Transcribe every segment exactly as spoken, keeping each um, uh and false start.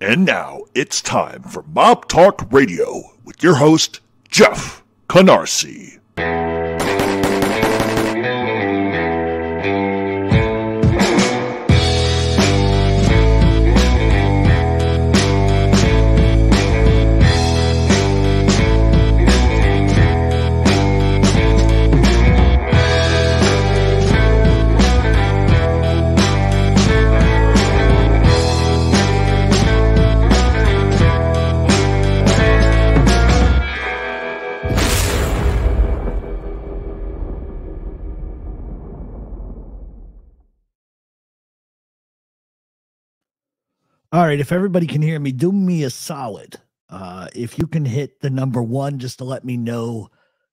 And now it's time for Mob Talk Radio with your host, Jeff Canarsi. All right, if everybody can hear me, do me a solid. Uh, if you can hit the number one, just to let me know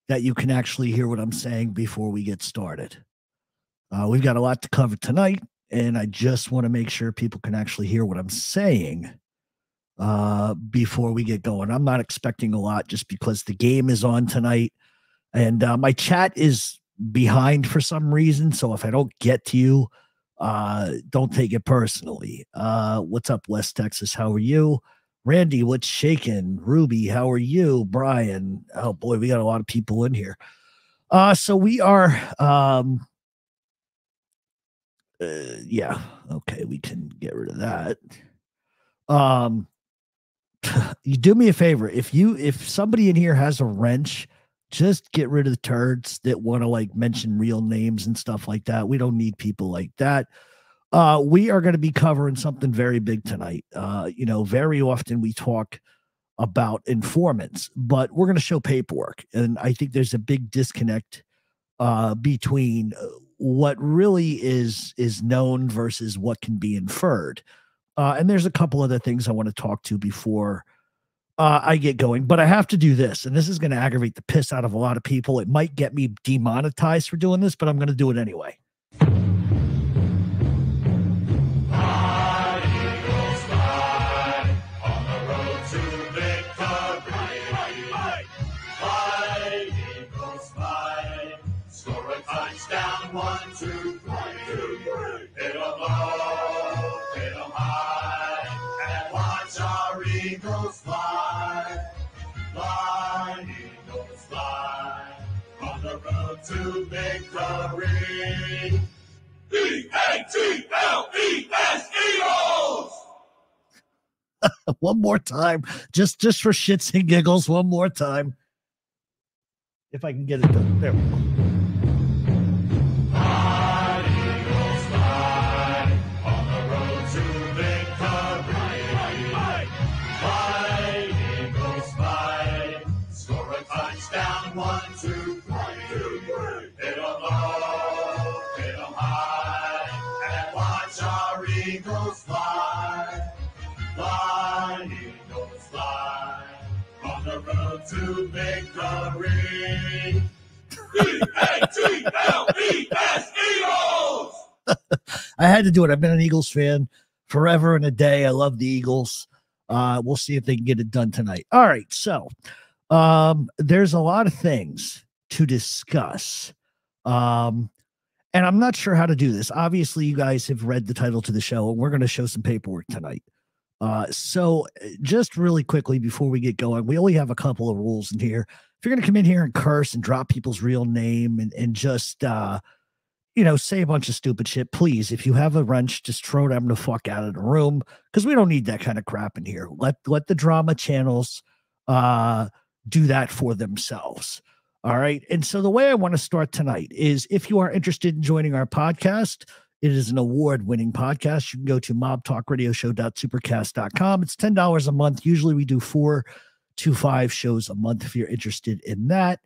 that you can actually hear what I'm saying before we get started. Uh, we've got a lot to cover tonight, and I just want to make sure people can actually hear what I'm saying uh, before we get going. I'm not expecting a lot just because the game is on tonight, and uh, my chat is behind for some reason, so if I don't get to you, Uh, don't take it personally. Uh, what's up, West Texas? How are you? Randy, what's shaking? Ruby, how are you? Brian, oh boy, we got a lot of people in here. Uh, so we are, um, uh, yeah, okay, we can get rid of that. Um, you do me a favor. If you, if somebody in here has a wrench, just get rid of the turds that want to like mention real names and stuff like that. We don't need people like that. Uh, we are going to be covering something very big tonight. Uh, you know, very often we talk about informants, but we're going to show paperwork. And I think there's a big disconnect uh, between what really is, is known versus what can be inferred. Uh, and there's a couple other things I want to talk to before Uh, I get going, but I have to do this, and this is going to aggravate the piss out of a lot of people. It might get me demonetized for doing this, but I'm going to do it anyway. To victory, E A T L E S, Eagles! One more time, just just for shits and giggles, one more time. If I can get it done, there we go. To victory. E A T L E S, Eagles! I had to do it. I've been an Eagles fan forever and a day. I love the Eagles. Uh, we'll see if they can get it done tonight. All right, so um, there's a lot of things to discuss. Um, and I'm not sure how to do this. Obviously, you guys have read the title to the show, and we're going to show some paperwork tonight. Uh, so just really quickly before we get going, we only have a couple of rules in here. If you're going to come in here and curse and drop people's real name and, and just, uh, you know, say a bunch of stupid shit, please, if you have a wrench, just throw them the fuck out of the room. 'Cause we don't need that kind of crap in here. Let, let the drama channels, uh, do that for themselves. All right. And so the way I want to start tonight is if you are interested in joining our podcast, it is an award-winning podcast. You can go to mob talk radio show dot supercast dot com. It's ten dollars a month. Usually we do four to five shows a month if you're interested in that.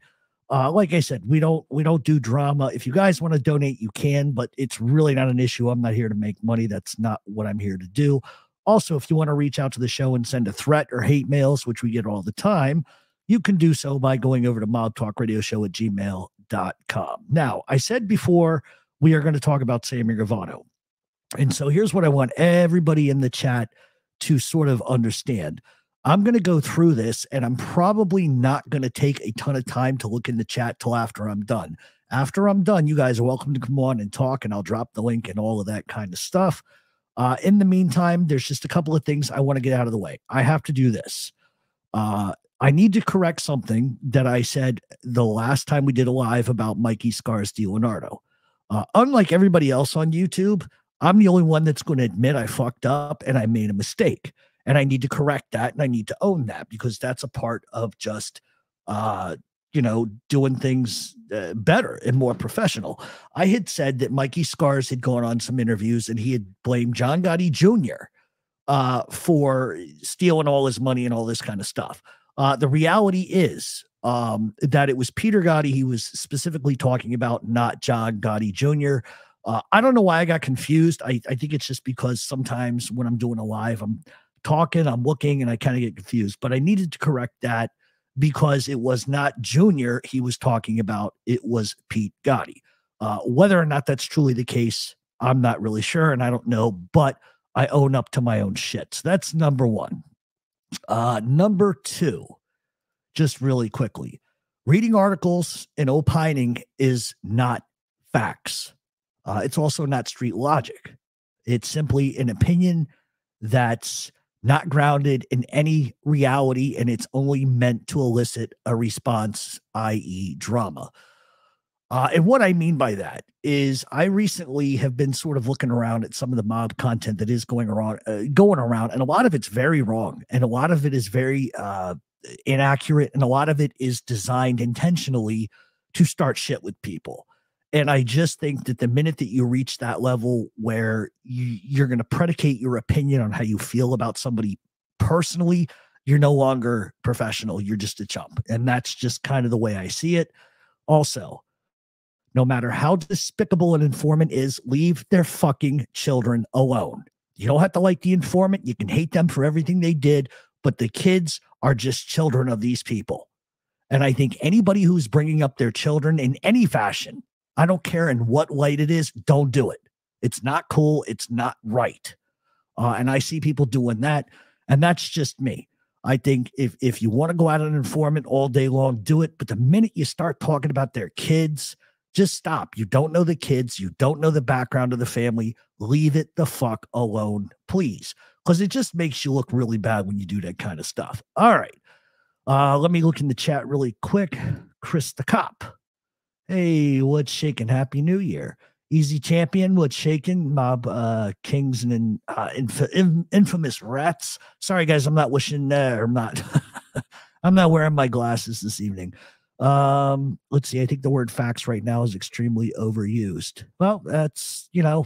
Uh, like I said, we don't we don't do drama. If you guys want to donate, you can, but it's really not an issue. I'm not here to make money. That's not what I'm here to do. Also, if you want to reach out to the show and send a threat or hate mails, which we get all the time, you can do so by going over to mob talk radio show at gmail dot com. Now, I said before, we are going to talk about Sammy Gravano. And so here's what I want everybody in the chat to sort of understand. I'm going to go through this, and I'm probably not going to take a ton of time to look in the chat till after I'm done. After I'm done, you guys are welcome to come on and talk, and I'll drop the link and all of that kind of stuff. Uh, in the meantime, there's just a couple of things I want to get out of the way. I have to do this. Uh, I need to correct something that I said the last time we did a live about Mikey Scars DeLeonardo. Uh, unlike everybody else on YouTube, I'm the only one that's going to admit I fucked up and I made a mistake. And I need to correct that, and I need to own that, because that's a part of just, uh, you know, doing things uh, better and more professional. I had said that Mikey Scars had gone on some interviews and he had blamed John Gotti Junior uh, for stealing all his money and all this kind of stuff. Uh, the reality is um, that it was Peter Gotti he was specifically talking about, not John Gotti Junior Uh, I don't know why I got confused. I, I think it's just because sometimes when I'm doing a live, I'm talking, I'm looking, and I kind of get confused. But I needed to correct that, because it was not Junior he was talking about. It was Pete Gotti. Uh, whether or not that's truly the case, I'm not really sure, and I don't know, but I own up to my own shit. So that's number one. Uh, number two, just really quickly, reading articles and opining is not facts. Uh, it's also not street logic. It's simply an opinion that's not grounded in any reality, and it's only meant to elicit a response, that is drama. Uh, and what I mean by that is I recently have been sort of looking around at some of the mob content that is going around, uh, going around, and a lot of it's very wrong, and a lot of it is very uh, inaccurate, and a lot of it is designed intentionally to start shit with people. And I just think that the minute that you reach that level where you, you're going to predicate your opinion on how you feel about somebody personally, you're no longer professional. You're just a chump. And that's just kind of the way I see it. Also, no matter how despicable an informant is, leave their fucking children alone. You don't have to like the informant. You can hate them for everything they did, but the kids are just children of these people. And I think anybody who's bringing up their children in any fashion, I don't care in what light it is, don't do it. It's not cool. It's not right. Uh, and I see people doing that, and that's just me. I think if, if you want to go out on an informant all day long, do it. But the minute you start talking about their kids, just stop. You don't know the kids. You don't know the background of the family. Leave it the fuck alone, please, because it just makes you look really bad when you do that kind of stuff. All right. Uh, let me look in the chat really quick. Chris the Cop. Hey, what's shaking? Happy New Year. Easy Champion, what's shaking? Mob uh, Kings and uh, inf in Infamous Rats. Sorry, guys, I'm not wishing there. Uh, I'm not I'm not wearing my glasses this evening. Um, let's see. I think the word facts right now is extremely overused. Well, that's, you know,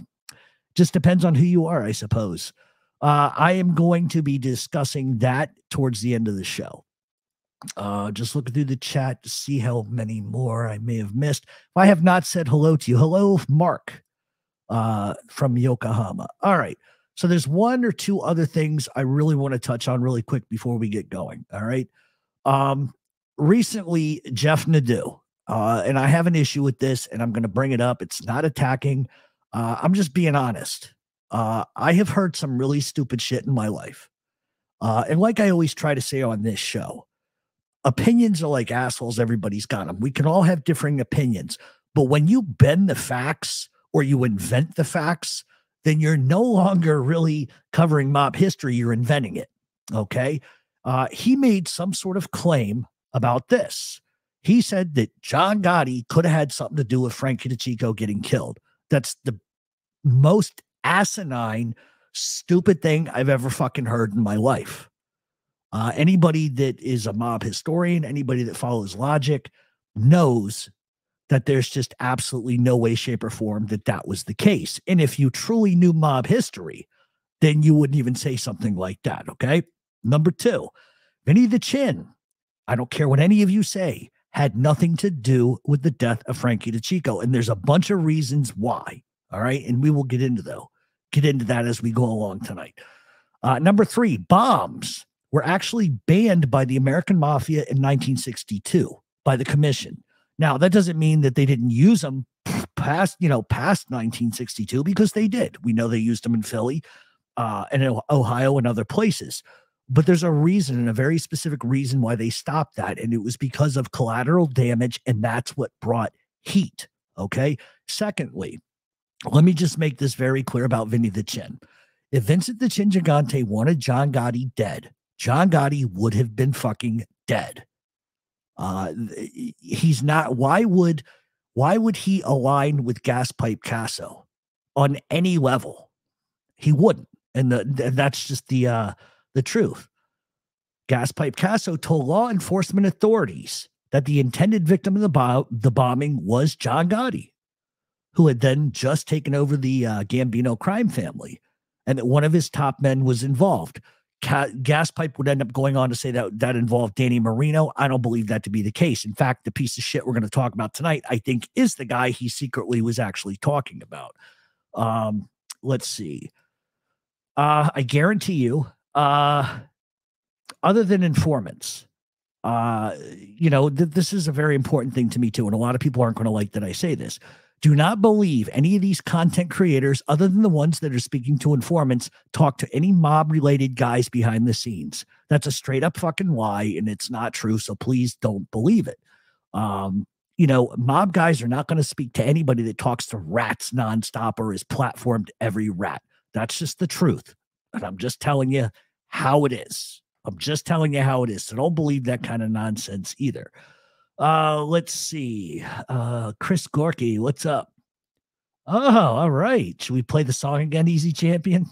just depends on who you are, I suppose. Uh, I am going to be discussing that towards the end of the show. Uh, just looking through the chat to see how many more I may have missed. If I have not said hello to you, hello, Mark, uh, from Yokohama. All right. So there's one or two other things I really want to touch on really quick before we get going. All right. Um, recently, Jeff Nadeau, uh, and I have an issue with this, and I'm going to bring it up. It's not attacking. Uh, I'm just being honest. Uh, I have heard some really stupid shit in my life. Uh, and like I always try to say on this show, opinions are like assholes. Everybody's got them. We can all have differing opinions, but when you bend the facts or you invent the facts, then you're no longer really covering mob history. You're inventing it. Okay. Uh, he made some sort of claim about this. He said that John Gotti could have had something to do with Frankie DiCicco getting killed. That's the most asinine, stupid thing I've ever fucking heard in my life. Uh, anybody that is a mob historian, anybody that follows logic knows that there's just absolutely no way, shape, or form that that was the case. And if you truly knew mob history, then you wouldn't even say something like that, okay? Number two, Vinny the Chin, I don't care what any of you say, had nothing to do with the death of Frankie DiCicco. And there's a bunch of reasons why, all right? And we will get into, though, get into that as we go along tonight. Uh, number three, bombs were actually banned by the American Mafia in nineteen sixty-two by the commission. Now, that doesn't mean that they didn't use them past, you know, past nineteen sixty-two, because they did. We know they used them in Philly uh, and in Ohio and other places. But there's a reason, and a very specific reason, why they stopped that, and it was because of collateral damage, and that's what brought heat, okay? Secondly, let me just make this very clear about Vinny the Chin. If Vincent the Chin Gigante wanted John Gotti dead, John Gotti would have been fucking dead. Uh, he's not. Why would why would he align with Gaspipe Casso on any level? He wouldn't, and the, that's just the uh, the truth. Gaspipe Casso told law enforcement authorities that the intended victim of the, bo the bombing was John Gotti, who had then just taken over the uh, Gambino crime family, and that one of his top men was involved. Ca Gaspipe would end up going on to say that that involved Danny Marino. I don't believe that to be the case. In fact, the piece of shit we're going to talk about tonight, I think, is the guy he secretly was actually talking about. Um, let's see. Uh, I guarantee you, uh, other than informants, uh, you know, th this is a very important thing to me, too. And a lot of people aren't going to like that I say this. Do not believe any of these content creators, other than the ones that are speaking to informants, talk to any mob-related guys behind the scenes. That's a straight-up fucking lie, and it's not true, so please don't believe it. Um, you know, mob guys are not going to speak to anybody that talks to rats nonstop or is platformed every rat. That's just the truth, and I'm just telling you how it is. I'm just telling you how it is, so don't believe that kind of nonsense either. Uh, let's see. Uh, Chris Gorky, what's up? Oh, all right. Should we play the song again, Easy Champion?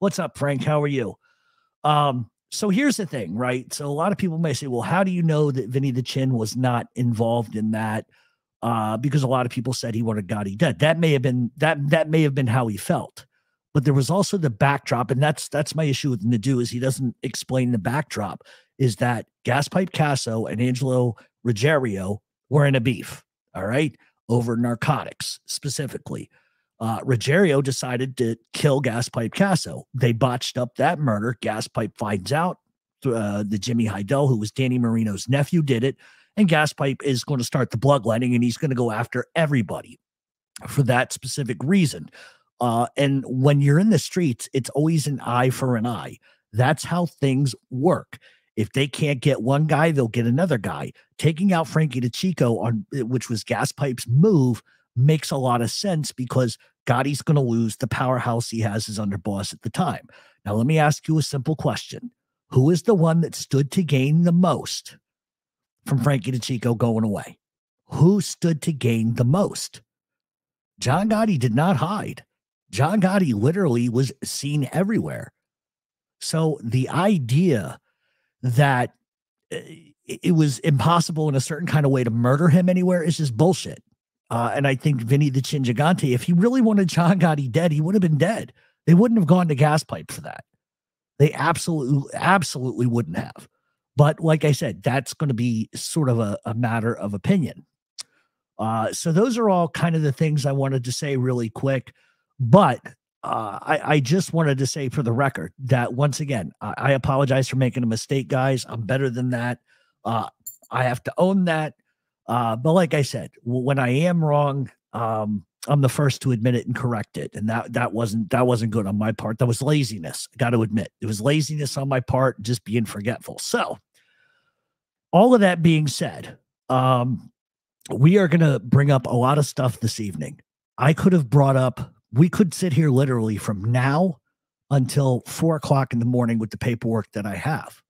What's up, Frank? How are you? Um, so here's the thing, right? So a lot of people may say, well, how do you know that Vinny the Chin was not involved in that? Uh, because a lot of people said he wanted Gotti dead. That may have been that that may have been how he felt. But there was also the backdrop, and that's that's my issue with Nadeau, is he doesn't explain the backdrop, is that Gaspipe Casso and Angelo Ruggiero were in a beef, all right, over narcotics specifically. Uh, Ruggiero decided to kill Gaspipe Casso. They botched up that murder. Gaspipe finds out uh, the Jimmy Hydell, who was Danny Marino's nephew, did it, and Gaspipe is going to start the bloodletting, and he's going to go after everybody for that specific reason. Uh, and when you're in the streets, it's always an eye for an eye. That's how things work. If they can't get one guy, they'll get another guy. Taking out Frankie DiCicco, on, which was Gaspipe's move, makes a lot of sense because Gotti's going to lose the powerhouse he has as underboss at the time. Now, let me ask you a simple question. Who is the one that stood to gain the most from Frankie DiCicco going away? Who stood to gain the most? John Gotti did not hide. John Gotti literally was seen everywhere. So the idea that it was impossible in a certain kind of way to murder him anywhere is just bullshit. Uh, and I think Vinny the Chin Gigante, if he really wanted John Gotti dead, he would have been dead. They wouldn't have gone to Gaspipe for that. They absolutely, absolutely wouldn't have. But like I said, that's going to be sort of a, a matter of opinion. Uh, so those are all kind of the things I wanted to say really quick. But uh, I, I just wanted to say for the record that, once again, I, I apologize for making a mistake, guys. I'm better than that. Uh, I have to own that. Uh, but like I said, when I am wrong, um, I'm the first to admit it and correct it. And that that wasn't that wasn't good on my part. That was laziness. I got to admit, it was laziness on my part, just being forgetful. So all of that being said, um, we are going to bring up a lot of stuff this evening. I could have brought up. We could sit here literally from now until four o'clock in the morning with the paperwork that I have.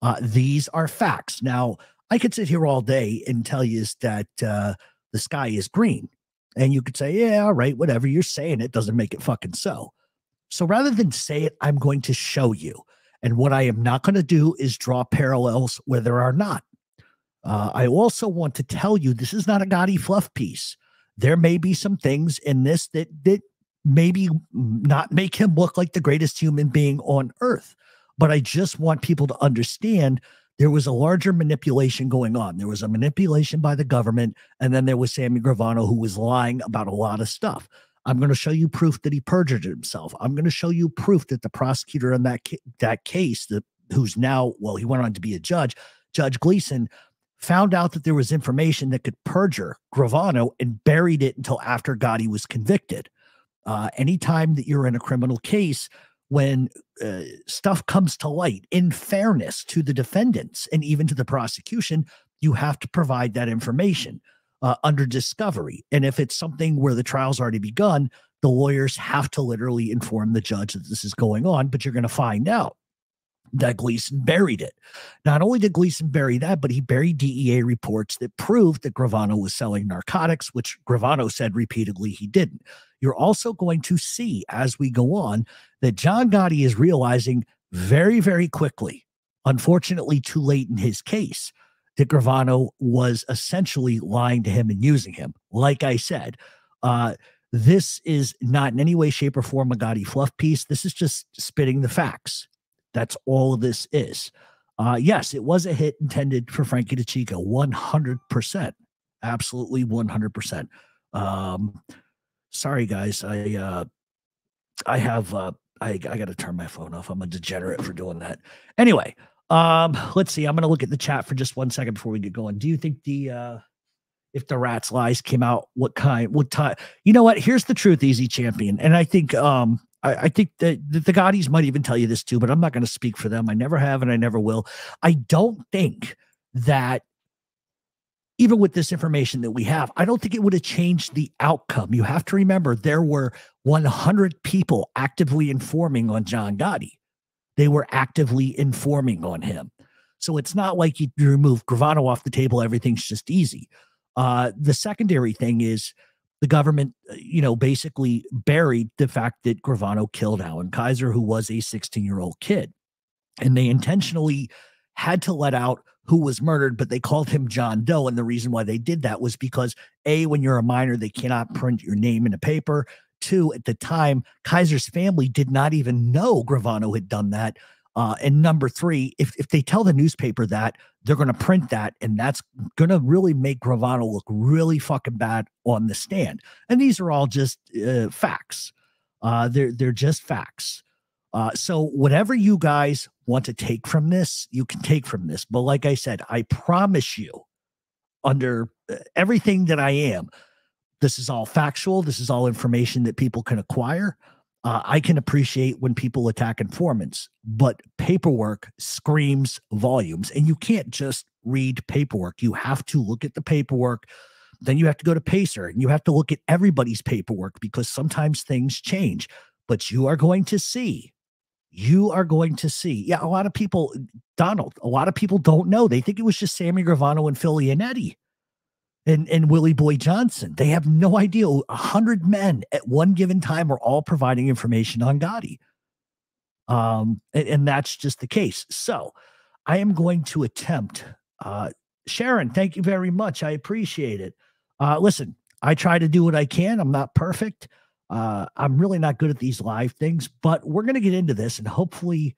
Uh, these are facts. Now, I could sit here all day and tell you that uh, the sky is green. And you could say, yeah, all right, whatever you're saying, it doesn't make it fucking so. So rather than say it, I'm going to show you. And what I am not going to do is draw parallels where there are not. Uh, I also want to tell you, this is not a Gotti fluff piece. There may be some things in this that that maybe not make him look like the greatest human being on earth. But I just want people to understand there was a larger manipulation going on. There was a manipulation by the government, and then there was Sammy Gravano, who was lying about a lot of stuff. I'm going to show you proof that he perjured himself. I'm going to show you proof that the prosecutor in that, ca that case, the, who's now, well, he went on to be a judge, Judge Gleeson, found out that there was information that could perjure Gravano and buried it until after Gotti was convicted. Uh, anytime that you're in a criminal case, when uh, stuff comes to light, in fairness to the defendants and even to the prosecution, you have to provide that information uh, under discovery. And if it's something where the trial's already begun, the lawyers have to literally inform the judge that this is going on, but you're going to find out that Gleason buried it. Not only did Gleason bury that, but he buried D E A reports that proved that Gravano was selling narcotics, which Gravano said repeatedly he didn't. You're also going to see as we go on that John Gotti is realizing very, very quickly, unfortunately too late in his case, that Gravano was essentially lying to him and using him. Like I said, uh, this is not in any way, shape, or form a Gotti fluff piece. This is just spitting the facts. That's all this is. Uh, yes, it was a hit intended for Frankie DiCicco, one hundred percent. Absolutely one hundred percent. Um, sorry, guys. I uh, I have, uh, I, I got to turn my phone off. I'm a degenerate for doing that. Anyway, um, let's see. I'm going to look at the chat for just one second before we get going. Do you think the, uh, if the Rat's Lies came out, what kind, what time? You know what? Here's the truth, Easy Champion. And I think, um, I think that the Gottis might even tell you this too, but I'm not going to speak for them. I never have, and I never will. I don't think that even with this information that we have, I don't think it would have changed the outcome. You have to remember there were one hundred people actively informing on John Gotti. They were actively informing on him. So it's not like you remove Gravano off the table. Everything's just easy. Uh, the secondary thing is, the government, you know, basically buried the fact that Gravano killed Alan Kaiser, who was a sixteen-year-old kid. And they intentionally had to let out who was murdered, but they called him John Doe. And the reason why they did that was because, A, when you're a minor, they cannot print your name in a paper. Two, at the time, Kaiser's family did not even know Gravano had done that. Uh, and number three, if, if they tell the newspaper that, they're going to print that, and that's going to really make Gravano look really fucking bad on the stand. And these are all just uh, facts. Uh, they're, they're just facts. Uh, so whatever you guys want to take from this, you can take from this. But like I said, I promise you, under everything that I am, this is all factual. This is all information that people can acquire. Uh, I can appreciate when people attack informants, but paperwork screams volumes, and you can't just read paperwork. You have to look at the paperwork. Then you have to go to Pacer, and you have to look at everybody's paperwork because sometimes things change, but you are going to see. You are going to see. Yeah, a lot of people, Donald, a lot of people don't know. They think it was just Sammy Gravano and Phil Iannetti and, and Willie Boy Johnson. They have no idea. A hundred men at one given time are all providing information on Gotti. Um, and, and that's just the case. So I am going to attempt, uh, Sharon, thank you very much. I appreciate it. Uh, listen, I try to do what I can. I'm not perfect. Uh, I'm really not good at these live things, but we're going to get into this and hopefully,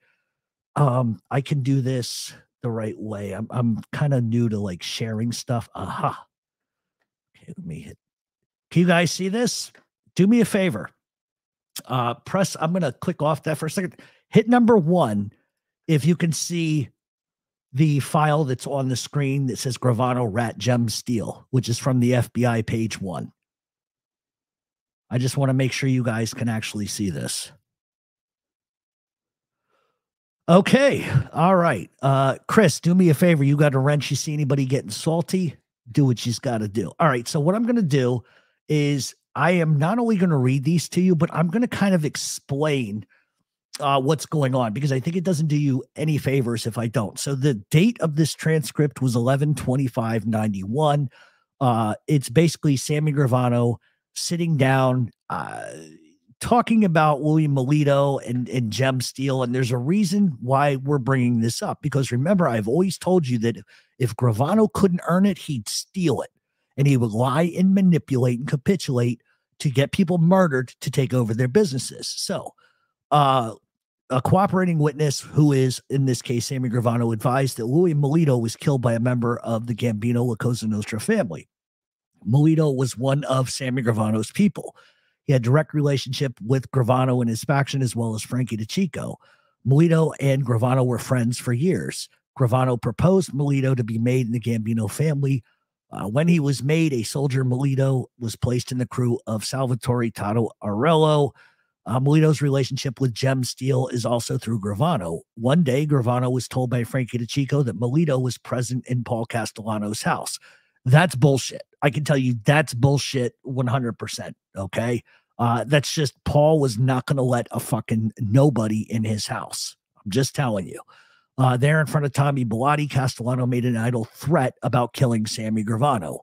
um, I can do this the right way. I'm, I'm kind of new to like sharing stuff. Aha. Uh-huh. Let me hit. Can you guys see this? Do me a favor. Uh, press. I'm going to click off that for a second. Hit number one. If you can see the file that's on the screen that says Gravano Rat Gem Steel, which is from the F B I page one. I just want to make sure you guys can actually see this. Okay. All right. Uh, Chris, do me a favor. You got a wrench. You see anybody getting salty? Do what she's got to do. All right. So what I'm going to do is I am not only going to read these to you, but I'm going to kind of explain uh, what's going on because I think it doesn't do you any favors if I don't. So the date of this transcript was eleven twenty-five ninety-one. Uh, it's basically Sammy Gravano sitting down, uh, talking about Louie Milito and, and Gem Steel. And there's a reason why we're bringing this up, because remember, I've always told you that if Gravano couldn't earn it, he'd steal it. And he would lie and manipulate and capitulate to get people murdered to take over their businesses. So uh, a cooperating witness who is, in this case, Sammy Gravano, advised that Louie Milito was killed by a member of the Gambino La Cosa Nostra family. Milito was one of Sammy Gravano's people. He had a direct relationship with Gravano and his faction, as well as Frankie DiCicco. Milito and Gravano were friends for years. Gravano proposed Milito to be made in the Gambino family. Uh, when he was made a soldier, Milito was placed in the crew of Salvatore Tato Arello. Uh, Milito's relationship with Gem Steel is also through Gravano. One day, Gravano was told by Frankie DiCicco that Milito was present in Paul Castellano's house. That's bullshit. I can tell you that's bullshit one hundred percent, okay? Uh, that's just, Paul was not going to let a fucking nobody in his house. I'm just telling you. Uh, there in front of Tommy Bilotti, Castellano made an idle threat about killing Sammy Gravano.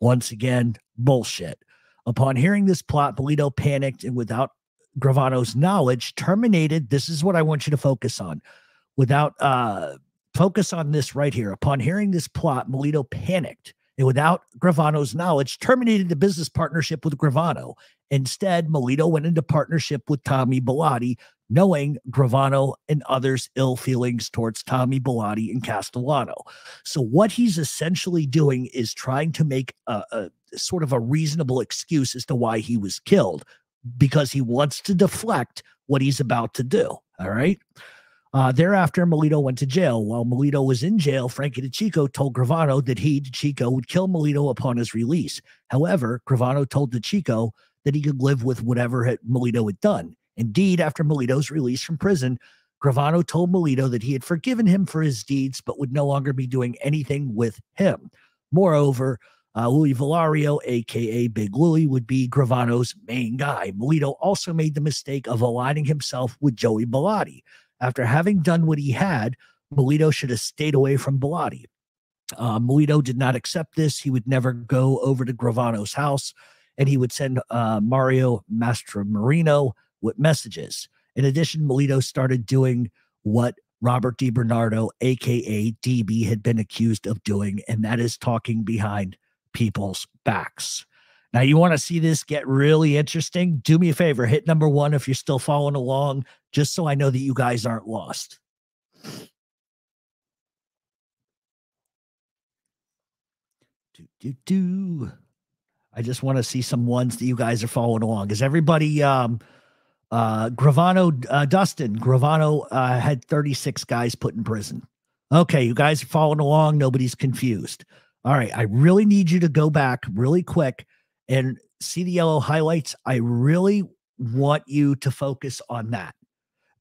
Once again, bullshit. Upon hearing this plot, Bilotti panicked and without Gravano's knowledge, terminated. This is what I want you to focus on. Without uh, focus on this right here. Upon hearing this plot, Milito panicked and without Gravano's knowledge, terminated the business partnership with Gravano. Instead, Milito went into partnership with Tommy Bilotti, knowing Gravano and others' ill feelings towards Tommy Bilotti and Castellano. So what he's essentially doing is trying to make a, a sort of a reasonable excuse as to why he was killed, because he wants to deflect what he's about to do. All right. Uh, thereafter, Milito went to jail. While Milito was in jail, Frankie DiCicco told Gravano that he, DiCicco, would kill Milito upon his release. However, Gravano told DiCicco that he could live with whatever had, Milito had done. Indeed, after Milito's release from prison, Gravano told Milito that he had forgiven him for his deeds, but would no longer be doing anything with him. Moreover, Uh, Louis Valerio, a k a. Big Louie, would be Gravano's main guy. Milito also made the mistake of aligning himself with Joey Bilotti. After having done what he had, Milito should have stayed away from Bilotti. Uh, Milito did not accept this. He would never go over to Gravano's house, and he would send uh, Mario Mastromarino with messages. In addition, Milito started doing what Robert Di Bernardo, a k a. D B, had been accused of doing, and that is talking behind people's backs. Now, you want to see this get really interesting? Do me a favor, hit number one if you're still following along, just so I know that you guys aren't lost. Do, do, do. I just want to see some ones that you guys are following along. Is everybody, um, uh, Gravano, uh, Dustin, Gravano uh, had thirty-six guys put in prison. Okay, you guys are following along. Nobody's confused. All right, I really need you to go back really quick and see the yellow highlights. I really want you to focus on that,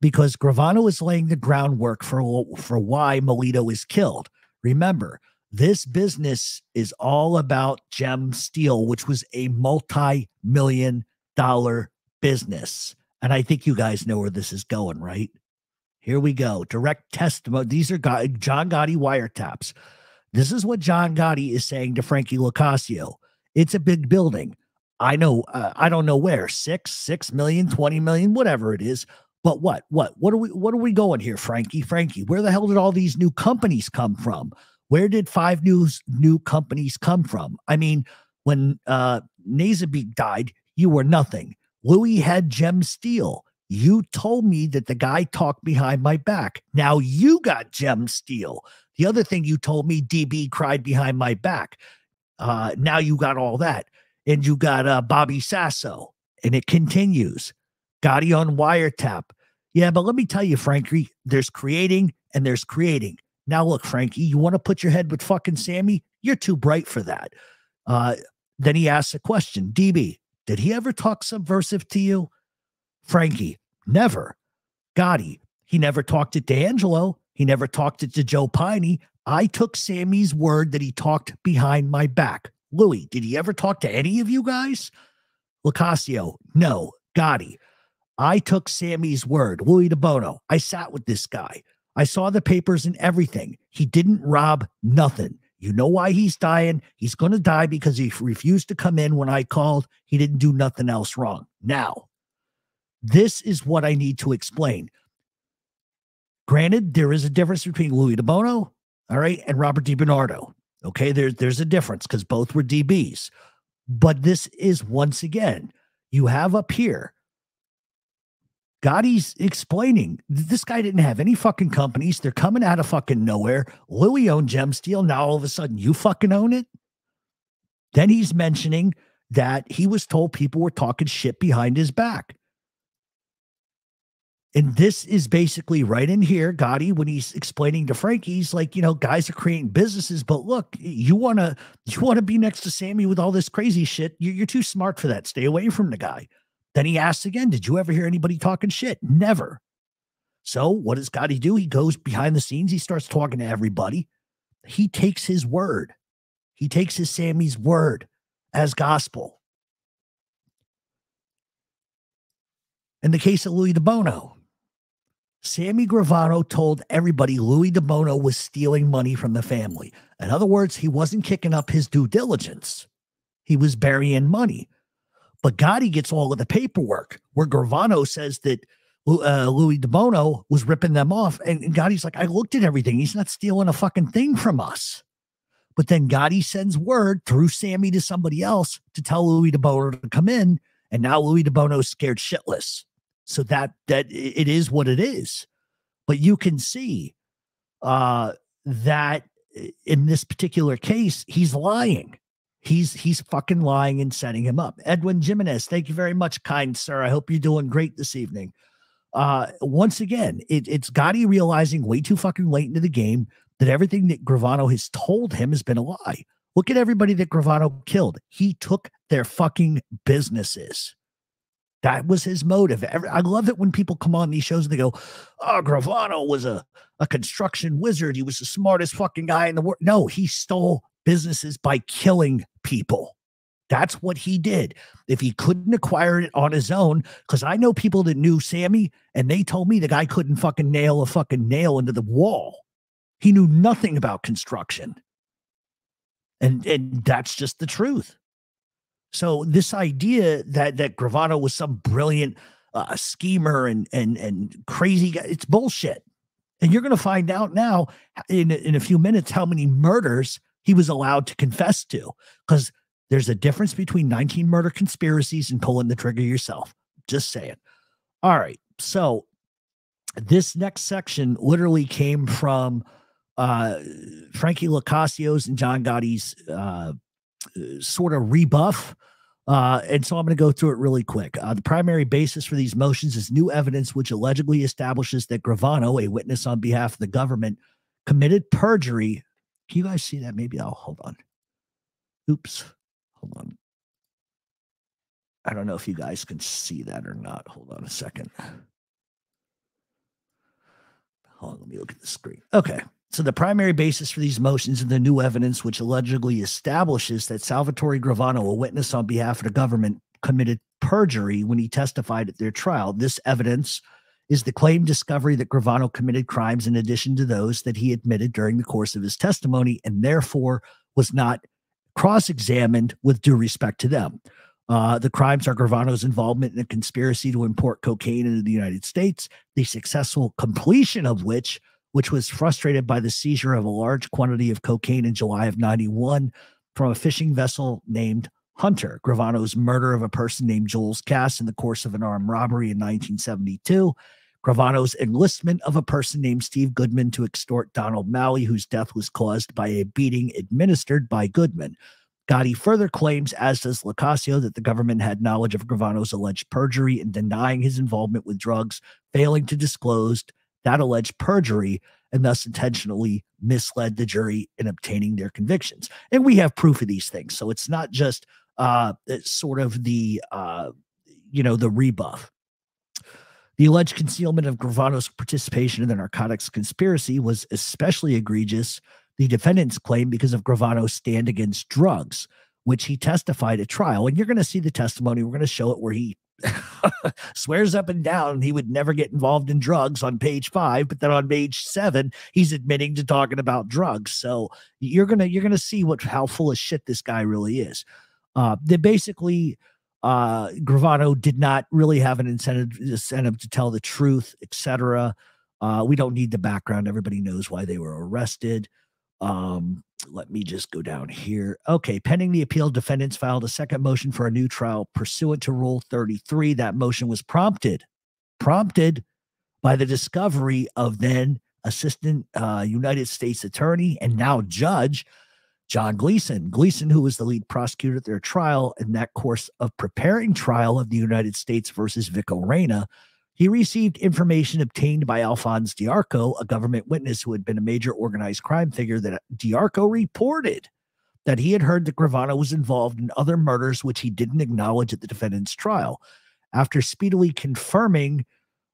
because Gravano is laying the groundwork for, for why Milito is killed. Remember, this business is all about Gem Steel, which was a multi-million dollar business. And I think you guys know where this is going, right? Here we go. Direct testimony. These are John Gotti wiretaps. This is what John Gotti is saying to Frankie LoCascio. It's a big building. I know, uh, I don't know where, six, six million, twenty million, whatever it is. But what, what, what are we, what are we going here, Frankie? Frankie, where the hell did all these new companies come from? Where did five new, new companies come from? I mean, when uh, Nazarbeek died, you were nothing. Louis had Gem Steel. You told me that the guy talked behind my back. Now you got Gem Steel. The other thing you told me, D B cried behind my back. Uh, now you got all that. And you got uh, Bobby Sasso. And it continues. Gotti on wiretap. Yeah, but let me tell you, Frankie, there's creating and there's creating. Now, look, Frankie, you want to put your head with fucking Sammy? You're too bright for that. Uh, then he asks a question. D B, did he ever talk subversive to you? Frankie, never. Gotti, he never talked it to D'Angelo. He never talked it to Joe Piney. I took Sammy's word that he talked behind my back. Louie, did he ever talk to any of you guys? LoCascio, no. Gotti, I took Sammy's word. Louis De Bono, I sat with this guy. I saw the papers and everything. He didn't rob nothing. You know why he's dying. He's going to die because he refused to come in when I called. He didn't do nothing else wrong. Now, this is what I need to explain. Granted, there is a difference between Louis De Bono, all right, and Robert Di Bernardo. Okay, there's there's a difference because both were D Bs. But this is, once again, you have up here, Gotti's explaining this guy didn't have any fucking companies. They're coming out of fucking nowhere. Louis owned Gem Steel. Now all of a sudden you fucking own it. Then he's mentioning that he was told people were talking shit behind his back. And this is basically right in here, Gotti, when he's explaining to Frankie, he's like, you know, guys are creating businesses, but look, you want to you want to be next to Sammy with all this crazy shit. You're, you're too smart for that. Stay away from the guy. Then he asks again, did you ever hear anybody talking shit? Never. So what does Gotti do? He goes behind the scenes. He starts talking to everybody. He takes his word. He takes his Sammy's word as gospel. In the case of Louis De Bono, Sammy Gravano told everybody Louis De Bono was stealing money from the family. In other words, he wasn't kicking up his due diligence. He was burying money. But Gotti gets all of the paperwork where Gravano says that uh, Louis De Bono was ripping them off. And Gotti's like, I looked at everything. He's not stealing a fucking thing from us. But then Gotti sends word through Sammy to somebody else to tell Louis De Bono to come in. And now Louis De Bono's scared shitless. So that, that it is what it is. But you can see uh, that in this particular case, he's lying. He's, he's fucking lying and setting him up. Edwin Jimenez, thank you very much, kind sir. I hope you're doing great this evening. Uh, once again, it, it's Gotti realizing way too fucking late into the game that everything that Gravano has told him has been a lie. Look at everybody that Gravano killed. He took their fucking businesses. That was his motive. I love it when people come on these shows and they go, oh, Gravano was a, a construction wizard. He was the smartest fucking guy in the world. No, he stole businesses by killing people. That's what he did. If he couldn't acquire it on his own, because I know people that knew Sammy, and they told me the guy couldn't fucking nail a fucking nail into the wall. He knew nothing about construction. And, and that's just the truth. So this idea that that Gravano was some brilliant uh, schemer and and and crazy guy, it's bullshit. And you're going to find out now in in a few minutes how many murders he was allowed to confess to, because there's a difference between nineteen murder conspiracies and pulling the trigger yourself. Just saying. All right. So this next section literally came from uh, Frankie Lacasio's and John Gotti's uh, sort of rebuff. Uh, and so I'm going to go through it really quick. Uh, the primary basis for these motions is new evidence, which allegedly establishes that Gravano, a witness on behalf of the government, committed perjury. Can you guys see that? Maybe I'll hold on. Oops. Hold on. I don't know if you guys can see that or not. Hold on a second. Hold on. Let me look at the screen. Okay. So the primary basis for these motions is the new evidence, which allegedly establishes that Salvatore Gravano, a witness on behalf of the government, committed perjury when he testified at their trial. This evidence is the claimed discovery that Gravano committed crimes in addition to those that he admitted during the course of his testimony, and therefore was not cross-examined with due respect to them. Uh, the crimes are Gravano's involvement in a conspiracy to import cocaine into the United States, the successful completion of which which was frustrated by the seizure of a large quantity of cocaine in July of ninety-one from a fishing vessel named Hunter, Gravano's murder of a person named Jules Cass in the course of an armed robbery in nineteen seventy-two, Gravano's enlistment of a person named Steve Goodman to extort Donald Malley, whose death was caused by a beating administered by Goodman. Gotti further claims, as does Lacasio, that the government had knowledge of Gravano's alleged perjury in denying his involvement with drugs, failing to disclose that alleged perjury, and thus intentionally misled the jury in obtaining their convictions. And we have proof of these things. So it's not just uh, it's sort of the, uh, you know, the rebuff. The alleged concealment of Gravano's participation in the narcotics conspiracy was especially egregious, the defendants claim, because of Gravano's stand against drugs, which he testified at trial. And you're going to see the testimony. We're going to show it where he swears up and down he would never get involved in drugs on page five, but then on page seven he's admitting to talking about drugs. So you're gonna you're gonna see what how full of shit this guy really is. Uh, they basically uh, Gravano did not really have an incentive incentive to tell the truth, et cetera. Uh, we don't need the background; everybody knows why they were arrested. Um, let me just go down here. Okay. Pending the appeal, defendants filed a second motion for a new trial pursuant to Rule thirty-three. That motion was prompted, prompted by the discovery of then Assistant uh, United States Attorney and now Judge John Gleeson. Gleeson, who was the lead prosecutor at their trial in that course of preparing trial of the United States versus Vico Reyna, he received information obtained by Alphonse D'Arco, a government witness who had been a major organized crime figure, that D'Arco reported that he had heard that Gravano was involved in other murders, which he didn't acknowledge at the defendant's trial. After speedily confirming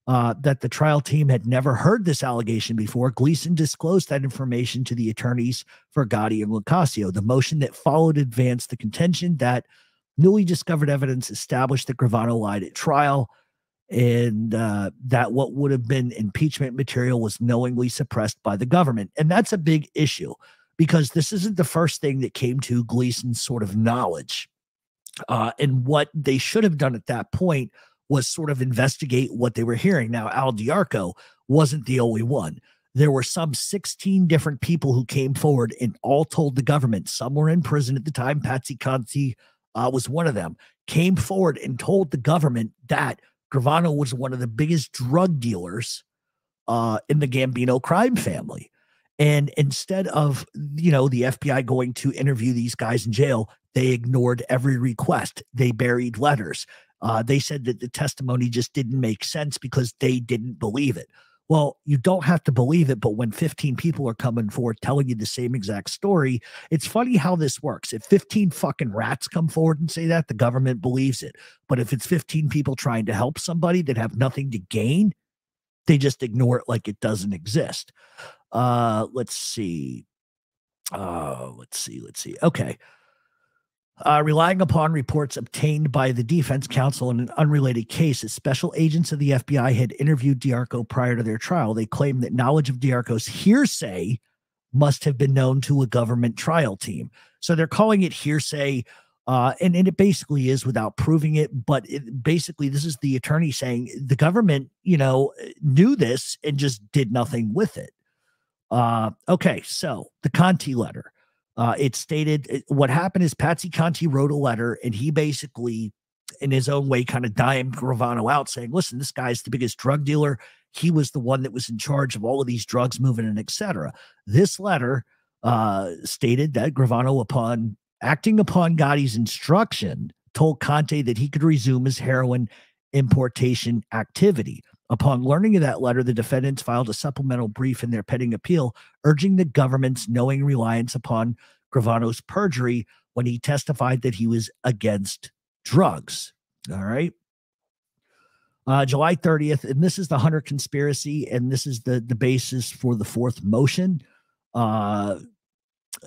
uh, that the trial team had never heard this allegation before, Gleason disclosed that information to the attorneys for Gotti and Lacasio. The motion that followed advanced the contention that newly discovered evidence established that Gravano lied at trial, and uh, that what would have been impeachment material was knowingly suppressed by the government. And that's a big issue, because this isn't the first thing that came to Gleason's sort of knowledge. Uh, and what they should have done at that point was sort of investigate what they were hearing. Now, Al D'Arco wasn't the only one. There were some sixteen different people who came forward and all told the government. Some were in prison at the time. Patsy Conti uh, was one of them, came forward and told the government that Gravano was one of the biggest drug dealers uh, in the Gambino crime family. And instead of, you know, the F B I going to interview these guys in jail, they ignored every request. They buried letters. Uh, they said that the testimony just didn't make sense because they didn't believe it. Well, you don't have to believe it, but when fifteen people are coming forward telling you the same exact story, it's funny how this works. If fifteen fucking rats come forward and say that, the government believes it. But if it's fifteen people trying to help somebody that have nothing to gain, they just ignore it like it doesn't exist. Uh, let's see. Uh, let's see. Let's see. Okay. Uh, relying upon reports obtained by the defense counsel in an unrelated case, as special agents of the F B I had interviewed D'Arco prior to their trial, they claimed that knowledge of D'Arco's hearsay must have been known to a government trial team. So they're calling it hearsay, uh, and, and it basically is without proving it. But it, basically, this is the attorney saying the government, you know, knew this and just did nothing with it. Uh, okay, so the Conti letter. Uh, it stated it, what happened is Patsy Conti wrote a letter, and he basically, in his own way, kind of dimed Gravano out, saying, listen, this guy's the biggest drug dealer. He was the one that was in charge of all of these drugs moving and et cetera. This letter uh, stated that Gravano, upon acting upon Gotti's instruction, told Conti that he could resume his heroin importation activity. Upon learning of that letter, the defendants filed a supplemental brief in their pending appeal, urging the government's knowing reliance upon Gravano's perjury when he testified that he was against drugs. All right. Uh, July thirtieth, and this is the Hunter conspiracy, and this is the, the basis for the fourth motion. Uh,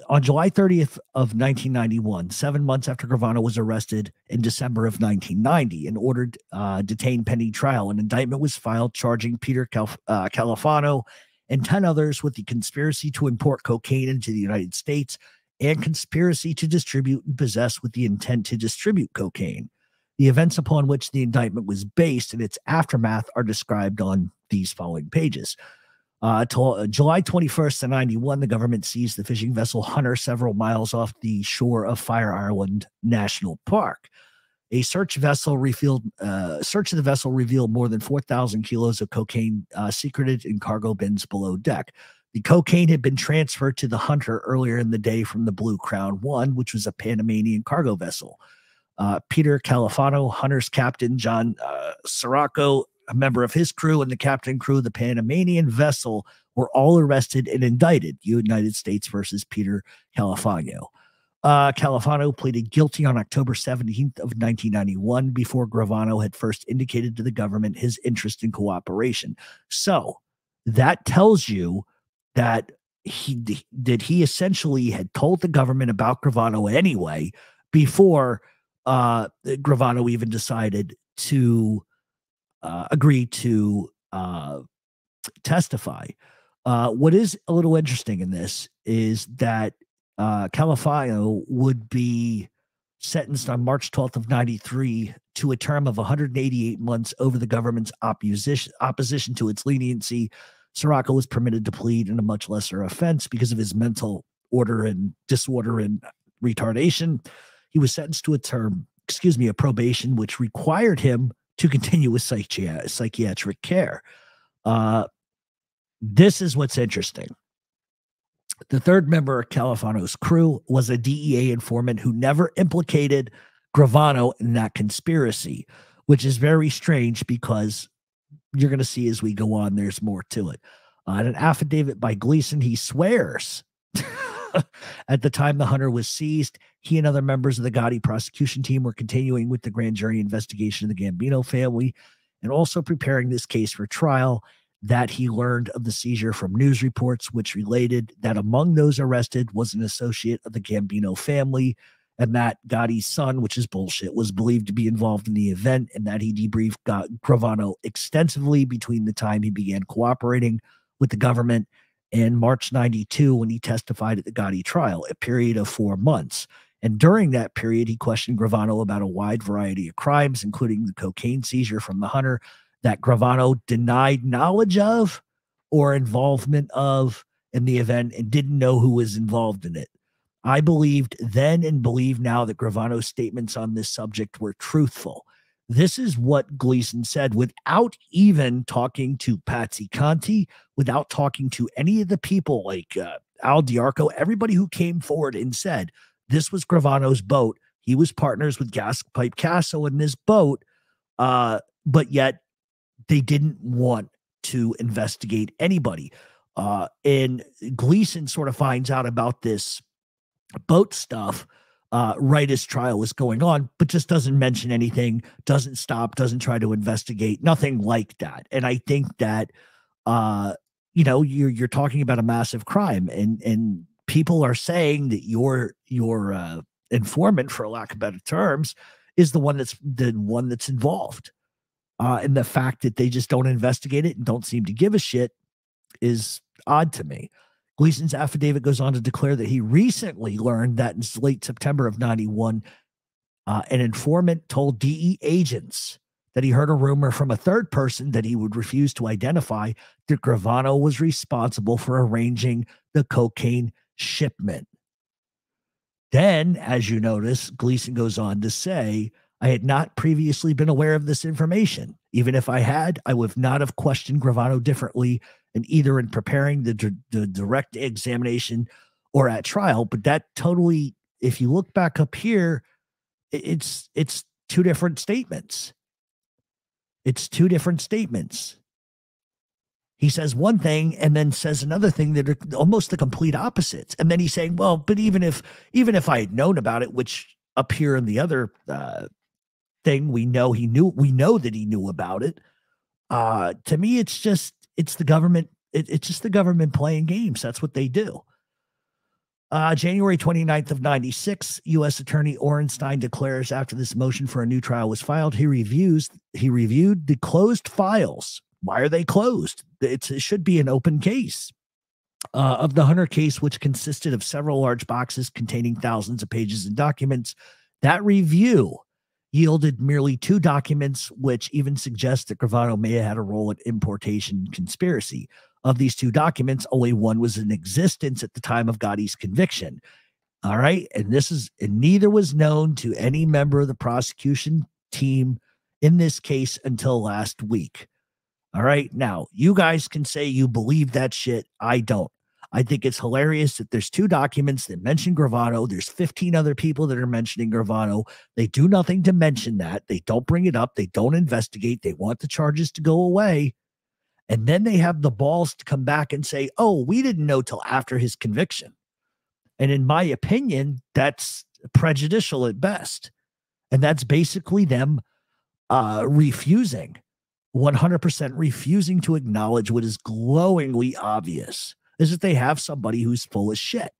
on July thirtieth of nineteen ninety-one, seven months after Gravano was arrested in December of nineteen ninety and ordered uh, detained pending trial, an indictment was filed charging Peter Calif uh, Califano and ten others with the conspiracy to import cocaine into the United States and conspiracy to distribute and possess with the intent to distribute cocaine. The events upon which the indictment was based and its aftermath are described on these following pages. Uh, to, uh, July twenty-first of ninety-one, the government seized the fishing vessel Hunter several miles off the shore of Fire Island National Park. A search vessel revealed, uh, search of the vessel revealed more than four thousand kilos of cocaine uh, secreted in cargo bins below deck. The cocaine had been transferred to the Hunter earlier in the day from the Blue Crown One, which was a Panamanian cargo vessel. Uh, Peter Califano, Hunter's captain, John uh, Sirocco, a member of his crew, and the captain crew of the Panamanian vessel were all arrested and indicted. United States versus Peter Califano. Uh, Califano pleaded guilty on October seventeenth of nineteen ninety-one, before Gravano had first indicated to the government his interest in cooperation. So that tells you that he, that he essentially had told the government about Gravano anyway, before uh, Gravano even decided to Uh, agree to uh, testify. Uh, what is a little interesting in this is that uh, Califano would be sentenced on March twelfth of ninety-three to a term of one hundred eighty-eight months over the government's opposition, opposition to its leniency. Sirocco was permitted to plead in a much lesser offense because of his mental order and disorder and retardation. He was sentenced to a term, excuse me, a probation, which required him to continue with psychi psychiatric care. Uh, this is what's interesting. The third member of Califano's crew was a D E A informant who never implicated Gravano in that conspiracy, which is very strange because you're going to see as we go on, there's more to it. Uh, in an affidavit by Gleason, he swears at the time the Hunter was seized, he and other members of the Gotti prosecution team were continuing with the grand jury investigation of the Gambino family and also preparing this case for trial, that he learned of the seizure from news reports, which related that among those arrested was an associate of the Gambino family and that Gotti's son, which is bullshit, was believed to be involved in the event, and that he debriefed Gravano extensively between the time he began cooperating with the government and March ninety-two when he testified at the Gotti trial, a period of four months. And during that period, he questioned Gravano about a wide variety of crimes, including the cocaine seizure from the hunter that Gravano denied knowledge of or involvement of in the event and didn't know who was involved in it. I believed then and believe now that Gravano's statements on this subject were truthful. This is what Gleason said without even talking to Patsy Conti, without talking to any of the people like uh, Al D'Arco, everybody who came forward and said, this was Gravano's boat. He was partners with Gaspipe Casso in this boat, uh, but yet they didn't want to investigate anybody. Uh, and Gleason sort of finds out about this boat stuff uh, right as trial was going on, but just doesn't mention anything, doesn't stop, doesn't try to investigate, nothing like that. And I think that, uh, you know, you're, you're talking about a massive crime, and, and, people are saying that your your uh, informant, for lack of better terms, is the one that's the one that's involved. Uh, and the fact that they just don't investigate it and don't seem to give a shit is odd to me. Gleason's affidavit goes on to declare that he recently learned that in late September of ninety-one, uh, an informant told D E agents that he heard a rumor from a third person that he would refuse to identify that Gravano was responsible for arranging the cocaine shipment. Then, as you notice, Gleason goes on to say, I had not previously been aware of this information. Even if I had, I would not have questioned Gravano differently, and either in preparing the, the direct examination or at trial. But that totally, if you look back up here, it's it's two different statements. It's two different statements. He says one thing and then says another thing that are almost the complete opposites. And then he's saying, well, but even if even if I had known about it, which up here in the other uh, thing, we know he knew, we know that he knew about it. Uh, to me, it's just, it's the government. It, it's just the government playing games. That's what they do. Uh, January twenty-ninth of ninety-six, U S Attorney Orenstein declares after this motion for a new trial was filed, he reviews, he reviewed the closed files. Why are they closed? It's, it should be an open case uh, of the Hunter case, which consisted of several large boxes containing thousands of pages and documents. That review yielded merely two documents, which even suggests that Gravano may have had a role in importation conspiracy. Of these two documents, only one was in existence at the time of Gotti's conviction. All right. And this is, and neither was known to any member of the prosecution team in this case until last week. All right. Now, you guys can say you believe that shit. I don't. I think it's hilarious that there's two documents that mention Gravano. There's fifteen other people that are mentioning Gravano. They do nothing to mention that. They don't bring it up. They don't investigate. They want the charges to go away. And then they have the balls to come back and say, oh, we didn't know till after his conviction. And in my opinion, that's prejudicial at best. And that's basically them uh, refusing. one hundred percent refusing to acknowledge what is glowingly obvious is that they have somebody who's full of shit,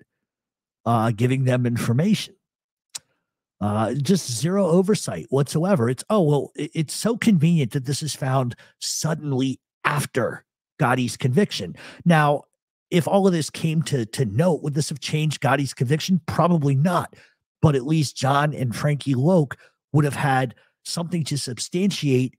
uh, giving them information. Uh, just zero oversight whatsoever. It's, oh, well, it, it's so convenient that this is found suddenly after Gotti's conviction. Now, if all of this came to, to note, would this have changed Gotti's conviction? Probably not. But at least John and Frankie Loke would have had something to substantiate,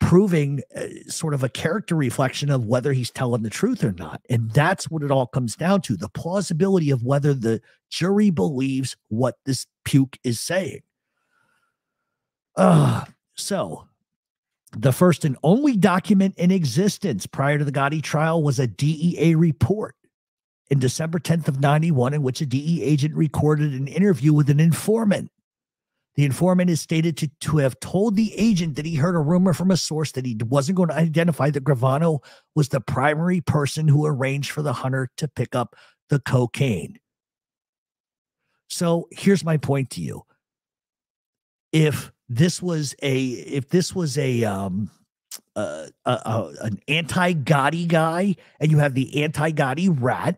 proving uh, sort of a character reflection of whether he's telling the truth or not. And that's what it all comes down to, the plausibility of whether the jury believes what this puke is saying. Uh, so the first and only document in existence prior to the Gotti trial was a D E A report in December tenth of ninety-one, in which a D E A agent recorded an interview with an informant. The informant is stated to, to have told the agent that he heard a rumor from a source that he wasn't going to identify that Gravano was the primary person who arranged for the hunter to pick up the cocaine. So here's my point to you. If this was a, if this was a, um, uh, uh, uh, an anti-Gotti guy, and you have the anti-Gotti rat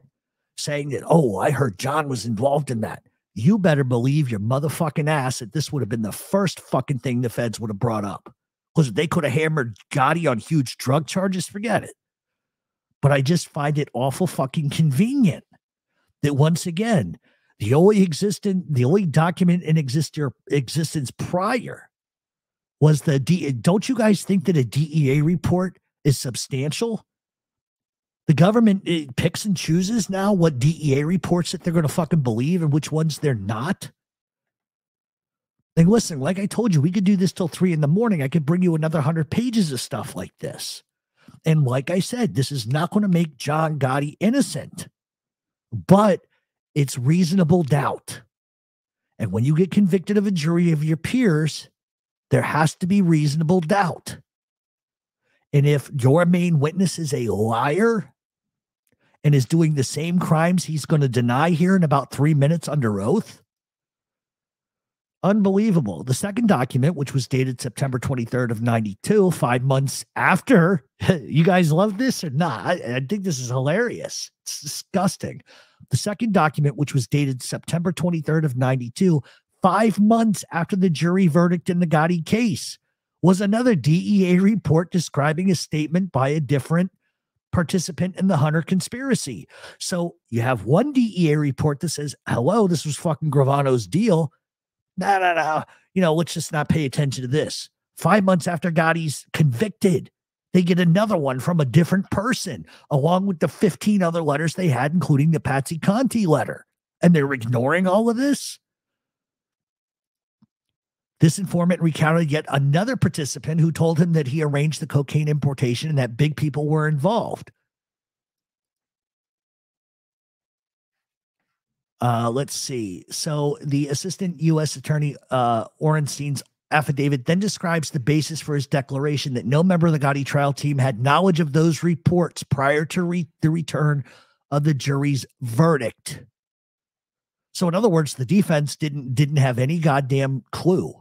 saying that, oh, I heard John was involved in that. you better believe your motherfucking ass that this would have been the first fucking thing the feds would have brought up. Because if they could have hammered Gotti on huge drug charges, forget it. But I just find it awful fucking convenient that once again, the only existent, the only document in exister, existence prior was the D E A. Don't you guys think that a D E A report is substantial? The government it picks and chooses now what D E A reports that they're going to fucking believe and which ones they're not. Like, listen, like I told you, we could do this till three in the morning. I could bring you another hundred pages of stuff like this. And like I said, this is not going to make John Gotti innocent, but it's reasonable doubt. And when you get convicted of injury of your peers, there has to be reasonable doubt. And if your main witness is a liar and is doing the same crimes he's going to deny here in about three minutes under oath, unbelievable. The second document, which was dated September twenty-third of ninety-two, five months after, you guys love this or not? I, I think this is hilarious. It's disgusting. The second document, which was dated September twenty-third of ninety-two, five months after the jury verdict in the Gotti case, was another D E A report describing a statement by a different participant in the Hunter conspiracy. So you have one D E A report that says, hello, this was fucking Gravano's deal. No, no, no. You know, let's just not pay attention to this. Five months after Gotti's convicted, they get another one from a different person, along with the fifteen other letters they had, including the Patsy Conti letter. And they're ignoring all of this? This informant recounted yet another participant who told him that he arranged the cocaine importation and that big people were involved. Uh, let's see. So the assistant U S attorney, uh, Orenstein's affidavit then describes the basis for his declaration that no member of the Gotti trial team had knowledge of those reports prior to re the return of the jury's verdict. So in other words, the defense didn't, didn't have any goddamn clue.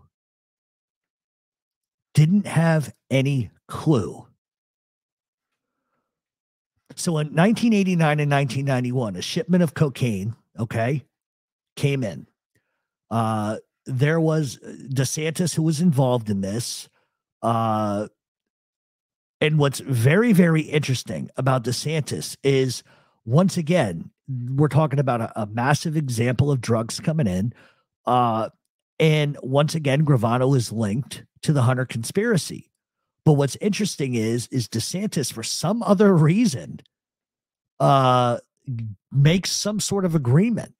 Didn't have any clue. So in nineteen eighty-nine and nineteen ninety-one, a shipment of cocaine, okay, came in. Uh, there was DeSantis who was involved in this. Uh, and what's very, very interesting about DeSantis is, once again, we're talking about a, a massive example of drugs coming in. Uh, and once again, Gravano is linked to the Hunter conspiracy. But what's interesting is, is DeSantis, for some other reason, uh, makes some sort of agreement.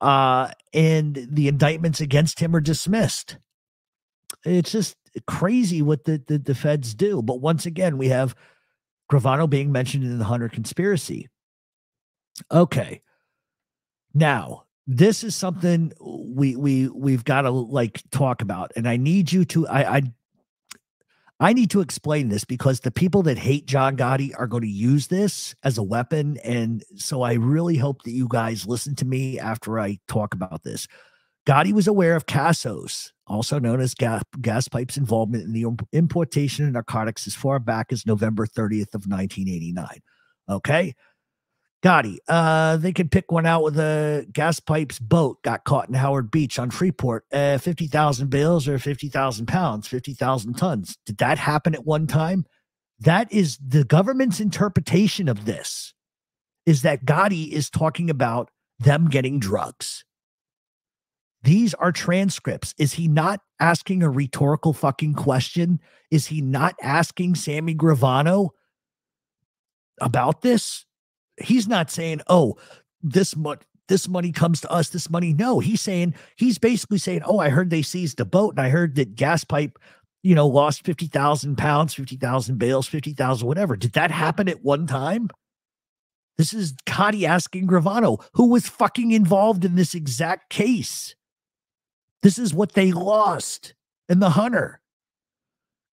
Uh, and the indictments against him are dismissed. It's just crazy what the, the, the feds do. But once again, we have Gravano being mentioned in the Hunter conspiracy. Okay. Now, this is something we, we, we've got to like talk about. And I need you to, I, I, I need to explain this because the people that hate John Gotti are going to use this as a weapon. And so I really hope that you guys listen to me after I talk about this. Gotti was aware of Casso's, also known as gas, Gaspipe's involvement in the importation of narcotics as far back as November thirtieth of nineteen eighty-nine. Okay. Gotti, uh, they could pick one out with a Gaspipe's boat got caught in Howard Beach on Freeport. Uh, fifty thousand bales or fifty thousand pounds, fifty thousand tons. Did that happen at one time? That is the government's interpretation of this, is that Gotti is talking about them getting drugs. These are transcripts. Is he not asking a rhetorical fucking question? Is he not asking Sammy Gravano about this? He's not saying, oh, this, mo this money comes to us, this money. No, he's saying, he's basically saying, oh, I heard they seized the boat and I heard that Gaspipe, you know, lost fifty thousand pounds, fifty thousand bales, fifty thousand, whatever. Did that happen at one time? This is Gotti asking Gravano, who was fucking involved in this exact case. This is what they lost in the Hunter.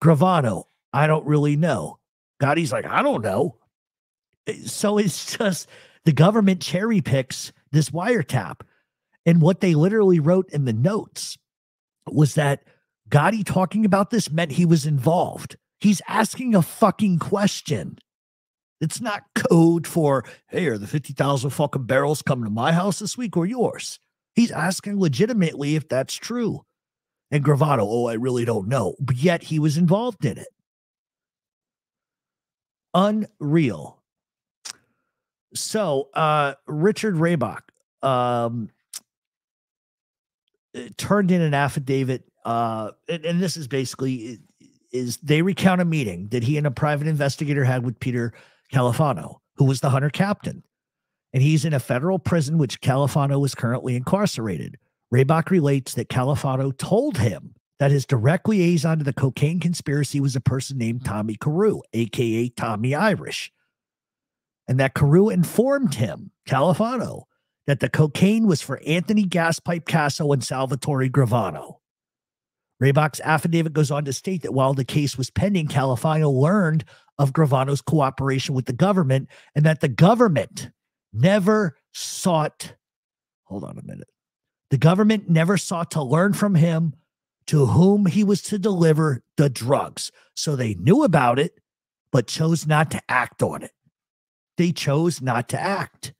Gravano, I don't really know. Gotti's like, I don't know. So it's just the government cherry picks this wiretap. And what they literally wrote in the notes was that Gotti talking about this meant he was involved. He's asking a fucking question. It's not code for, hey, are the fifty thousand fucking barrels coming to my house this week or yours? He's asking legitimately if that's true. And Gravano, oh, I really don't know. But yet he was involved in it. Unreal. So, uh, Richard Raybach um, turned in an affidavit. Uh, and, and this is basically, is they recount a meeting that he and a private investigator had with Peter Califano, who was the hunter captain. And he's in a federal prison, which Califano is currently incarcerated. Raybach relates that Califano told him that his direct liaison to the cocaine conspiracy was a person named Tommy Carew, a k a. Tommy Irish, and that Carew informed him, Califano, that the cocaine was for Anthony Gaspipe Casso and Salvatore Gravano. Raybach's affidavit goes on to state that while the case was pending, Califano learned of Gravano's cooperation with the government and that the government never sought, hold on a minute, the government never sought to learn from him to whom he was to deliver the drugs. So they knew about it, but chose not to act on it. They chose not to act.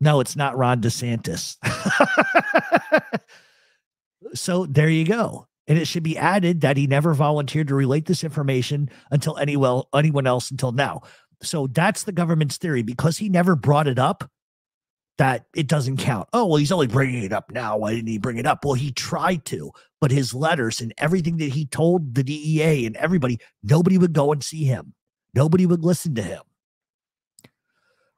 No, it's not Ron DeSantis. So there you go. And it should be added that he never volunteered to relate this information until any, well, anyone else until now. So that's the government's theory. Because he never brought it up, that it doesn't count. Oh, well, he's only bringing it up now. Why didn't he bring it up? Well, he tried to, but his letters and everything that he told the D E A and everybody, nobody would go and see him. Nobody would listen to him.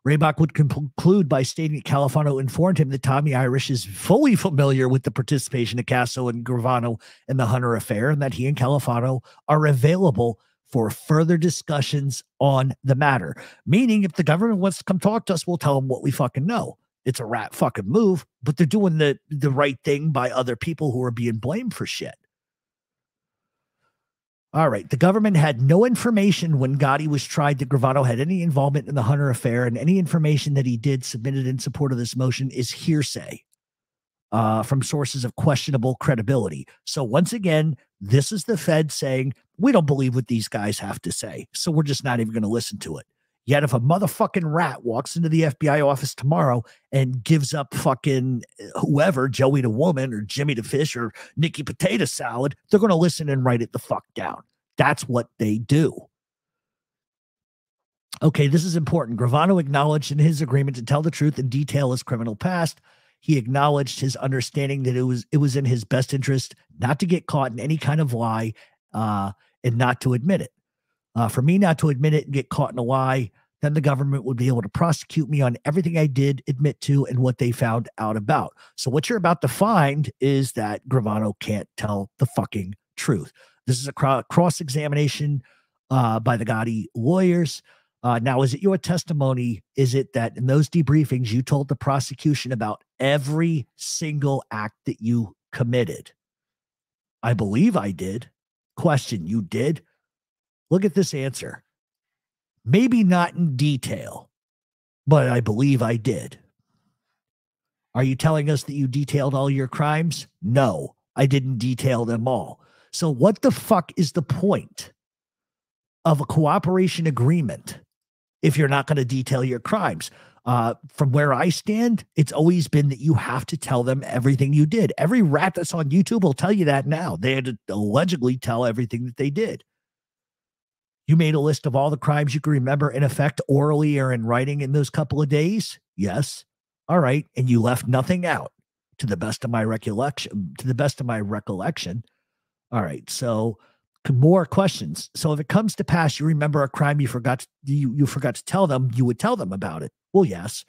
Raybach would conclude by stating that Califano informed him that Tommy Irish is fully familiar with the participation of Casso and Gravano in the Hunter affair, and that he and Califano are available for further discussions on the matter. Meaning, if the government wants to come talk to us, we'll tell them what we fucking know. It's a rat fucking move, but they're doing the, the right thing by other people who are being blamed for shit. All right. The government had no information when Gotti was tried that Gravano had any involvement in the Hunter affair, and any information that he did submitted in support of this motion is hearsay uh, from sources of questionable credibility. So once again, this is the Fed saying, we don't believe what these guys have to say, so we're just not even going to listen to it. Yet if a motherfucking rat walks into the F B I office tomorrow and gives up fucking whoever, Joey the Woman or Jimmy the Fish or Nikki Potato Salad, they're going to listen and write it the fuck down. That's what they do. Okay, this is important. Gravano acknowledged in his agreement to tell the truth and detail his criminal past. He acknowledged his understanding that it was it was in his best interest not to get caught in any kind of lie uh, and not to admit it. Uh, for me not to admit it and get caught in a lie, then the government would be able to prosecute me on everything I did admit to and what they found out about. So what you're about to find is that Gravano can't tell the fucking truth. This is a cross-examination uh, by the Gotti lawyers. Uh, now, is it your testimony? Is it that in those debriefings, you told the prosecution about every single act that you committed? I believe I did. Question, you did? Look at this answer. Maybe not in detail, but I believe I did. Are you telling us that you detailed all your crimes? No, I didn't detail them all. So what the fuck is the point of a cooperation agreement if you're not going to detail your crimes? Uh, from where I stand, it's always been that you have to tell them everything you did. Every rat that's on YouTube will tell you that now. They had to allegedly tell everything that they did. You made a list of all the crimes you can remember in effect orally or in writing in those couple of days? Yes. All right. And you left nothing out to the best of my recollection, to the best of my recollection. All right. So more questions. So if it comes to pass, you remember a crime you forgot, to, you, you forgot to tell them, you would tell them about it. Well, yes.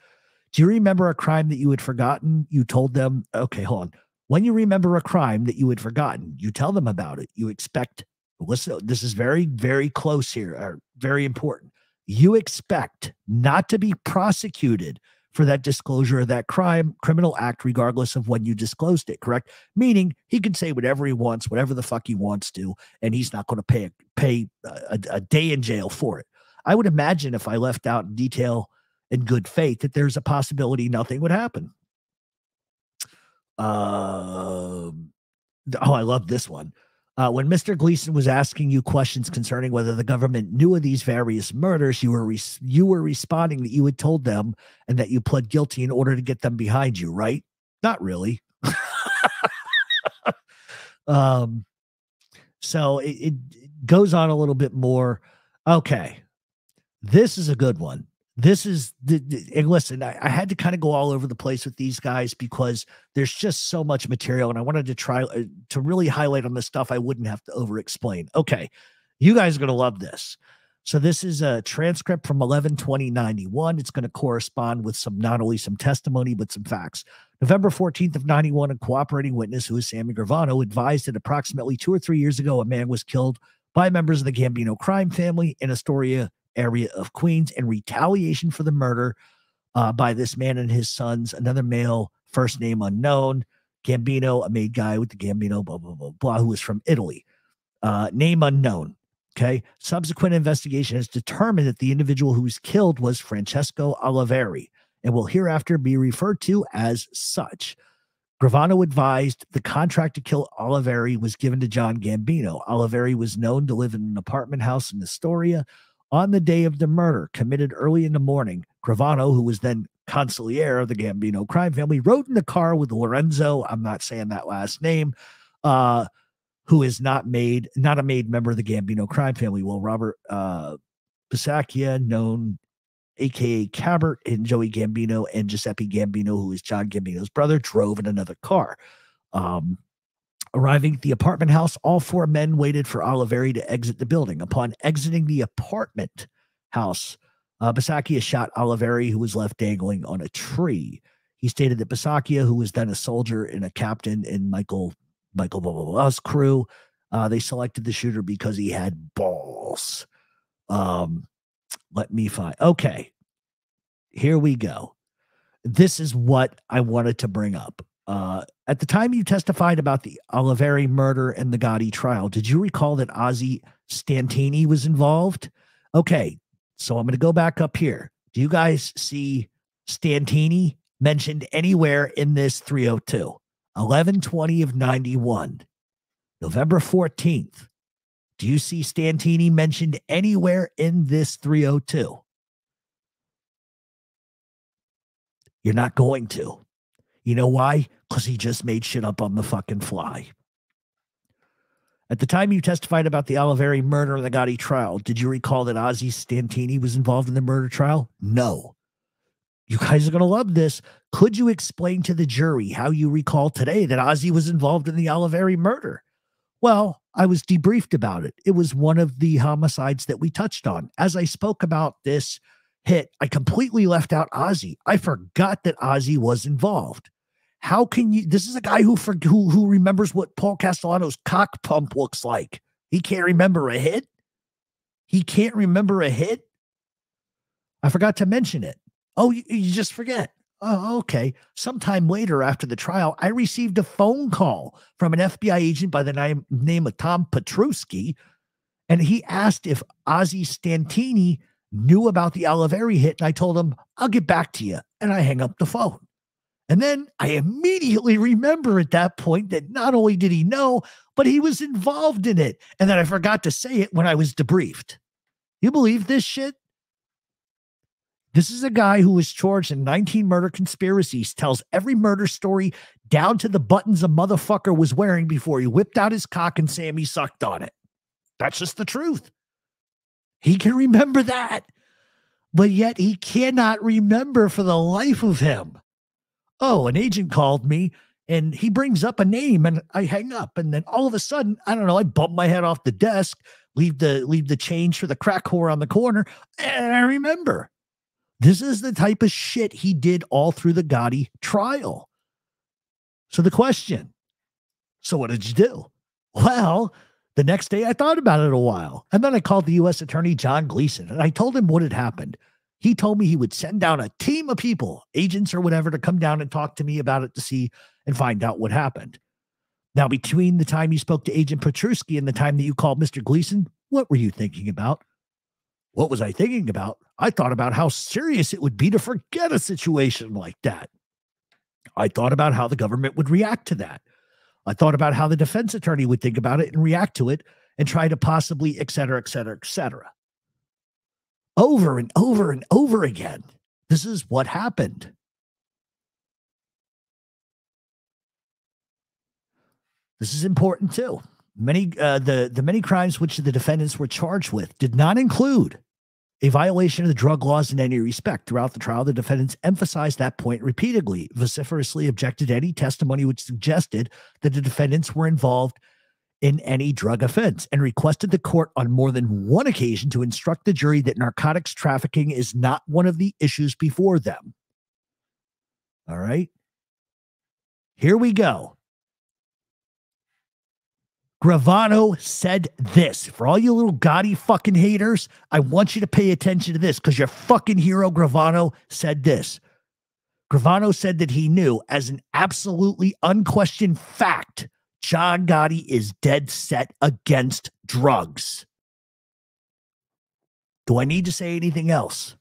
Do you remember a crime that you had forgotten? You told them, okay, hold on. When you remember a crime that you had forgotten, you tell them about it. You expect Listen, this is very, very close here, or very important. You expect not to be prosecuted for that disclosure of that crime, criminal act, regardless of when you disclosed it, correct? Meaning he can say whatever he wants, whatever the fuck he wants to, and he's not going to pay, pay a, a day in jail for it. I would imagine if I left out in detail in good faith that there's a possibility nothing would happen. Um, oh, I love this one. Uh, when Mister Gleason was asking you questions concerning whether the government knew of these various murders, you were re you were responding that you had told them and that you pled guilty in order to get them behind you, right? Not really. um, so it, it goes on a little bit more. Okay, this is a good one. This is the, the and listen, I, I had to kind of go all over the place with these guys because there's just so much material, and I wanted to try uh, to really highlight on the stuff I wouldn't have to over explain. Okay, you guys are going to love this. So this is a transcript from eleven twenty ninety-one. It's going to correspond with some, not only some testimony, but some facts. November fourteenth of ninety-one, a cooperating witness who is Sammy Gravano advised that approximately two or three years ago, a man was killed by members of the Gambino crime family in Astoria area of Queens in retaliation for the murder uh, by this man and his sons, another male, first name unknown, Gambino, a made guy with the Gambino, blah, blah, blah, blah, who was from Italy. Uh, name unknown. Okay. Subsequent investigation has determined that the individual who was killed was Francesco Oliveri and will hereafter be referred to as such. Gravano advised the contract to kill Oliveri was given to John Gambino. Oliveri was known to live in an apartment house in Astoria. On the day of the murder, committed early in the morning, Gravano, who was then consigliere of the Gambino crime family, rode in the car with Lorenzo, I'm not saying that last name, uh, who is not made, not a made member of the Gambino crime family. Well, Robert uh, Pisaccia, known a k a. Cabert, and Joey Gambino and Giuseppe Gambino, who is John Gambino's brother, drove in another car. Um Arriving at the apartment house, all four men waited for Oliveri to exit the building. Upon exiting the apartment house, uh, Pisaccia shot Oliveri, who was left dangling on a tree. He stated that Pisaccia, who was then a soldier and a captain in Michael Michael blah, blah, blah's crew, uh, they selected the shooter because he had balls. Um, let me find. Okay, here we go. This is what I wanted to bring up. Uh, at the time you testified about the Oliveri murder and the Gotti trial, did you recall that Ozzy Stantini was involved? Okay, so I'm going to go back up here. Do you guys see Stantini mentioned anywhere in this three oh two? eleven twenty of ninety-one, November fourteenth. Do you see Stantini mentioned anywhere in this three oh two? You're not going to. You know why? Because he just made shit up on the fucking fly. At the time you testified about the Oliveri murder and the Gotti trial, did you recall that Ozzy Stantini was involved in the murder trial? No. You guys are going to love this. Could you explain to the jury how you recall today that Ozzy was involved in the Oliveri murder? Well, I was debriefed about it. It was one of the homicides that we touched on. As I spoke about this hit, I completely left out Ozzy. I forgot that Ozzy was involved. How can you? This is a guy who for, who who remembers what Paul Castellano's cock pump looks like. He can't remember a hit. He can't remember a hit. I forgot to mention it. Oh, you, you just forget. Oh, okay. Sometime later after the trial, I received a phone call from an F B I agent by the name, name of Tom Petruski, and he asked if Ozzy Stantini knew about the Oliveri hit, and I told him, I'll get back to you, and I hang up the phone. And then I immediately remember at that point that not only did he know, but he was involved in it. And then I forgot to say it when I was debriefed. You believe this shit? This is a guy who was charged in nineteen murder conspiracies, tells every murder story down to the buttons a motherfucker was wearing before he whipped out his cock and Sammy sucked on it. That's just the truth. He can remember that, but yet he cannot remember for the life of him. Oh, an agent called me and he brings up a name and I hang up. And then all of a sudden, I don't know, I bump my head off the desk, leave the, leave the change for the crack whore on the corner. And I remember, this is the type of shit he did all through the Gotti trial. So the question, so what did you do? Well, the next day, I thought about it a while, and then I called the U S attorney, John Gleeson, and I told him what had happened. He told me he would send down a team of people, agents or whatever, to come down and talk to me about it to see and find out what happened. Now, between the time you spoke to Agent Petruski and the time that you called Mister Gleeson, what were you thinking about? What was I thinking about? I thought about how serious it would be to forget a situation like that. I thought about how the government would react to that. I thought about how the defense attorney would think about it and react to it and try to possibly, et cetera, et cetera, et cetera. Over and over and over again. This is what happened. This is important too. Many uh, the, the many crimes which the defendants were charged with did not include a violation of the drug laws in any respect. Throughout the trial, the defendants emphasized that point repeatedly, vociferously objected to any testimony which suggested that the defendants were involved in any drug offense, and requested the court on more than one occasion to instruct the jury that narcotics trafficking is not one of the issues before them. All right. Here we go. Gravano said this. For all you little Gotti fucking haters, I want you to pay attention to this because your fucking hero Gravano said this. Gravano said that he knew as an absolutely unquestioned fact, John Gotti is dead set against drugs. Do I need to say anything else?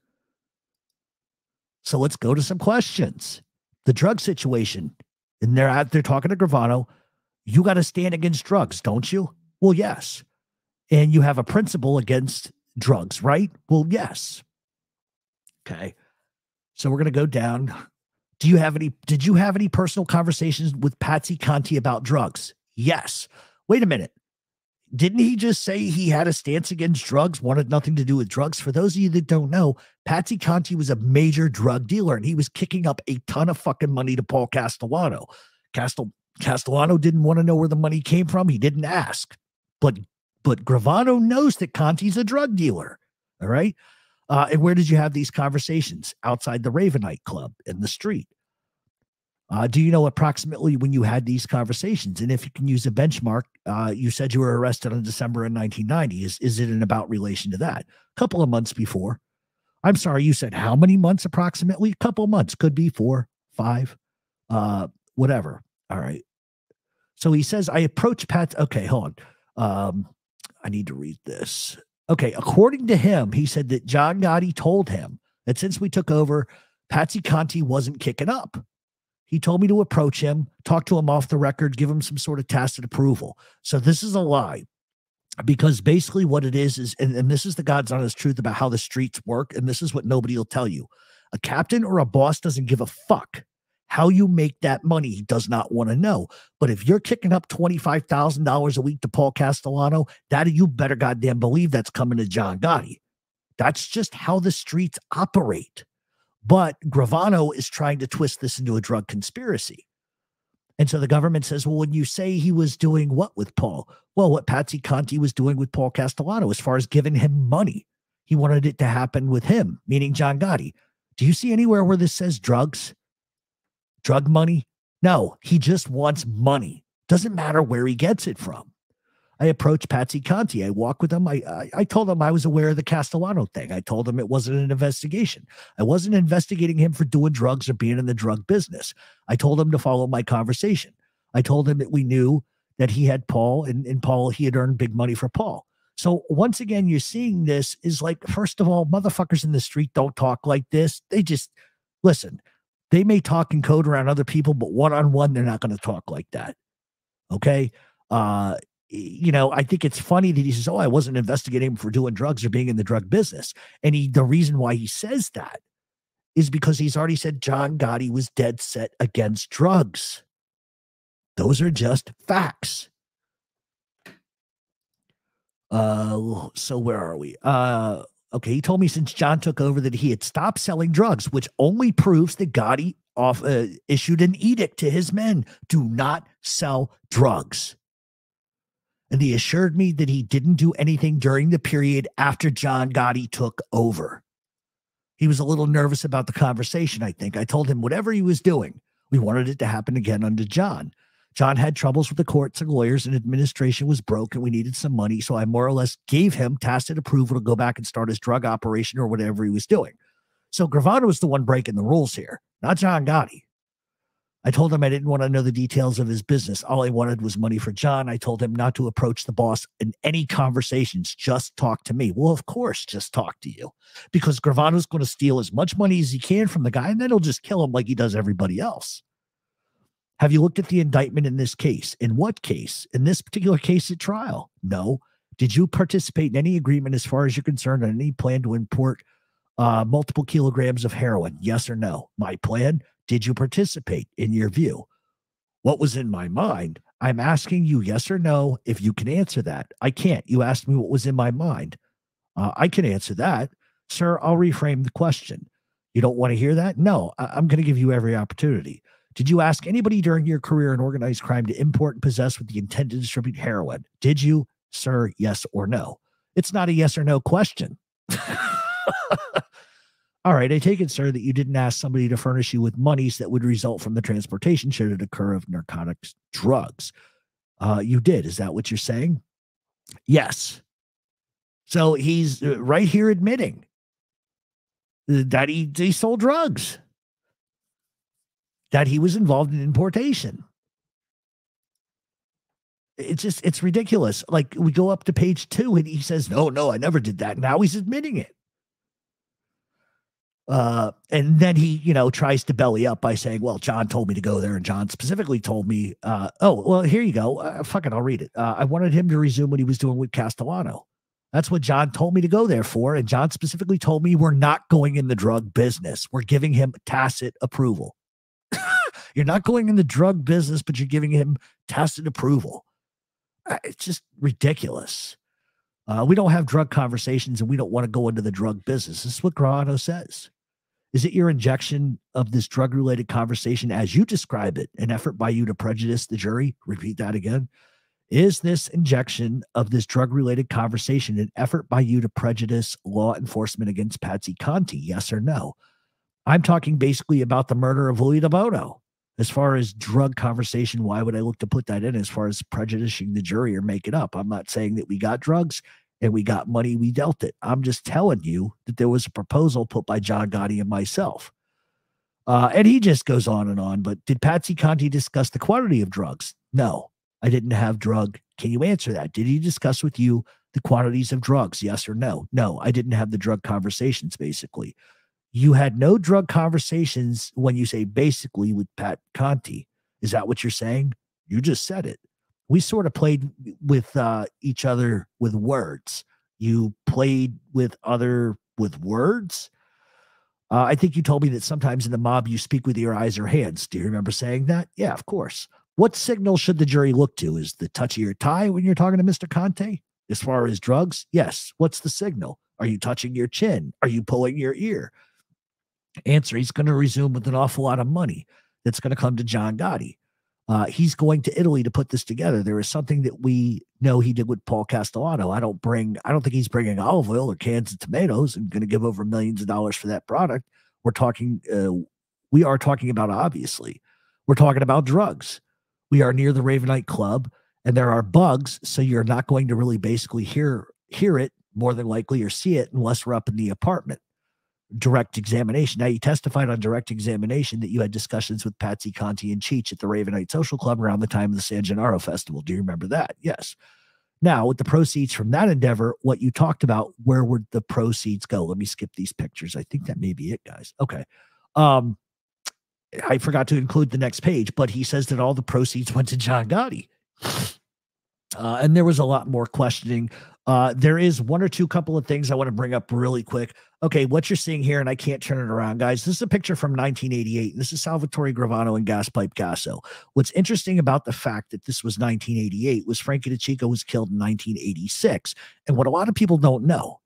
So let's go to some questions. The drug situation, and they're out there talking to Gravano. You got to stand against drugs, don't you? Well, yes. And you have a principle against drugs, right? Well, yes. Okay. So we're going to go down. Do you have any, did you have any personal conversations with Patsy Conti about drugs? Yes. Wait a minute. Didn't he just say he had a stance against drugs, wanted nothing to do with drugs? For those of you that don't know, Patsy Conti was a major drug dealer and he was kicking up a ton of fucking money to Paul Castellano. Castel Castellano didn't want to know where the money came from. He didn't ask, but, but Gravano knows that Conti's a drug dealer. All right. Uh, and where did you have these conversations? Outside the Ravenite Club in the street. Uh, do you know approximately when you had these conversations? And if you can use a benchmark, uh, you said you were arrested on December in nineteen ninety. Is, is it in about relation to that? A couple of months before. I'm sorry. You said how many months approximately? A couple months. Could be four, five, uh, whatever. All right. So he says, I approached Pat. Okay, hold on. Um, I need to read this. Okay, according to him, he said that John Gotti told him that since we took over, Patsy Conti wasn't kicking up. He told me to approach him, talk to him off the record, give him some sort of tacit approval. So this is a lie because basically what it is is, and, and this is the God's honest truth about how the streets work, and this is what nobody will tell you. A captain or a boss doesn't give a fuck how you make that money. He does not want to know. But if you're kicking up twenty-five thousand dollars a week to Paul Castellano, that you better goddamn believe that's coming to John Gotti. That's just how the streets operate. But Gravano is trying to twist this into a drug conspiracy. And so the government says, well, when you say he was doing what with Paul? Well, what Patsy Conti was doing with Paul Castellano as far as giving him money. He wanted it to happen with him, meaning John Gotti. Do you see anywhere where this says drugs? Drug money? No, he just wants money. Doesn't matter where he gets it from. I approached Patsy Conti. I walked with him. I, I I told him I was aware of the Castellano thing. I told him it wasn't an investigation. I wasn't investigating him for doing drugs or being in the drug business. I told him to follow my conversation. I told him that we knew that he had Paul and, and Paul, he had earned big money for Paul. So once again, you're seeing this is like, first of all, motherfuckers in the street don't talk like this. They just, listen, they may talk in code around other people, but one-on-one, they're not going to talk like that. Okay. Uh, you know, I think it's funny that he says, oh, I wasn't investigating him for doing drugs or being in the drug business. And he, the reason why he says that is because he's already said John Gotti was dead set against drugs. Those are just facts. Uh, so where are we? Uh, Okay, he told me since John took over that he had stopped selling drugs, which only proves that Gotti off, uh, issued an edict to his men, do not sell drugs. And he assured me that he didn't do anything during the period after John Gotti took over. He was a little nervous about the conversation, I think. I told him whatever he was doing, we wanted it to happen again under John. John had troubles with the courts and lawyers and administration was broke and we needed some money. So I more or less gave him tacit approval to go back and start his drug operation or whatever he was doing. So Gravano was the one breaking the rules here, not John Gotti. I told him I didn't want to know the details of his business. All I wanted was money for John. I told him not to approach the boss in any conversations. Just talk to me. Well, of course, just talk to you because Gravano's going to steal as much money as he can from the guy and then he'll just kill him like he does everybody else. Have you looked at the indictment in this case? In what case? In this particular case at trial? No. Did you participate in any agreement as far as you're concerned on any plan to import uh, multiple kilograms of heroin? Yes or no? My plan? Did you participate in your view? What was in my mind? I'm asking you yes or no if you can answer that. I can't. You asked me what was in my mind. Uh, I can answer that. Sir, I'll reframe the question. You don't want to hear that? No, I I'm going to give you every opportunity. Did you ask anybody during your career in organized crime to import and possess with the intent to distribute heroin? Did you? Sir, yes or no? It's not a yes or no question. All right, I take it, sir, that you didn't ask somebody to furnish you with monies that would result from the transportation should it occur of narcotics drugs. Uh, you did. Is that what you're saying? Yes. So he's right here admitting that he, he sold drugs, that he was involved in importation. It's just, it's ridiculous. Like, we go up to page two and he says, no, no, I never did that. Now he's admitting it. Uh, and then he, you know, tries to belly up by saying, well, John told me to go there. And John specifically told me, uh, oh, well, here you go. Uh, fuck it, I'll read it. Uh, I wanted him to resume what he was doing with Castellano. That's what John told me to go there for. And John specifically told me we're not going in the drug business. We're giving him tacit approval. You're not going in the drug business, but you're giving him tacit approval. It's just ridiculous. Uh, we don't have drug conversations and we don't want to go into the drug business. This is what Gravano says. Is it your injection of this drug-related conversation as you describe it, an effort by you to prejudice the jury? Repeat that again. Is this injection of this drug-related conversation an effort by you to prejudice law enforcement against Patsy Conti? Yes or no? I'm talking basically about the murder of Louis De Bono. As far as drug conversation, why would I look to put that in as far as prejudicing the jury or make it up? I'm not saying that we got drugs and we got money, we dealt it. I'm just telling you that there was a proposal put by John Gotti and myself. Uh, and he just goes on and on. But did Patsy Conti discuss the quantity of drugs? No, I didn't have drug. Can you answer that? Did he discuss with you the quantities of drugs? Yes or no? No, I didn't have the drug conversations, basically. You had no drug conversations when you say basically with Pat Conti. Is that what you're saying? You just said it. We sort of played with uh, each other with words. You played with other with words. Uh, I think you told me that sometimes in the mob, you speak with your eyes or hands. Do you remember saying that? Yeah, of course. What signal should the jury look to? Is the touch of your tie when you're talking to Mister Conti? As far as drugs? Yes. What's the signal? Are you touching your chin? Are you pulling your ear? Answer, he's going to resume with an awful lot of money that's going to come to John Gotti. Uh, he's going to Italy to put this together. There is something that we know he did with Paul Castellano. I don't bring, I don't think he's bringing olive oil or cans of tomatoes and going to give over millions of dollars for that product. We're talking, uh, we are talking about, obviously, we're talking about drugs. We are near the Ravenite Club and there are bugs. So you're not going to really basically hear, hear it more than likely or see it unless we're up in the apartment. Direct examination. Now, you testified on direct examination that you had discussions with Patsy Conti and Cheech at the Ravenite Social Club around the time of the San Gennaro Festival. Do you remember that? Yes. Now, with the proceeds from that endeavor, what you talked about, where would the proceeds go? Let me skip these pictures. I think that may be it, guys. Okay. Um, I forgot to include the next page, but he says that all the proceeds went to John Gotti. Uh, and there was a lot more questioning. Uh, there is one or two couple of things I want to bring up really quick. Okay, what you're seeing here, and I can't turn it around, guys. This is a picture from nineteen eighty-eight. This is Salvatore Gravano and Gaspipe Casso. What's interesting about the fact that this was nineteen eighty-eight was Frankie DiCicco was killed in nineteen eighty-six. And what a lot of people don't know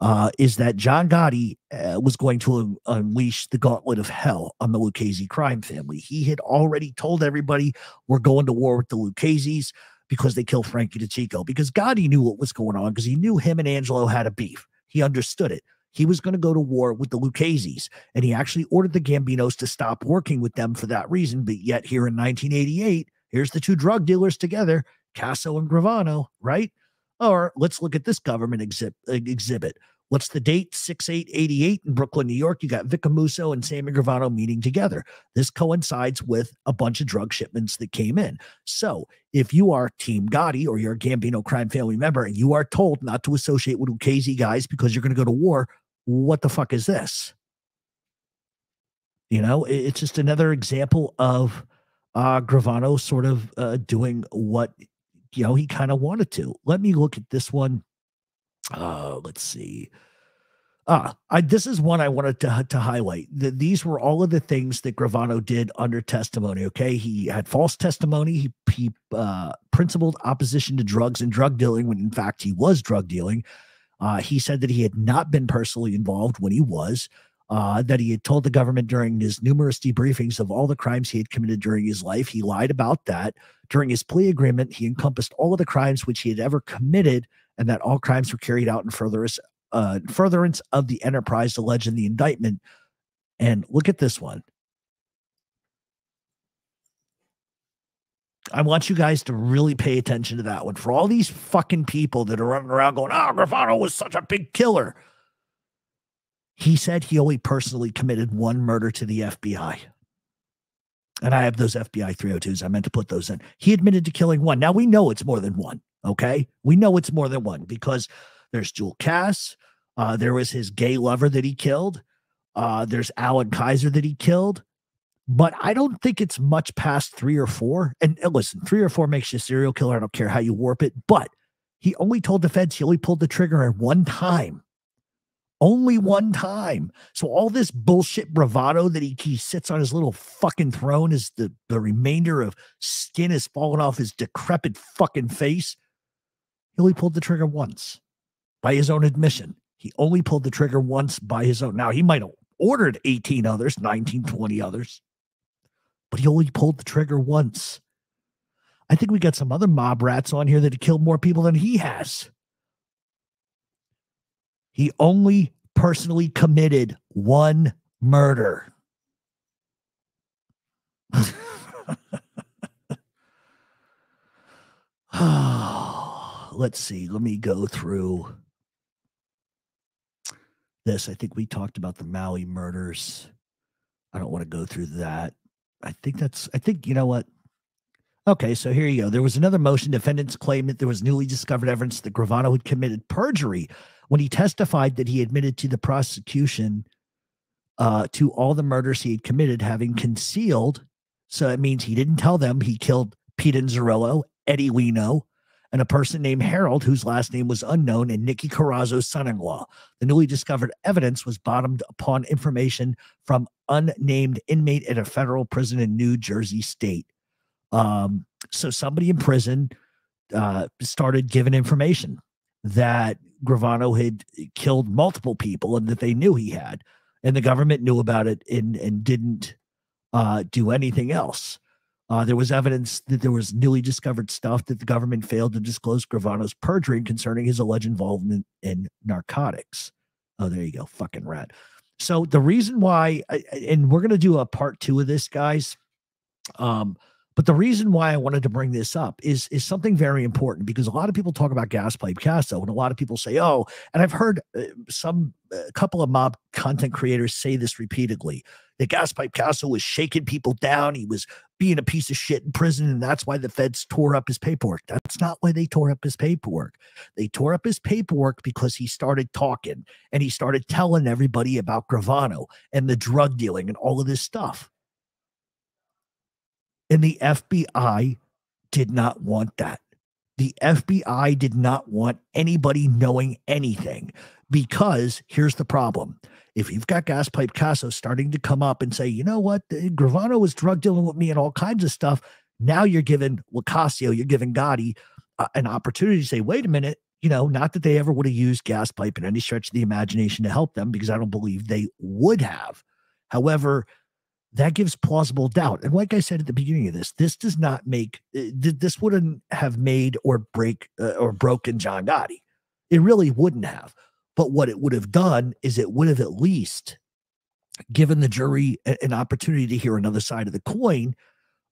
uh, is that John Gotti uh, was going to unleash the gauntlet of hell on the Lucchese crime family. He had already told everybody, we're going to war with the Lucchese's, because they killed Frankie DiCicco, because Gotti knew what was going on, because he knew him and Angelo had a beef. He understood it. He was going to go to war with the Lucchese's, and he actually ordered the Gambinos to stop working with them for that reason. But yet here in nineteen eighty-eight, here's the two drug dealers together, Casso and Gravano, right? Or let's look at this government exhib exhibit. What's the date? six eight eighty-eight in Brooklyn, New York. You got Vic Amuso and Sammy Gravano meeting together. This coincides with a bunch of drug shipments that came in. So if you are Team Gotti or you're a Gambino crime family member and you are told not to associate with Lucchese guys because you're going to go to war, what the fuck is this? You know, it's just another example of uh, Gravano sort of uh, doing what, you know, he kind of wanted to. Let me look at this one. Uh, let's see. Ah, I, this is one I wanted to, to highlight. The, these were all of the things that Gravano did under testimony, okay? He had false testimony. He, he uh, principled opposition to drugs and drug dealing when, in fact, he was drug dealing. Uh, he said that he had not been personally involved when he was, uh, that he had told the government during his numerous debriefings of all the crimes he had committed during his life. He lied about that. During his plea agreement, he encompassed all of the crimes which he had ever committed and that all crimes were carried out in furtherance Uh, furtherance of the enterprise alleged in the indictment. And look at this one. I want you guys to really pay attention to that one. For all these fucking people that are running around going, oh, Gravano was such a big killer. He said he only personally committed one murder to the F B I. And I have those F B I three oh twos. I meant to put those in. He admitted to killing one. Now we know it's more than one. Okay. We know it's more than one because there's Jules Cass. Uh, there was his gay lover that he killed. Uh, there's Alan Kaiser that he killed. But I don't think it's much past three or four. And, and listen, three or four makes you a serial killer. I don't care how you warp it. But he only told the feds he only pulled the trigger at one time. Only one time. So all this bullshit bravado that he, he sits on his little fucking throne is the, the remainder of skin is falling off his decrepit fucking face. He only pulled the trigger once. By his own admission, he only pulled the trigger once by his own. Now, he might have ordered eighteen others, nineteen, twenty others, but he only pulled the trigger once. I think we got some other mob rats on here that have killed more people than he has. He only personally committed one murder. Let's see. Let me go through this. I think we talked about the Maui murders. I don't want to go through that. I think that's, I think, you know what? Okay, so here you go. There was another motion. Defendants claimed that there was newly discovered evidence that Gravano had committed perjury when he testified that he admitted to the prosecution uh, to all the murders he had committed, having concealed. So it means he didn't tell them he killed Pete Inzerillo, Eddie Leno, and a person named Harold, whose last name was unknown, and Nicky Carrazzo's son-in-law. The newly discovered evidence was bottomed upon information from unnamed inmate at a federal prison in New Jersey State. Um, so somebody in prison uh, started giving information that Gravano had killed multiple people and that they knew he had, and the government knew about it and, and didn't uh, do anything else. Uh, there was evidence that there was newly discovered stuff that the government failed to disclose Gravano's perjury concerning his alleged involvement in narcotics. Oh, there you go. Fucking rat. So the reason why, and we're going to do a part two of this, guys. Um, but the reason why I wanted to bring this up is, is something very important, because a lot of people talk about Gaspipe Casso, and a lot of people say, oh, and I've heard some, a couple of mob content creators say this repeatedly, that Gaspipe Casso was shaking people down. He was being a piece of shit in prison, and that's why the feds tore up his paperwork. That's not why they tore up his paperwork. They tore up his paperwork because he started talking, and he started telling everybody about Gravano and the drug dealing and all of this stuff. And the F B I did not want that. The F B I did not want anybody knowing anything, because here's the problem. If you've got Gaspipe Casso starting to come up and say, you know what, Gravano was drug dealing with me and all kinds of stuff, now you're giving Lacasio, you're giving Gotti uh, an opportunity to say, wait a minute, you know, not that they ever would have used Gaspipe in any stretch of the imagination to help them, because I don't believe they would have. However, that gives plausible doubt. And like I said at the beginning of this, this does not make, this wouldn't have made or break uh, or broken John Gotti. It really wouldn't have. But what it would have done is it would have at least given the jury an opportunity to hear another side of the coin,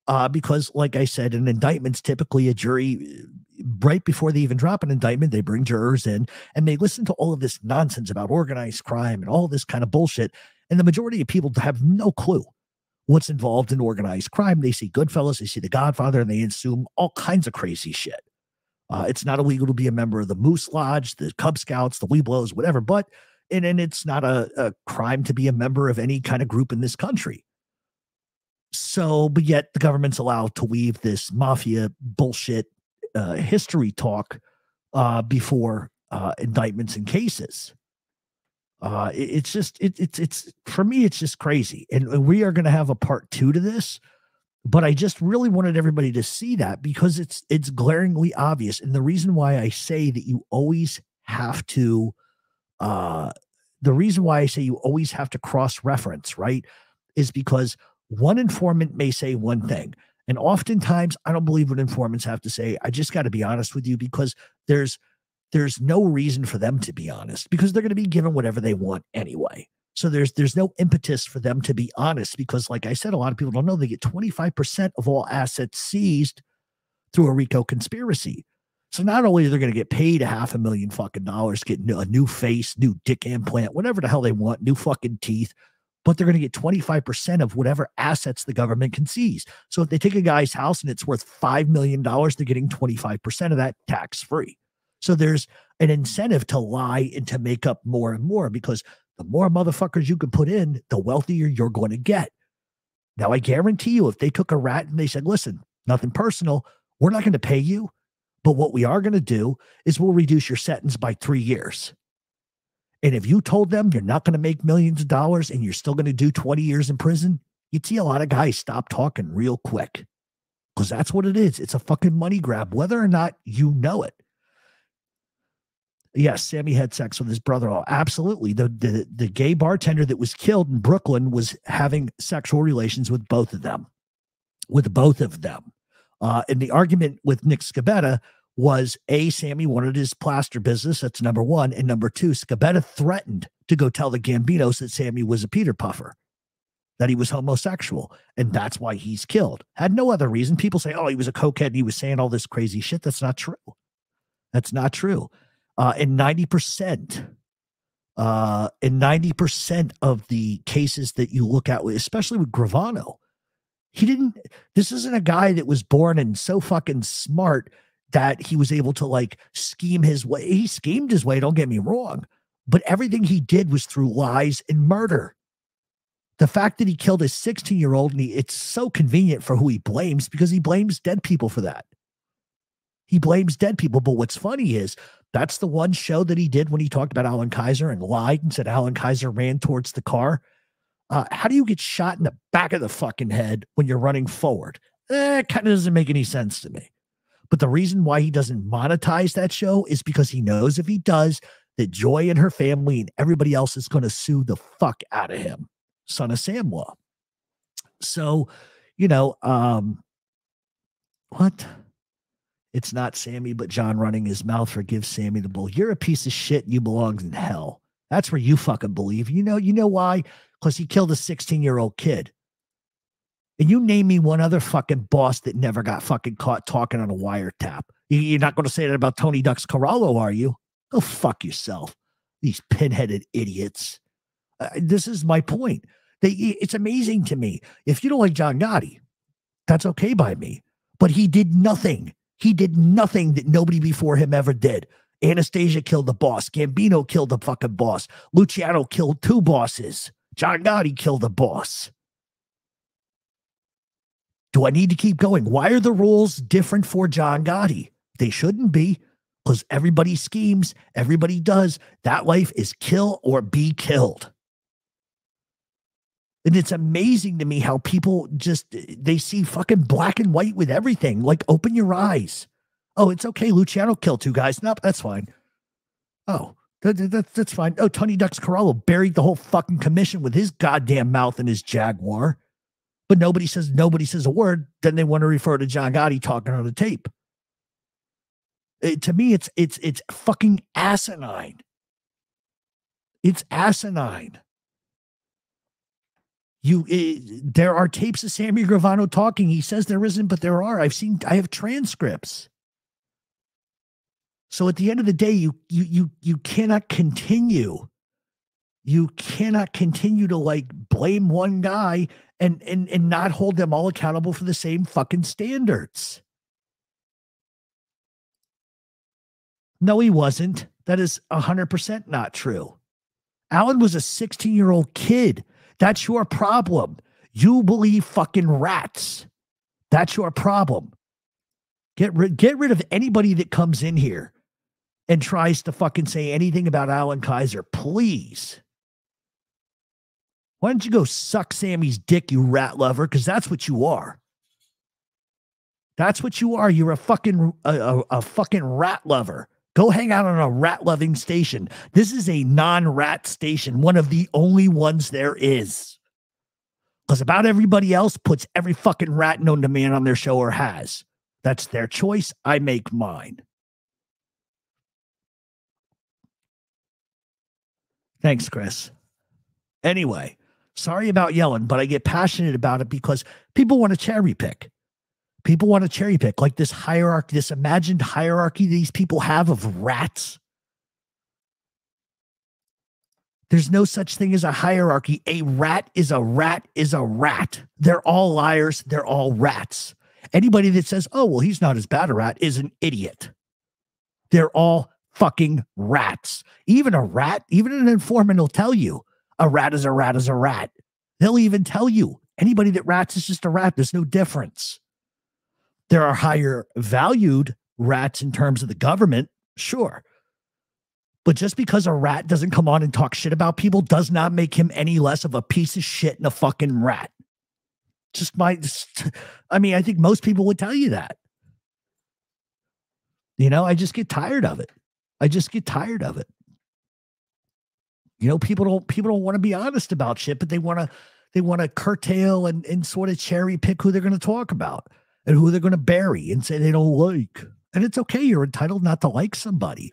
uh, because, like I said, in indictments, typically a jury, right before they even drop an indictment, they bring jurors in, and they listen to all of this nonsense about organized crime and all this kind of bullshit, and the majority of people have no clue what's involved in organized crime. They see Goodfellas, they see The Godfather, and they assume all kinds of crazy shit. Uh, it's not illegal to be a member of the Moose Lodge, the Cub Scouts, the Weeblos, whatever. But, and, and it's not a, a crime to be a member of any kind of group in this country. So, but yet the government's allowed to weave this mafia bullshit uh, history talk uh, before uh, indictments and cases. Uh, it, it's just, it, it's, it's, for me, it's just crazy. And, and we are going to have a part two to this, but I just really wanted everybody to see that because it's, it's glaringly obvious. And the reason why I say that you always have to, uh, the reason why I say you always have to cross-reference, right, is because one informant may say one thing. And oftentimes, I don't believe what informants have to say. I just got to be honest with you because there's, there's no reason for them to be honest because they're going to be given whatever they want anyway. So there's, there's no impetus for them to be honest because, like I said, a lot of people don't know they get twenty-five percent of all assets seized through a RICO conspiracy. So not only are they going to get paid a half a million fucking dollars, get a new face, new dick implant, whatever the hell they want, new fucking teeth, but they're going to get twenty-five percent of whatever assets the government can seize. So if they take a guy's house and it's worth five million dollars, they're getting twenty-five percent of that tax-free. So there's an incentive to lie and to make up more and more because the more motherfuckers you can put in, the wealthier you're going to get. Now, I guarantee you, if they took a rat and they said, listen, nothing personal, we're not going to pay you, but what we are going to do is we'll reduce your sentence by three years. And if you told them you're not going to make millions of dollars and you're still going to do twenty years in prison, you'd see a lot of guys stop talking real quick because that's what it is. It's a fucking money grab, whether or not you know it. Yes, Sammy had sex with his brother-in-law. Absolutely. The, the the gay bartender that was killed in Brooklyn was having sexual relations with both of them. With both of them. Uh, and the argument with Nick Scabetta was, A, Sammy wanted his plaster business. That's number one. And number two, Scabetta threatened to go tell the Gambinos that Sammy was a Peter Puffer, that he was homosexual. And that's why he's killed. Had no other reason. People say, oh, he was a cokehead and he was saying all this crazy shit. That's not true. That's not true. Uh, and ninety percent, uh, and ninety percent of the cases that you look at, especially with Gravano, he didn't, this isn't a guy that was born and so fucking smart that he was able to like scheme his way. He schemed his way, don't get me wrong, but everything he did was through lies and murder. The fact that he killed a sixteen-year-old, and he, it's so convenient for who he blames because he blames dead people for that. He blames dead people, but what's funny is that's the one show that he did when he talked about Alan Kaiser and lied and said Alan Kaiser ran towards the car. Uh, how do you get shot in the back of the fucking head when you're running forward? Eh, it kind of doesn't make any sense to me. But the reason why he doesn't monetize that show is because he knows if he does, that Joy and her family and everybody else is going to sue the fuck out of him. Son of Sam law. So, you know, um, what? It's not Sammy, but John running his mouth. Forgive Sammy the Bull. You're a piece of shit. You belong in hell. That's where you fucking believe. You know, you know why? Because he killed a sixteen-year-old kid. And you name me one other fucking boss that never got fucking caught talking on a wiretap. You're not going to say that about Tony Ducks Corallo, are you? Go fuck yourself. These pinheaded idiots. Uh, this is my point. They, it's amazing to me. If you don't like John Gotti, that's okay by me. But he did nothing. He did nothing that nobody before him ever did. Anastasia killed the boss. Gambino killed the fucking boss. Luciano killed two bosses. John Gotti killed the boss. Do I need to keep going? Why are the rules different for John Gotti? They shouldn't be because everybody schemes. Everybody does. That life is kill or be killed. And it's amazing to me how people just, they see fucking black and white with everything. Like, open your eyes. Oh, it's okay. Luciano killed two guys. Nope, that's fine. Oh, that, that, that's fine. Oh, Tony Ducks Corallo buried the whole fucking commission with his goddamn mouth and his Jaguar. But nobody says, nobody says a word. Then they want to refer to John Gotti talking on the tape. It, to me, it's, it's, it's fucking asinine. It's asinine. You, it, there are tapes of Sammy Gravano talking. He says there isn't, but there are. I've seen, I have transcripts. So at the end of the day, you, you, you, you cannot continue. You cannot continue to like blame one guy and, and, and not hold them all accountable for the same fucking standards. No, he wasn't. That is one hundred percent not true. Alan was a sixteen-year-old kid. That's your problem. You believe fucking rats. That's your problem. Get rid, get rid of anybody that comes in here and tries to fucking say anything about Alan Kaiser, please. Why don't you go suck Sammy's dick, you rat lover? Because that's what you are. That's what you are. You're a fucking a, a, a fucking rat lover. Go hang out on a rat-loving station. This is a non-rat station, one of the only ones there is. Because about everybody else puts every fucking rat known to man on their show or has. That's their choice. I make mine. Thanks, Chris. Anyway, sorry about yelling, but I get passionate about it because people want to cherry pick. People want to cherry pick like this hierarchy, this imagined hierarchy these people have of rats. There's no such thing as a hierarchy. A rat is a rat is a rat. They're all liars. They're all rats. Anybody that says, oh, well, he's not as bad a rat is an idiot. They're all fucking rats. Even a rat, even an informant will tell you a rat is a rat is a rat. They'll even tell you anybody that rats is just a rat. There's no difference. There are higher valued rats in terms of the government, sure. But just because a rat doesn't come on and talk shit about people does not make him any less of a piece of shit and a fucking rat. Just my, just, I mean, I think most people would tell you that. You know, I just get tired of it. I just get tired of it. You know, people don't, people don't want to be honest about shit, but they want to, they want to curtail and, and sort of cherry pick who they're going to talk about. And who they're going to bury and say they don't like. And it's okay. You're entitled not to like somebody,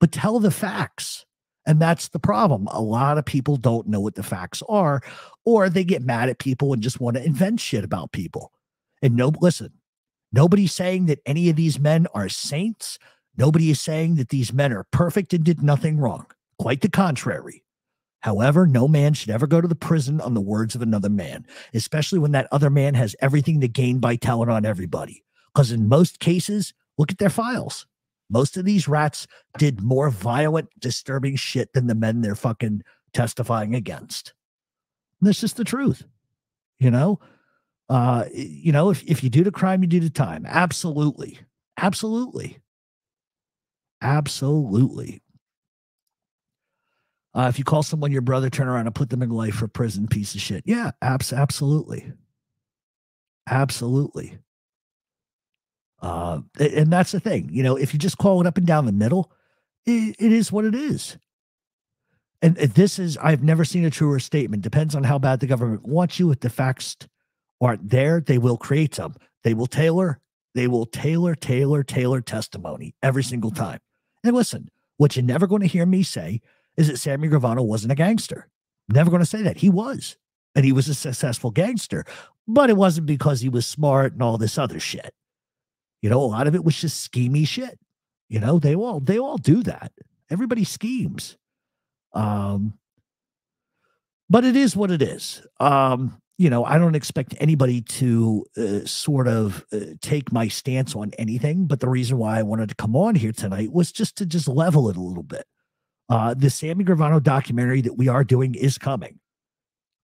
but tell the facts. And that's the problem. A lot of people don't know what the facts are, or they get mad at people and just want to invent shit about people. And no, listen, nobody's saying that any of these men are saints. Nobody is saying that these men are perfect and did nothing wrong. Quite the contrary. However, no man should ever go to the prison on the words of another man, especially when that other man has everything to gain by telling on everybody. Because in most cases, look at their files. Most of these rats did more violent, disturbing shit than the men they're fucking testifying against. And that's just the truth. You know, uh, you know, if, if you do the crime, you do the time. Absolutely. Absolutely. Absolutely. Uh, if you call someone your brother, turn around and put them in life for prison, piece of shit. Yeah, abs absolutely. Absolutely. Uh, and that's the thing. You know, if you just call it up and down the middle, it, it is what it is. And this is, I've never seen a truer statement. Depends on how bad the government wants you. If the facts aren't there, they will create some. They will tailor, they will tailor, tailor, tailor testimony every single time. And listen, what you're never going to hear me say is that Sammy Gravano wasn't a gangster. Never going to say that. He was. And he was a successful gangster. But it wasn't because he was smart and all this other shit. You know, a lot of it was just schemy shit. You know, they all, they all do that. Everybody schemes. Um, but it is what it is. Um, you know, I don't expect anybody to uh, sort of uh, take my stance on anything. But the reason why I wanted to come on here tonight was just to just level it a little bit. Uh, the Sammy Gravano documentary that we are doing is coming.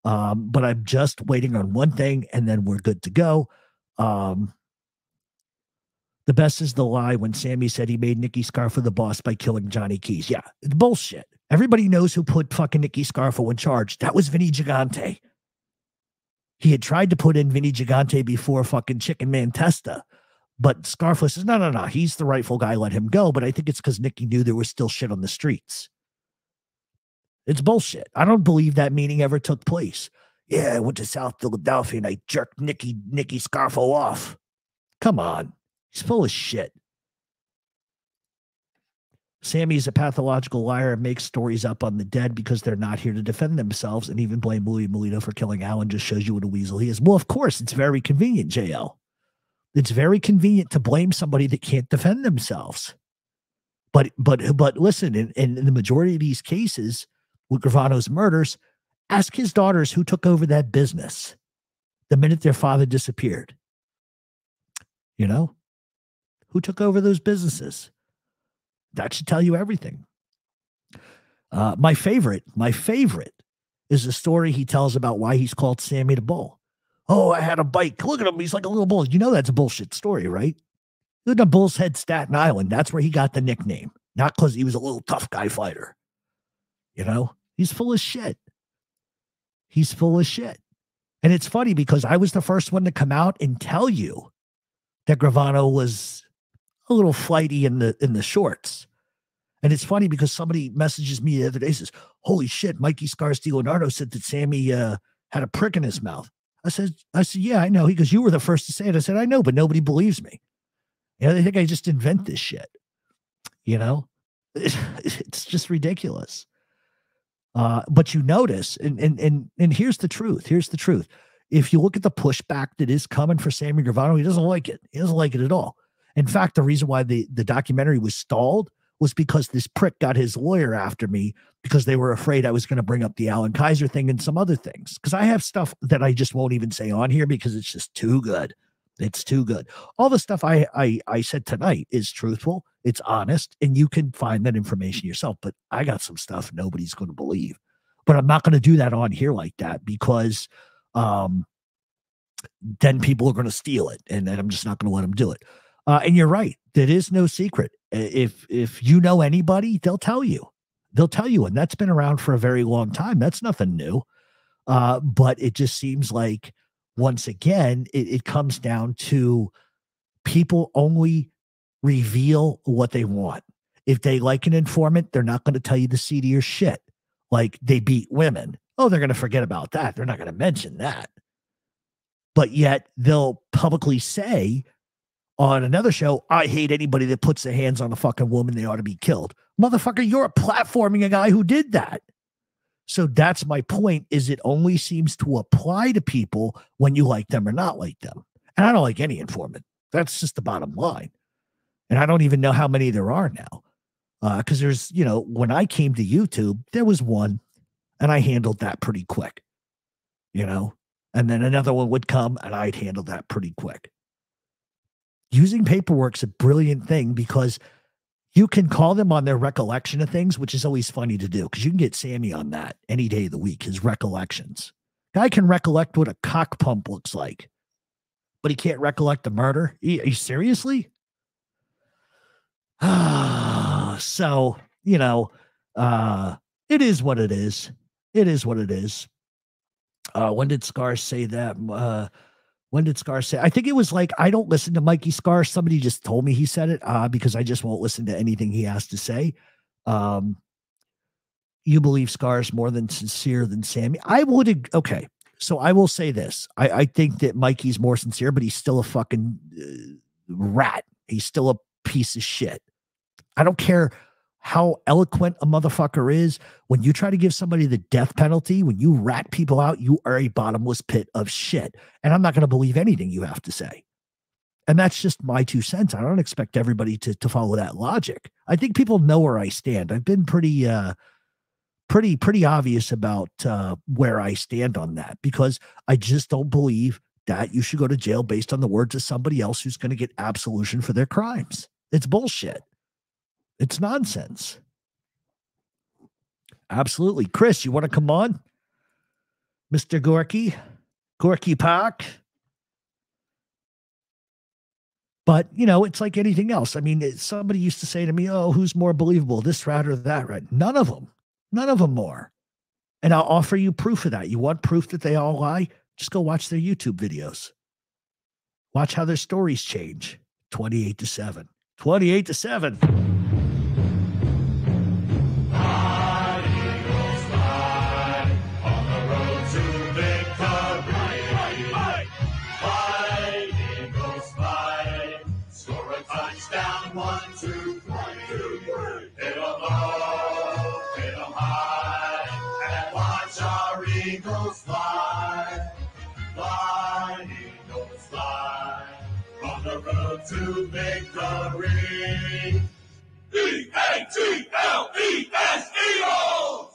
Um, but I'm just waiting on one thing and then we're good to go. Um, the best is the lie when Sammy said he made Nicky Scarfo the boss by killing Johnny Keys. Yeah, it's bullshit. Everybody knows who put fucking Nicky Scarfo in charge. That was Vinny Gigante. He had tried to put in Vinny Gigante before fucking Chicken Man Testa. But Scarfo says, no, no, no, he's the rightful guy. Let him go. But I think it's because Nicky knew there was still shit on the streets. It's bullshit. I don't believe that meeting ever took place. Yeah, I went to South Philadelphia and I jerked Nicky, Nicky Scarfo off. Come on. He's full of shit. Sammy's a pathological liar and makes stories up on the dead because they're not here to defend themselves, and even blame Louie Milito for killing Alan just shows you what a weasel he is. Well, of course, it's very convenient, J L. It's very convenient to blame somebody that can't defend themselves. But but but listen, in, in, in the majority of these cases, with Gravano's murders, ask his daughters who took over that business the minute their father disappeared. You know? Who took over those businesses? That should tell you everything. Uh, my favorite, my favorite is the story he tells about why he's called Sammy the Bull. oh, I had a bike. Look at him. He's like a little bull. You know that's a bullshit story, right? He lived on Bull's Head, Staten Island. That's where he got the nickname. Not because he was a little tough guy fighter. You know, he's full of shit. He's full of shit. And it's funny because I was the first one to come out and tell you that Gravano was a little flighty in the in the shorts. And it's funny because somebody messages me the other day, says, holy shit, Mikey Scars DeLeonardo said that Sammy uh, had a prick in his mouth. I said, I said, yeah, I know. He goes, you were the first to say it. I said, I know, but nobody believes me. You know, they think I just invent this shit. You know, it's just ridiculous. Uh, but you notice, and, and, and, and here's the truth. Here's the truth. If you look at the pushback that is coming for Sammy Gravano, he doesn't like it. He doesn't like it at all. In fact, the reason why the, the documentary was stalled was because this prick got his lawyer after me because they were afraid I was going to bring up the Alan Kaiser thing and some other things. Because I have stuff that I just won't even say on here because it's just too good. It's too good. All the stuff I, I, I said tonight is truthful. It's honest. And you can find that information yourself. But I got some stuff nobody's going to believe. But I'm not going to do that on here like that because um, then people are going to steal it. And, and I'm just not going to let them do it. Uh, and you're right. There is no secret. If if you know anybody, they'll tell you. They'll tell you. And that's been around for a very long time. That's nothing new. Uh, but it just seems like, once again, it, it comes down to people only reveal what they want. If they like an informant, they're not going to tell you the seedier shit. Like they beat women. Oh, they're going to forget about that. They're not going to mention that. But yet they'll publicly say on another show, I hate anybody that puts their hands on a fucking woman. They ought to be killed. Motherfucker, you're platforming a guy who did that. So that's my point, is it only seems to apply to people when you like them or not like them. And I don't like any informant. That's just the bottom line. And I don't even know how many there are now. Because uh, there's, you know, when I came to YouTube, there was one and I handled that pretty quick, you know, and then another one would come and I'd handle that pretty quick. Using paperwork's a brilliant thing because you can call them on their recollection of things, which is always funny to do because you can get Sammy on that any day of the week, his recollections. Guy can recollect what a cock pump looks like, but he can't recollect the murder. Are you seriously? So, you know, uh, it is what it is. It is what it is. Uh, when did Scars say that? Uh, When did Scar say? I think it was like, I don't listen to Mikey Scar. Somebody just told me he said it uh, because I just won't listen to anything he has to say. Um, you believe Scar's more than sincere than Sammy. I would. Okay. So I will say this. I, I think that Mikey's more sincere, but he's still a fucking uh, rat. He's still a piece of shit. I don't care how eloquent a motherfucker is. When you try to give somebody the death penalty, when you rat people out, you are a bottomless pit of shit. And I'm not going to believe anything you have to say. And that's just my two cents. I don't expect everybody to, to follow that logic. I think people know where I stand. I've been pretty, uh, pretty, pretty obvious about uh, where I stand on that because I just don't believe that you should go to jail based on the words of somebody else who's going to get absolution for their crimes. It's bullshit. It's nonsense. Absolutely. Chris, you want to come on? Mister Gorky, Gorky Park. But, you know, it's like anything else. I mean, it, somebody used to say to me, oh, who's more believable, this rat or that rat? None of them. None of them are. And I'll offer you proof of that. You want proof that they all lie? Just go watch their YouTube videos. Watch how their stories change. twenty-eight to seven. twenty-eight to seven. To victory. E A T L E S, Eagles!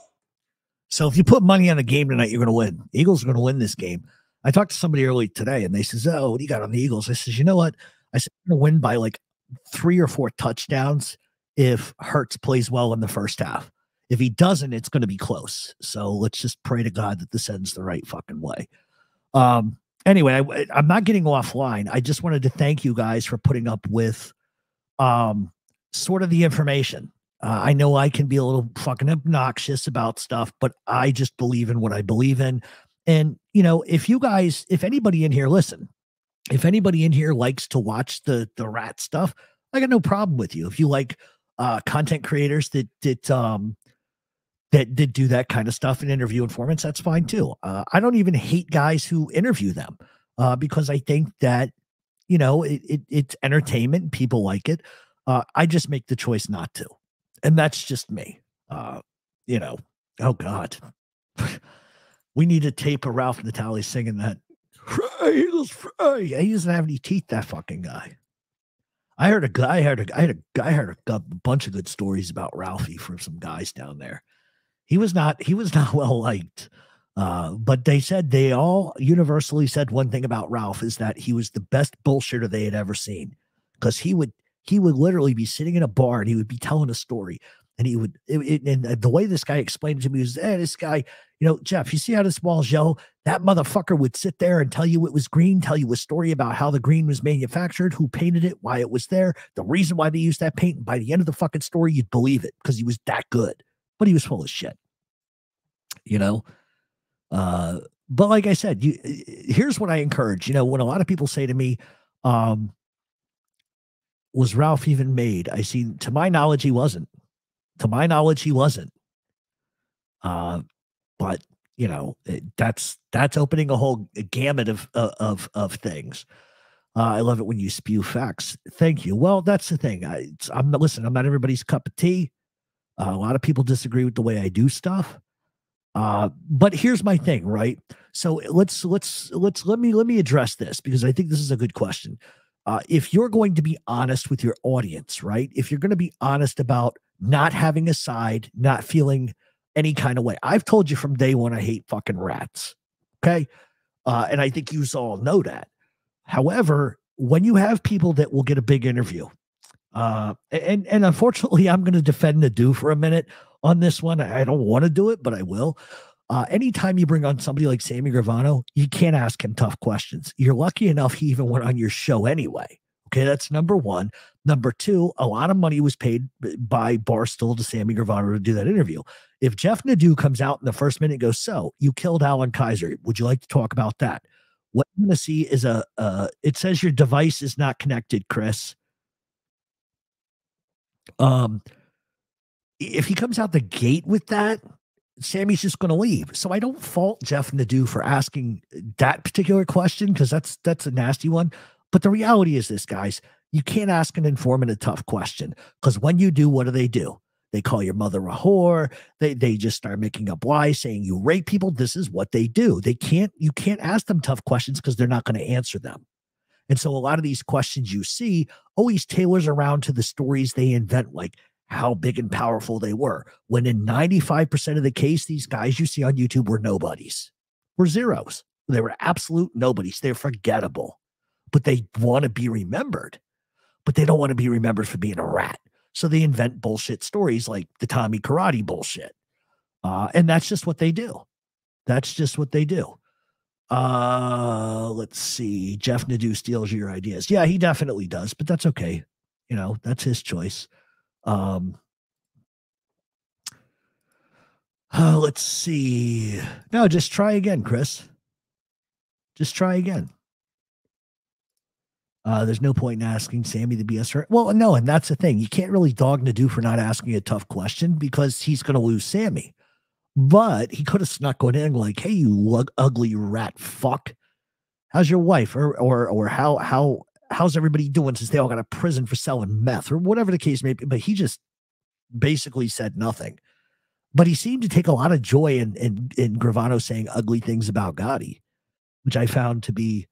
So if you put money on a game tonight, you're going to win. Eagles are going to win this game. I talked to somebody early today, and they says, oh, what do you got on the Eagles? I says, you know what? I said, I'm going to win by like three or four touchdowns if Hurts plays well in the first half. If he doesn't, it's going to be close. So let's just pray to God that this ends the right fucking way. Um, anyway, I, I'm not getting offline. I just wanted to thank you guys for putting up with um, sort of the information. Uh, I know I can be a little fucking obnoxious about stuff, but I just believe in what I believe in. And, you know, if you guys, if anybody in here, listen, if anybody in here likes to watch the the rat stuff, I got no problem with you. If you like uh, content creators that that um, that did do that kind of stuff and interview informants, that's fine too. Uh, I don't even hate guys who interview them uh, because I think that, you know, it, it, it's entertainment. People like it. Uh, I just make the choice not to, and that's just me. Uh, you know, oh God, we need to tape of Ralph Natale singing that. He doesn't have any teeth, that fucking guy. I heard a guy, I heard a, I heard a, I heard a, a bunch of good stories about Ralphie from some guys down there. He was not, he was not well liked, uh, but they said, they all universally said one thing about Ralph is that he was the best bullshitter they had ever seen, because he would, he would literally be sitting in a bar and he would be telling a story. And he would, it, it, and the way this guy explained it to me was, hey, this guy, you know, Jeff, you see how this wall's yellow? That motherfucker would sit there and tell you it was green, tell you a story about how the green was manufactured, who painted it, why it was there, the reason why they used that paint. And by the end of the fucking story, you'd believe it because he was that good. But he was full of shit, you know? Uh, but like I said, you, here's what I encourage. You know, when a lot of people say to me, um, was Ralph even made? I see, to my knowledge, he wasn't. To my knowledge, he wasn't. Uh, but you know, it, that's that's opening a whole gamut of of of things. Uh, I love it when you spew facts. Thank you. Well, that's the thing. I, it's, I'm not, listen, I'm not everybody's cup of tea. Uh, a lot of people disagree with the way I do stuff. Uh, but here's my thing, right? So let's let's let's let me let me address this, because I think this is a good question. Uh, if you're going to be honest with your audience, right? If you're going to be honest about not having a side, not feeling any kind of way. I've told you from day one, I hate fucking rats. Okay. Uh, and I think you all know that. However, when you have people that will get a big interview, uh, and, and unfortunately I'm going to defend the do for a minute on this one. I don't want to do it, but I will. Uh, anytime you bring on somebody like Sammy Gravano, you can't ask him tough questions. You're lucky enough he even went on your show anyway. Okay, that's number one. Number two, a lot of money was paid by Barstool to Sammy Gravano to do that interview. If Jeff Nadeau comes out in the first minute and goes, so, you killed Alan Kaiser. Would you like to talk about that? What I'm going to see is a, uh, it says your device is not connected, Chris. Um, if he comes out the gate with that, Sammy's just going to leave. So I don't fault Jeff Nadeau for asking that particular question, because that's, that's a nasty one. But the reality is this, guys, you can't ask an informant a tough question, because when you do, what do they do? They call your mother a whore. They, they just start making up lies saying you rape people. This is what they do. They can't, you can't ask them tough questions because they're not going to answer them. And so a lot of these questions you see always tailors around to the stories they invent, like how big and powerful they were. When in ninety-five percent of the case, these guys you see on YouTube were nobodies, were zeros. They were absolute nobodies. They're forgettable. But they want to be remembered, but they don't want to be remembered for being a rat. So they invent bullshit stories like the Tommy Karate bullshit. Uh, and that's just what they do. That's just what they do. Uh, let's see. Jeff Nadeau steals your ideas. Yeah, he definitely does, but that's okay. You know, that's his choice. Um, uh, let's see. No, just try again, Chris. Just try again. Uh, there's no point in asking Sammy the B S. Well, no, and that's the thing. You can't really dog Nadeau for not asking a tough question, because he's going to lose Sammy. But he could have snuck one in like, hey, you ugly rat fuck. How's your wife? Or or or how how how's everybody doing since they all got a prison for selling meth, or whatever the case may be. But he just basically said nothing. But he seemed to take a lot of joy in in, in Gravano saying ugly things about Gotti, which I found to be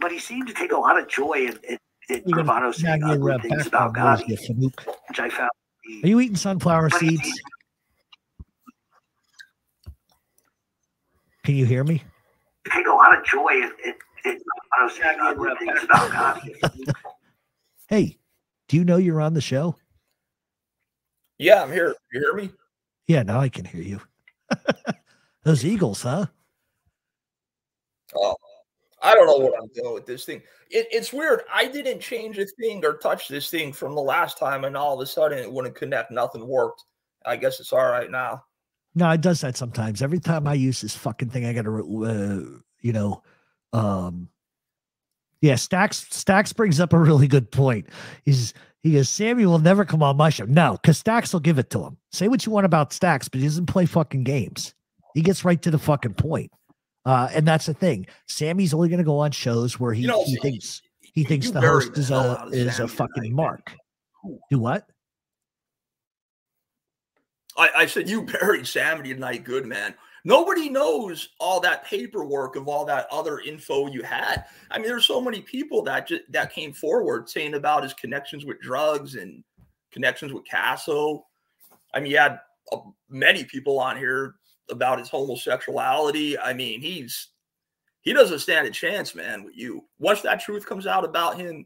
But he seemed to take a lot of joy in, in, in Gravano saying ugly uh, things about Gotti, which I found. Are you eating sunflower seeds? Can you hear me? Take a lot of joy in, in, in Gravano saying ugly things about Gotti. Hey, do you know you're on the show? Yeah, I'm here. You hear me? Yeah, now I can hear you. Those Eagles, huh? Oh. I don't know what I'm doing with this thing. It, it's weird. I didn't change a thing or touch this thing from the last time, and all of a sudden it wouldn't connect. Nothing worked. I guess it's all right now. No, it does that sometimes. Every time I use this fucking thing, I got to, uh, you know, um, yeah, Stacks, Stacks brings up a really good point. He's, he goes, Sammy will never come on my show. No, because Stacks will give it to him. Say what you want about Stacks, but he doesn't play fucking games. He gets right to the fucking point. Uh, and that's the thing. Sammy's only going to go on shows where he, you know, he thinks he thinks the host is a is a fucking mark. Do what? I, I said you buried Sammy tonight, good man. Nobody knows all that paperwork of all that other info you had. I mean, there's so many people that just, that came forward saying about his connections with drugs and connections with Casso. I mean, he had uh, many people on here about his homosexuality. I mean, he's he doesn't stand a chance, man, with you. Once that truth comes out about him,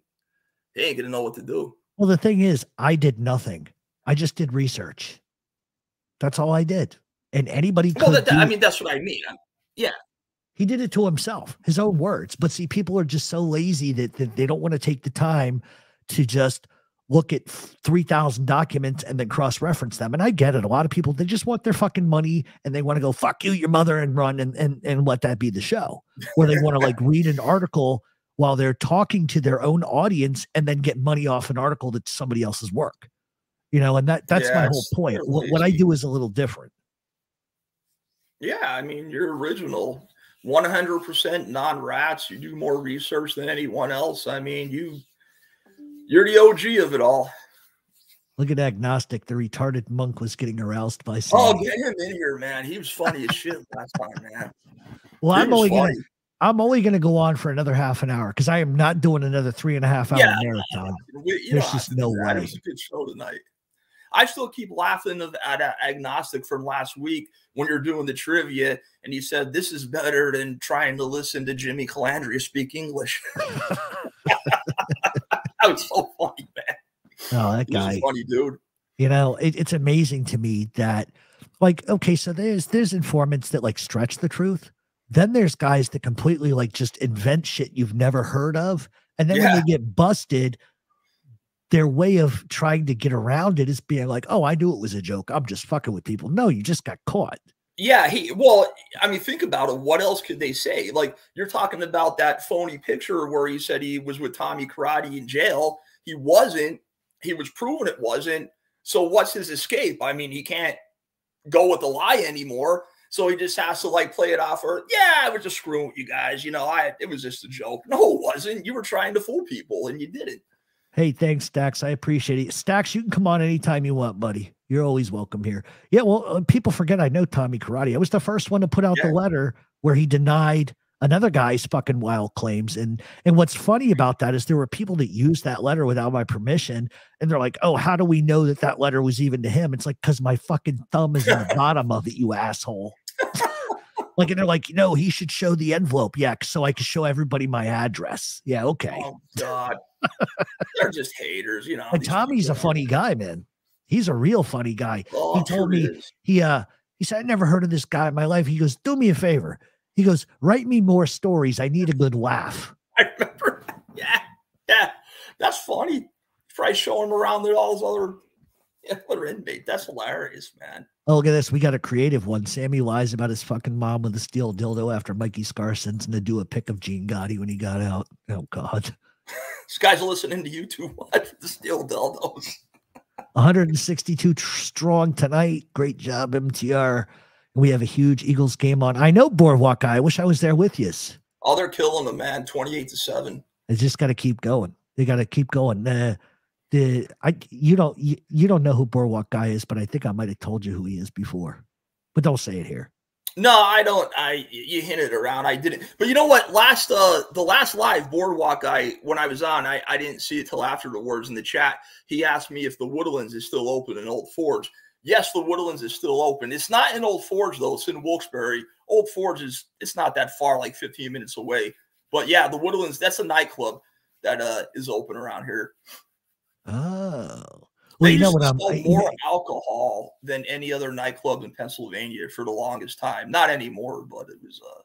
he ain't gonna know what to do. Well, the thing is, I did nothing. I just did research. That's all I did. And anybody well, could that, I mean, it. That's what I mean. I mean, yeah. He did it to himself, his own words. But see, people are just so lazy that, that they don't want to take the time to just look at three thousand documents and then cross-reference them. And I get it. A lot of people, they just want their fucking money and they want to go, fuck you, your mother, and run and, and, and let that be the show. Or they want to like read an article while they're talking to their own audience and then get money off an article that's somebody else's work. You know, and that that's yeah, my whole point. What, what I do is a little different. Yeah, I mean, you're original. one hundred percent non-rats. You do more research than anyone else. I mean, you... You're the O G of it all. Look at Agnostic. The retarded monk was getting aroused by Sam. Oh, get him in here, man. He was funny as shit last time, man. Well, he I'm only funny. gonna I'm only gonna go on for another half an hour because I am not doing another three and a half hour yeah, marathon. We, There's just no way. It was a good show tonight. I still keep laughing at Agnostic from last week when you're doing the trivia, and he said this is better than trying to listen to Jimmy Calandria speak English. That was so funny, man. Oh, that guy. He's a funny dude. You know, it, it's amazing to me that, like, okay, so there's there's informants that, like, stretch the truth. Then there's guys that completely, like, just invent shit you've never heard of. And then yeah. when they get busted, their way of trying to get around it is being like, oh, I knew it was a joke. I'm just fucking with people. No, you just got caught. Yeah, he well, I mean, think about it. What else could they say? Like, you're talking about that phony picture where he said he was with Tommy Karate in jail. He wasn't. He was proven it wasn't. So what's his escape? I mean, he can't go with the lie anymore. So he just has to, like, play it off. Or, yeah, I was just screwing with you guys. You know, I it was just a joke. No, it wasn't. You were trying to fool people, and you didn't. Hey, thanks, Stax. I appreciate it. Stax, you can come on anytime you want, buddy. You're always welcome here. Yeah, well, people forget I know Tommy Karate. I was the first one to put out yeah. the letter where he denied another guy's fucking wild claims. And and what's funny about that is there were people that used that letter without my permission. And they're like, oh, how do we know that that letter was even to him? It's like, because my fucking thumb is on the bottom of it, you asshole. Like, and they're like, no, he should show the envelope. Yeah, so I can show everybody my address. Yeah, okay. Oh, God. They're just haters, you know. And Tommy's people. a funny guy, man. He's a real funny guy. Oh, he told me, is. he uh, he said, I never heard of this guy in my life. He goes, do me a favor. He goes, write me more stories. I need a good laugh. I remember. Yeah. Yeah. That's funny. Probably show him around there, all his other, yeah, other inmates. That's hilarious, man. Oh, look at this. We got a creative one. Sammy lies about his fucking mom with a steel dildo after Mikey Scars sends him to do a pic of Gene Gotti when he got out. Oh, God. These guys are listening to you too much. The steel dildos. one hundred sixty-two strong tonight. Great job, M T R. We have a huge Eagles game on. I know, Boardwalk guy. I wish I was there with you. Oh, they're killing them, man. twenty-eight to seven. They just got to keep going. They got to keep going. Uh, the I you don't you, you don't know who Boardwalk guy is, but I think I might have told you who he is before. But don't say it here. No, I don't. I you hinted around. I didn't. But you know what? Last uh, the last live Boardwalk guy when I was on, I I didn't see it till after the words in the chat. He asked me if the Woodlands is still open in Old Forge. Yes, the Woodlands is still open. It's not in Old Forge though. It's in Wilkes-Barre. Old Forge is it's not that far, like fifteen minutes away. But yeah, the Woodlands. That's a nightclub that uh is open around here. Oh. Well, they you know what I'm sell more alcohol than any other nightclub in Pennsylvania for the longest time. Not anymore, but it was. Uh,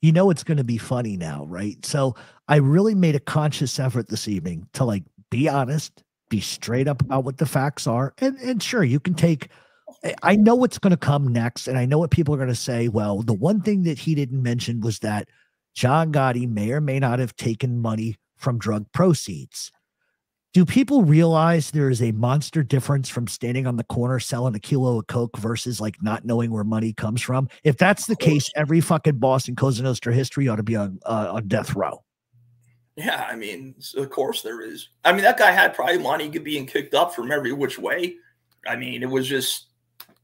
you know it's going to be funny now, right? So I really made a conscious effort this evening to, like, be honest, be straight up about what the facts are. And, and sure, you can take, I know what's going to come next, and I know what people are going to say. Well, the one thing that he didn't mention was that John Gotti may or may not have taken money from drug proceeds. Do people realize there is a monster difference from standing on the corner selling a kilo of coke versus, like, not knowing where money comes from? If that's the case, every fucking boss in Cosa Nostra history ought to be on uh, on death row. Yeah, I mean, of course there is. I mean, that guy had probably money being kicked up from every which way. I mean, it was just,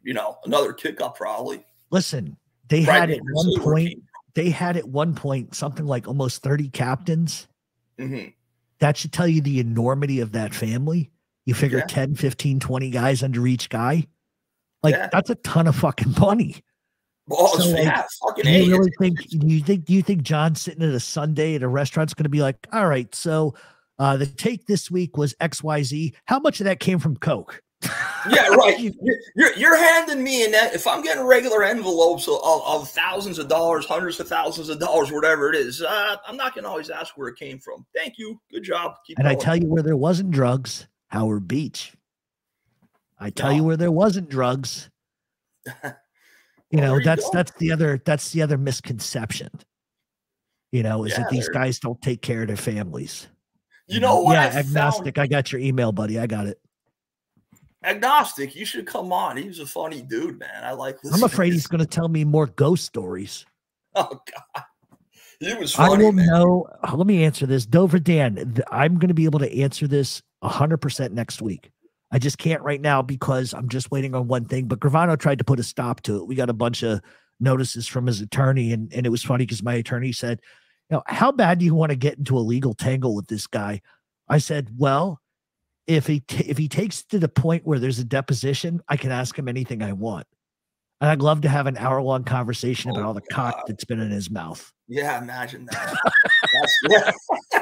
you know, another kick up probably. Listen, they had at one point, they had at one point something like almost thirty captains. Mm-hmm. That should tell you the enormity of that family. You figure yeah. ten, fifteen, twenty guys under each guy. Like, yeah. that's a ton of fucking money. Balls, so, yeah, like, fucking do you really think, do you think, do you think John sitting at a Sunday at a restaurant's going to be like, all right, so uh, the take this week was X Y Z. How much of that came from coke? Yeah, right. You're, you're, you're handing me in that. If I'm getting regular envelopes of, of, of thousands of dollars, hundreds of thousands of dollars, whatever it is, uh, I'm not going to always ask where it came from. Thank you. Good job. Keep and going. I tell you where there wasn't drugs, Howard Beach. I tell no. you where there wasn't drugs. You know, well, that's you that's the other that's the other misconception. You know, is yeah, that these guys don't take care of their families. You know what? Yeah, I agnostic. Found... I got your email, buddy. I got it. Agnostic, you should come on. He was a funny dude, man. I like listening. I'm afraid he's going to tell me more ghost stories. Oh God, he was funny. I will man. know. Let me answer this, Dover Dan. I'm going to be able to answer this one hundred percent next week. I just can't right now because I'm just waiting on one thing. But Gravano tried to put a stop to it. We got a bunch of notices from his attorney, and and it was funny because my attorney said, "You know, how bad do you want to get into a legal tangle with this guy?" I said, "Well, if he t if he takes it to the point where there's a deposition, I can ask him anything I want, and I'd love to have an hour long conversation oh about all the God. cock that's been in his mouth." Yeah, imagine that. That's, yeah.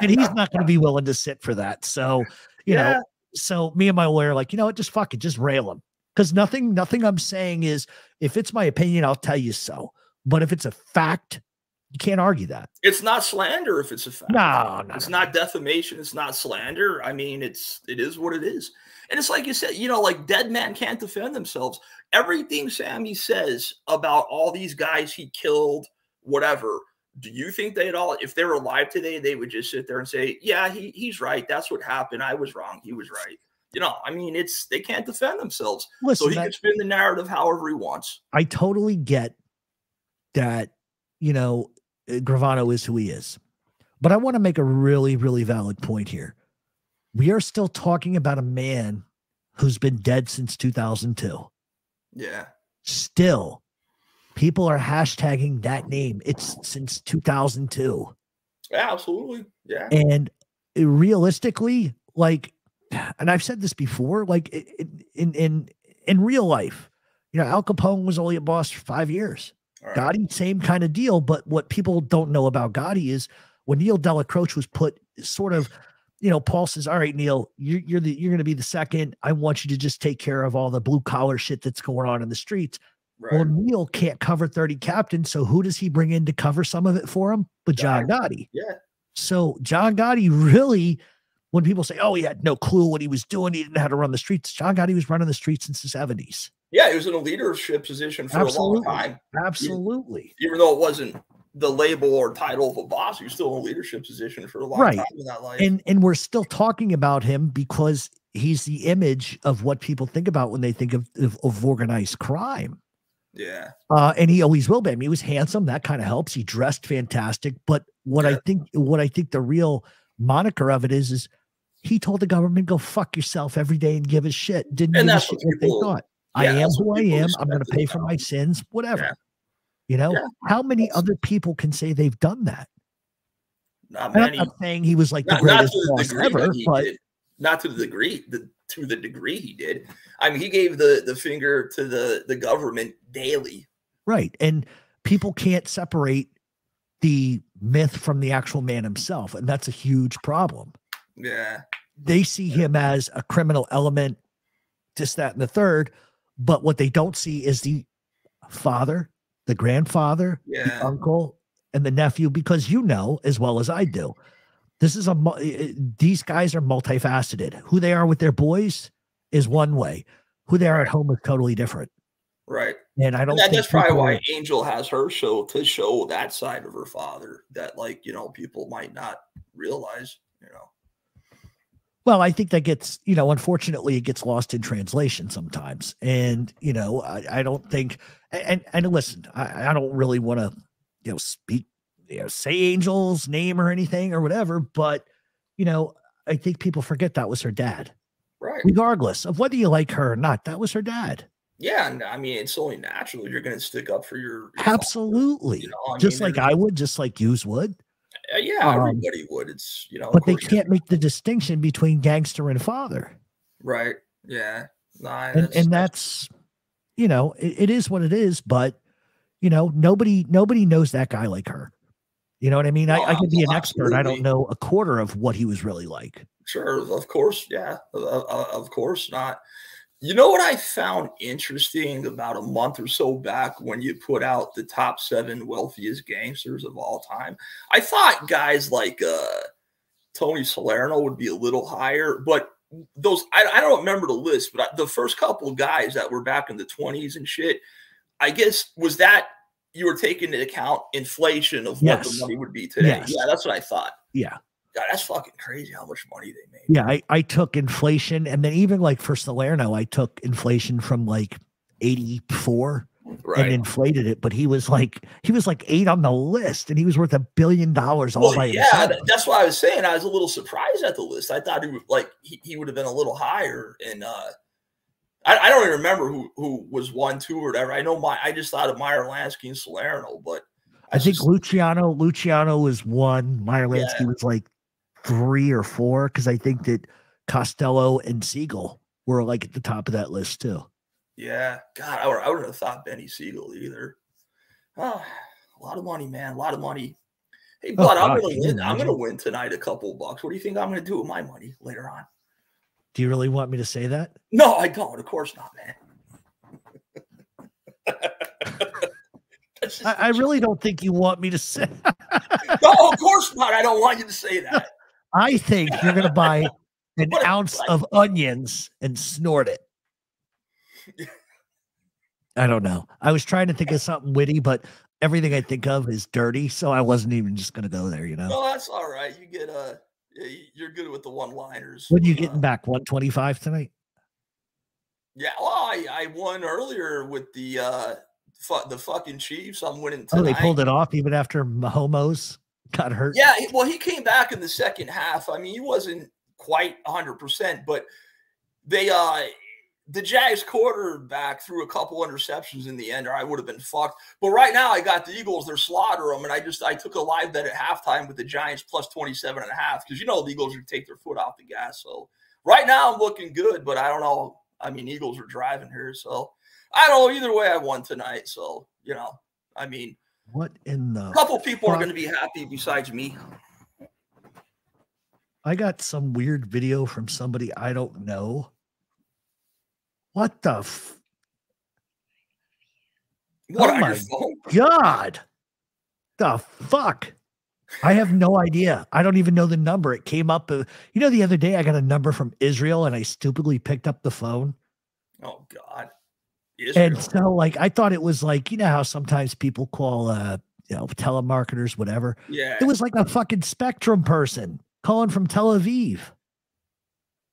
And he's not going to be willing to sit for that. So you yeah. know. So me and my lawyer are like, you know what, just fuck it, just rail him. Because nothing, nothing I'm saying is, if it's my opinion, I'll tell you so. But if it's a fact, you can't argue that. It's not slander if it's a fact. No, no it's no. not defamation. It's not slander. I mean, it's it is what it is. And it's like you said, you know, like dead men can't defend themselves. Everything Sammy says about all these guys he killed, whatever. Do you think they'd all, if they were alive today, they would just sit there and say, yeah, he, he's right. That's what happened. I was wrong. He was right. You know, I mean, it's, they can't defend themselves. Listen, so he that, can spin the narrative however he wants. I totally get that, you know, Gravano is who he is, but I want to make a really, really valid point here. We are still talking about a man who's been dead since two thousand two. Yeah. Still. People are hashtagging that name. It's since two thousand two. Yeah, absolutely. Yeah. And realistically, like, and I've said this before, like in, in, in real life, you know, Al Capone was only a boss for five years. Right. Gotti, same kind of deal. But what people don't know about Gotti is when Neil Dellacroce was put sort of, you know, Paul says, all right, Neil, you're, you're the, you're going to be the second. I want you to just take care of all the blue collar shit that's going on in the streets. Right. Well, Neil can't cover thirty captains, so who does he bring in to cover some of it for him? But John Gotti. Yeah. So John Gotti really, when people say, oh, he had no clue what he was doing, he didn't know how to run the streets. John Gotti was running the streets since the seventies. Yeah, he was in a leadership position for Absolutely. a long time. Absolutely. Even, even though it wasn't the label or title of a boss, he was still in a leadership position for a long right. time in that life. And, and we're still talking about him because he's the image of what people think about when they think of, of, of organized crime. Yeah. Uh, and he always will be. I mean, he was handsome. That kind of helps. He dressed fantastic. But what yeah. I think, what I think the real moniker of it is, is he told the government, go fuck yourself every day and give a shit. Didn't give a shit what people, they thought. Yeah, I am who I am. I'm going to pay for my sins, whatever. Yeah. You know, yeah. how many that's other people can say they've done that? Not many. I'm not saying he was like not, the greatest boss ever, but did. Not to the degree the to the degree he did. I mean, he gave the the finger to the the government daily. Right. And people can't separate the myth from the actual man himself, and that's a huge problem. Yeah. They see yeah. him as a criminal element, this, that, and the third, but what they don't see is the father, the grandfather, yeah. the uncle, and the nephew, because you know as well as I do, this is a these guys are multifaceted. Who they are with their boys is one way. Who they are at home is totally different. Right. And I don't and that's probably why Angel has her show, to show that side of her father that, like, you know, people might not realize, you know. Well, I think that gets, you know, unfortunately, it gets lost in translation sometimes. And, you know, I, I don't think, and, and listen, I, I don't really want to, you know, speak, you know, say Angel's name or anything or whatever, but, you know, I think people forget that was her dad. Right. Regardless of whether you like her or not, that was her dad. Yeah, and I mean, it's only natural you're going to stick up for your, your absolutely, you know, just mean, like I would, just like yous would. Uh, yeah, um, everybody would. It's you know, but they can't make the distinction between gangster and father, right? Yeah, nah, and, that's, and that's you know, it, it is what it is. But you know, nobody nobody knows that guy like her. You know what I mean? I, uh, I could be an absolutely. expert. I don't know a quarter of what he was really like. Sure, of course, yeah, uh, of course not. You know what I found interesting about a month or so back when you put out the top seven wealthiest gangsters of all time? I thought guys like uh, Tony Salerno would be a little higher, but those I, I don't remember the list, but I, the first couple of guys that were back in the twenties and shit, I guess, was that you were taking into account inflation of yes. what the money would be today? Yes. Yeah, that's what I thought. Yeah. God, that's fucking crazy how much money they made. Yeah, I, I took inflation. And then even like for Salerno, I took inflation from like eighty-four right. and inflated it. But he was like, he was like eight on the list and he was worth a billion dollars all well, by yeah, himself. Yeah, that's what I was saying. I was a little surprised at the list. I thought he would, like, he, he would have been a little higher. And uh, I, I don't even remember who, who was one, two or whatever. I know my, I just thought of Meyer Lansky and Salerno, but I, I think just, Luciano, Luciano was one. Meyer Lansky yeah. was like three or four, because I think that Costello and Siegel were like at the top of that list too. Yeah, God, I, I wouldn't have thought Benny Siegel either. Oh, a lot of money, man, a lot of money. Hey, but oh, I'm gonna win. I'm gonna win tonight a couple bucks. What do you think I'm gonna do with my money later on? Do you really want me to say that? No, I don't. Of course not, man. I, I really don't think you want me to say. No, of course not. I don't want you to say that. I think you're going to buy an ounce of onions and snort it. I don't know. I was trying to think of something witty, but everything I think of is dirty, so I wasn't even just going to go there, you know? No, that's all right. You get, uh, you're good with the one-liners. When are you getting uh, back? one twenty-five tonight? Yeah, well, I, I won earlier with the uh, fu the fucking Chiefs. I'm winning tonight. Oh, they pulled it off even after Mahomes got hurt. Yeah, well, he came back in the second half. I mean, he wasn't quite one hundred percent, but they uh the Jags quarterback threw a couple interceptions in the end, or I would have been fucked. But right now I got the Eagles. They're slaughter them, and I just I took a live bet at halftime with the Giants plus twenty-seven and a half, because you know the Eagles would take their foot off the gas. So right now I'm looking good, but I don't know. I mean, Eagles are driving here, so I don't know. Either way, I won tonight, so you know, I mean. What in the? A couple people fuck? are going to be happy besides me. I got some weird video from somebody I don't know. What the? F what oh my God! The fuck! I have no idea. I don't even know the number. It came up. Uh, you know, the other day I got a number from Israel, and I stupidly picked up the phone. Oh God. Israel. And so, like, I thought it was like, you know how sometimes people call, uh, you know, telemarketers, whatever. Yeah. It was like a fucking Spectrum person calling from Tel Aviv.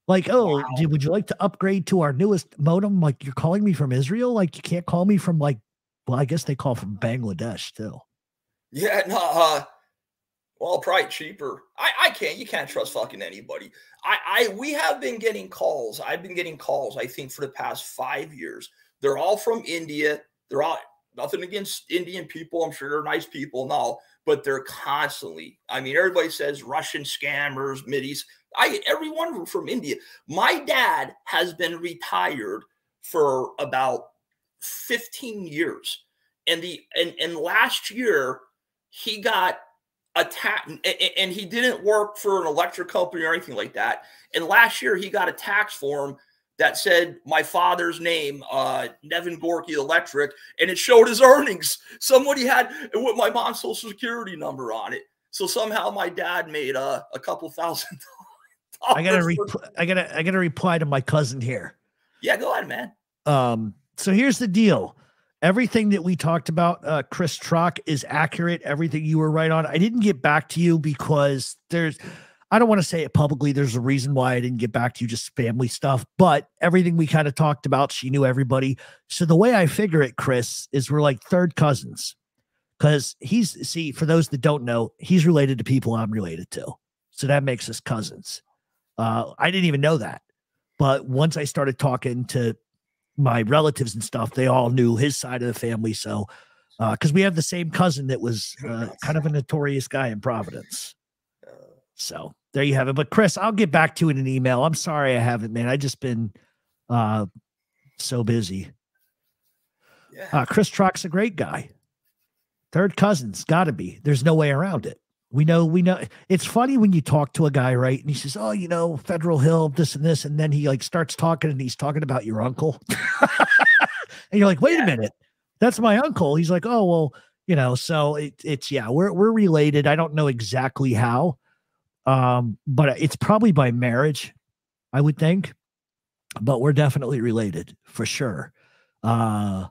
Like, oh, wow. Dude, would you like to upgrade to our newest modem? Like, you're calling me from Israel? Like, you can't call me from, like, well, I guess they call from Bangladesh too. Yeah, no, uh, well, probably cheaper. I, I can't. You can't trust fucking anybody. I, I, we have been getting calls. I've been getting calls, I think, for the past five years. They're all from India. They're all nothing against Indian people. I'm sure they're nice people and all, but they're constantly. I mean, everybody says Russian scammers, Mideast. I get every one of them from India. My dad has been retired for about fifteen years, and the and and last year he got attacked, and, and he didn't work for an electric company or anything like that. And last year he got a tax form that said my father's name, uh, Nevin Gorky Electric, and it showed his earnings. Somebody had with my mom's social security number on it. So somehow my dad made uh, a couple thousand dollars. I gotta, for I gotta, I gotta reply to my cousin here. Yeah, go ahead, man. Um, so here's the deal. Everything that we talked about, uh, Chris Truck, is accurate. Everything you were right on. I didn't get back to you because there's, I don't want to say it publicly. There's a reason why I didn't get back to you, just family stuff. But everything we kind of talked about, she knew everybody. So the way I figure it, Chris, is we're like third cousins. Because he's, see, for those that don't know, he's related to people I'm related to. So that makes us cousins. Uh, I didn't even know that. But once I started talking to my relatives and stuff, they all knew his side of the family. So, uh, cause we have the same cousin that was uh, kind of a notorious guy in Providence. So there you have it. But Chris, I'll get back to you in an email. I'm sorry I haven't, man. I just been, uh, so busy. Yeah. Uh, Chris Truck's a great guy. Third cousins, gotta be, there's no way around it. We know, we know. It's funny when you talk to a guy, right? And he says, oh, you know, Federal Hill, this and this. And then he like starts talking and he's talking about your uncle. And you're like, wait yeah. a minute, that's my uncle. He's like, oh, well, you know, so it, it's, yeah, we're, we're related. I don't know exactly how, um, but it's probably by marriage, I would think, but we're definitely related for sure. Uh,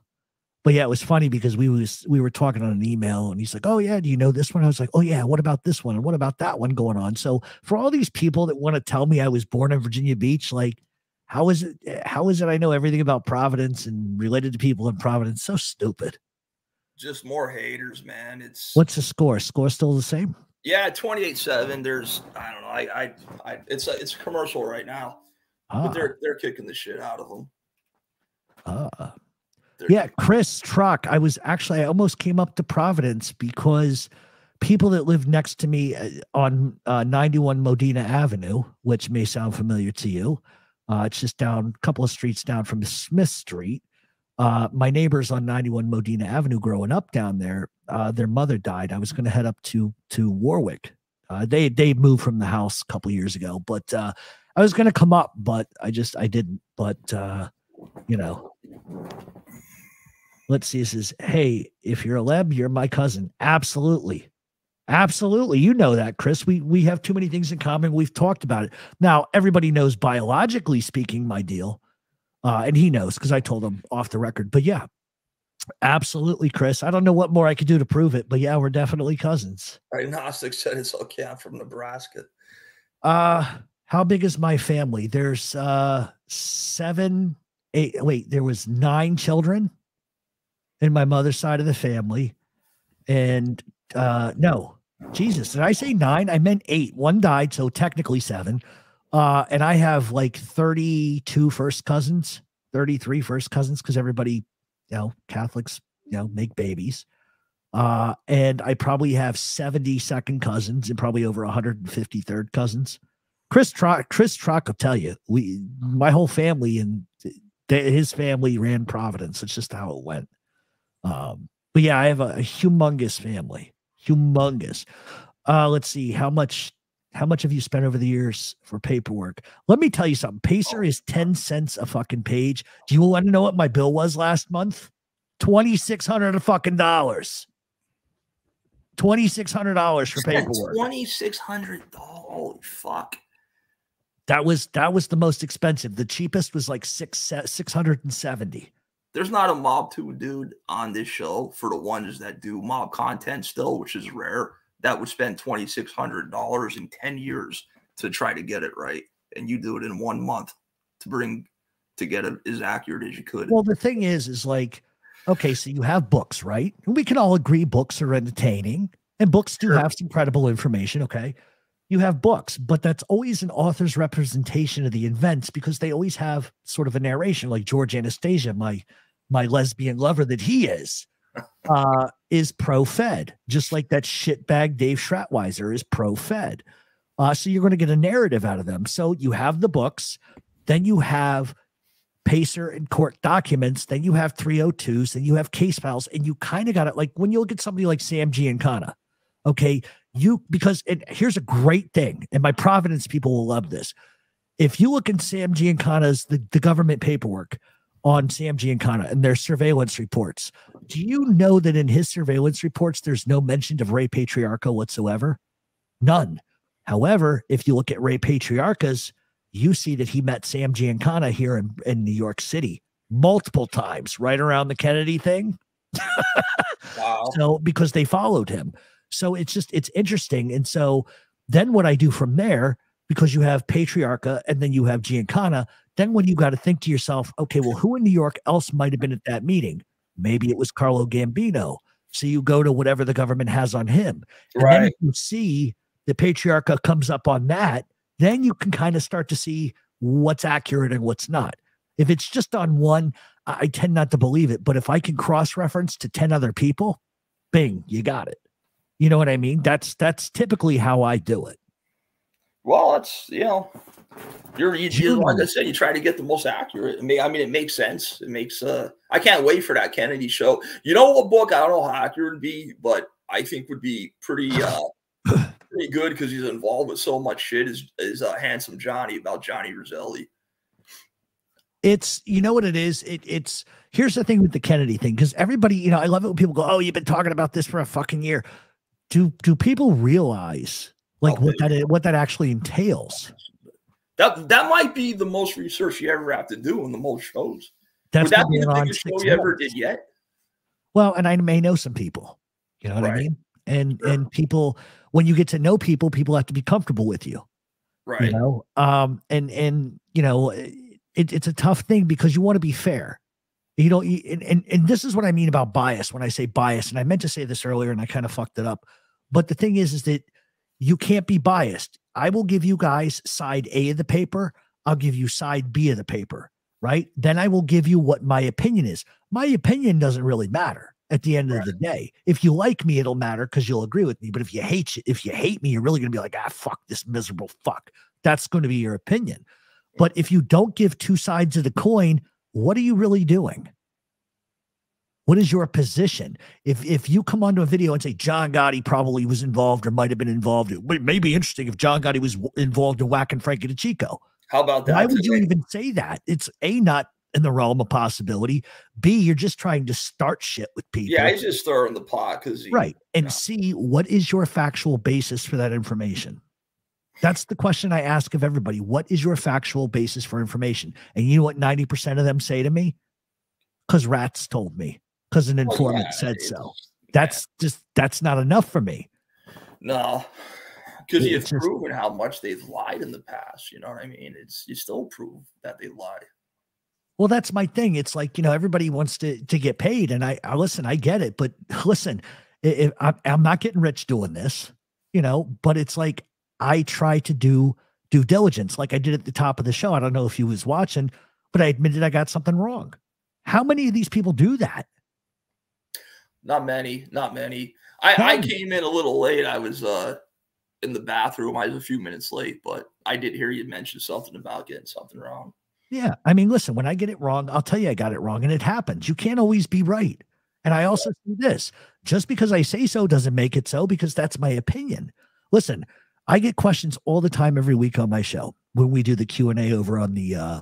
But yeah, it was funny because we was we were talking on an email and he's like, oh yeah, do you know this one? I was like, oh yeah, what about this one? And what about that one going on? So for all these people that want to tell me I was born in Virginia Beach, like how is it how is it I know everything about Providence and related to people in Providence? So stupid. Just more haters, man. It's what's the score? Score still the same? Yeah, twenty-eight seven. There's I don't know. I I, I it's a, it's a commercial right now. Ah. But they're they're kicking the shit out of them. Ah. Yeah, Chris Truck. I was actually, I almost came up to Providence because people that live next to me on uh, ninety-one Modena Avenue, which may sound familiar to you, uh, it's just down a couple of streets down from Smith Street. Uh, my neighbors on ninety-one Modena Avenue growing up down there, uh, their mother died. I was going to head up to to Warwick. Uh, they they moved from the house a couple years ago, but uh, I was going to come up, but I just I didn't. But uh, you know. Let's see, this is, hey, if you're a leb, you're my cousin. Absolutely. Absolutely. You know that, Chris. We we have too many things in common. We've talked about it. Now, everybody knows biologically speaking my deal, uh, and he knows because I told him off the record. But yeah, absolutely, Chris. I don't know what more I could do to prove it, but yeah, we're definitely cousins. Agnostic said it's okay. I'm from Nebraska. Uh, how big is my family? There's uh, seven, eight, wait, there was nine children in my mother's side of the family. And uh, no, Jesus, did I say nine? I meant eight. One died, so technically seven. Uh, and I have like thirty-two first cousins, thirty-three first cousins, because everybody, you know, Catholics, you know, make babies. Uh, and I probably have seventy second cousins and probably over one hundred fifty third cousins. Chris Truck, Chris Truck will tell you, we, my whole family and th his family ran Providence. It's just how it went. Um, but yeah, I have a, a humongous family, humongous. Uh, let's see how much, how much have you spent over the years for paperwork? Let me tell you something. Pacer is ten cents a fucking page. Do you want to know what my bill was last month? twenty-six hundred fucking dollars, twenty-six hundred dollars for paperwork. twenty-six hundred dollars. Holy fuck. That was, that was the most expensive. The cheapest was like six, six hundred seventy. There's not a Mob two dude on this show, for the ones that do mob content still, which is rare, that would spend twenty-six hundred dollars in ten years to try to get it right. And you do it in one month to bring to get it as accurate as you could. Well, the thing is, is like, okay, so you have books, right? We can all agree books are entertaining and books do sure. have some credible information. Okay. You have books, but that's always an author's representation of the events because they always have sort of a narration, like George Anastasia, my my lesbian lover that he is, uh, is pro-Fed, just like that shitbag Dave Schratweiser is pro-Fed. Uh, so you're going to get a narrative out of them. So you have the books, then you have Pacer and court documents, then you have three oh twos, then you have case files, and you kind of got it. Like when you look at somebody like Sam Giancana, okay, you because and here's a great thing, and my Providence people will love this. If you look in Sam Giancana's, the, the government paperwork on Sam Giancana and their surveillance reports, do you know that in his surveillance reports, there's no mention of Ray Patriarca whatsoever? None. However, if you look at Ray Patriarca's, you see that he met Sam Giancana here in, in New York City multiple times, right around the Kennedy thing. Wow. So because they followed him. So it's just, it's interesting. And so then what I do from there, because you have Patriarca and then you have Giancana, then when you got to think to yourself, okay, well, who in New York else might have been at that meeting? Maybe it was Carlo Gambino. So you go to whatever the government has on him. And right. Then if you see the Patriarca comes up on that, then you can kind of start to see what's accurate and what's not. If it's just on one, I tend not to believe it. But if I can cross-reference to ten other people, bing, you got it. You know what I mean? That's that's typically how I do it. Well, it's, you know, you're, you, you're like I said, you try to get the most accurate. I mean, I mean, it makes sense. It makes, uh, I can't wait for that Kennedy show. You know what book, I don't know how accurate it would be, but I think would be pretty, uh, pretty good because he's involved with so much shit is, is uh, Handsome Johnny, about Johnny Roselli. It's, you know what it is? It, it's, here's the thing with the Kennedy thing, because everybody, you know, I love it when people go, oh, you've been talking about this for a fucking year. Do, do people realize like oh, what that is, what that actually entails? That that might be the most research you ever have to do in the most shows. That's Would that be the biggest show you ever did yet? Well, and I may know some people. You know what right. I mean? And sure. and people, when you get to know people, people have to be comfortable with you, right? You know, um, and and you know, it, it's a tough thing because you want to be fair. You don't, you, and, and and this is what I mean about bias when I say bias. And I meant to say this earlier, and I kind of fucked it up. But the thing is, is that you can't be biased. I will give you guys side A of the paper. I'll give you side B of the paper, right? Then I will give you what my opinion is. My opinion doesn't really matter at the end right. of the day. If you like me, it'll matter because you'll agree with me. But if you hate if you hate me, you're really going to be like, ah, fuck this miserable fuck. That's going to be your opinion. But if you don't give two sides of the coin, what are you really doing? What is your position? If if you come onto a video and say John Gotti probably was involved or might have been involved, it may be interesting if John Gotti was involved in whacking Frankie DiCicco. How about that? Why would you even say that? It's A, not in the realm of possibility. B, you're just trying to start shit with people. Yeah, he's just throwing the pot because right. And yeah. C, what is your factual basis for that information? That's the question I ask of everybody. What is your factual basis for information? And you know what ninety percent of them say to me? Because rats told me. Because an informant oh, yeah, said so. That's yeah. just that's not enough for me. No, because you've just proven how much they've lied in the past. You know what I mean? It's you still prove that they lied. Well, that's my thing. It's like, you know, everybody wants to to get paid, and I, I listen. I get it, but listen, if, I, I'm not getting rich doing this, you know. But it's like I try to do due diligence, like I did at the top of the show. I don't know if you was watching, but I admitted I got something wrong. How many of these people do that? Not many, not many. I, I came in a little late. I was uh, in the bathroom. I was a few minutes late, but I did hear you mention something about getting something wrong. Yeah. I mean, listen, when I get it wrong, I'll tell you I got it wrong, and it happens. You can't always be right. And I also see this. Just because I say so doesn't make it so, because that's my opinion. Listen, I get questions all the time every week on my show when we do the Q and A over on the uh,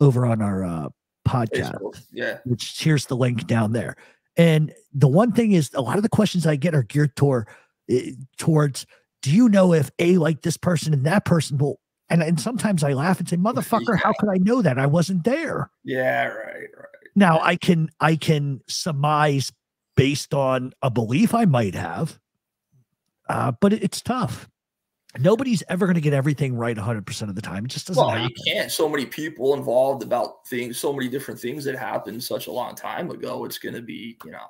over on our uh, podcast. Facebook. Yeah. Which here's the link down there. And the one thing is, a lot of the questions I get are geared toward, uh, towards, do you know if A like this person and that person will, and, and sometimes I laugh and say, motherfucker, how could I know that? I wasn't there. Yeah, right, right. Now I can, I can surmise based on a belief I might have, uh, but it, it's tough. Nobody's ever going to get everything right one hundred percent of the time. It just doesn't well, happen. You can't. So many people involved about things, so many different things that happened such a long time ago. It's going to be, you know.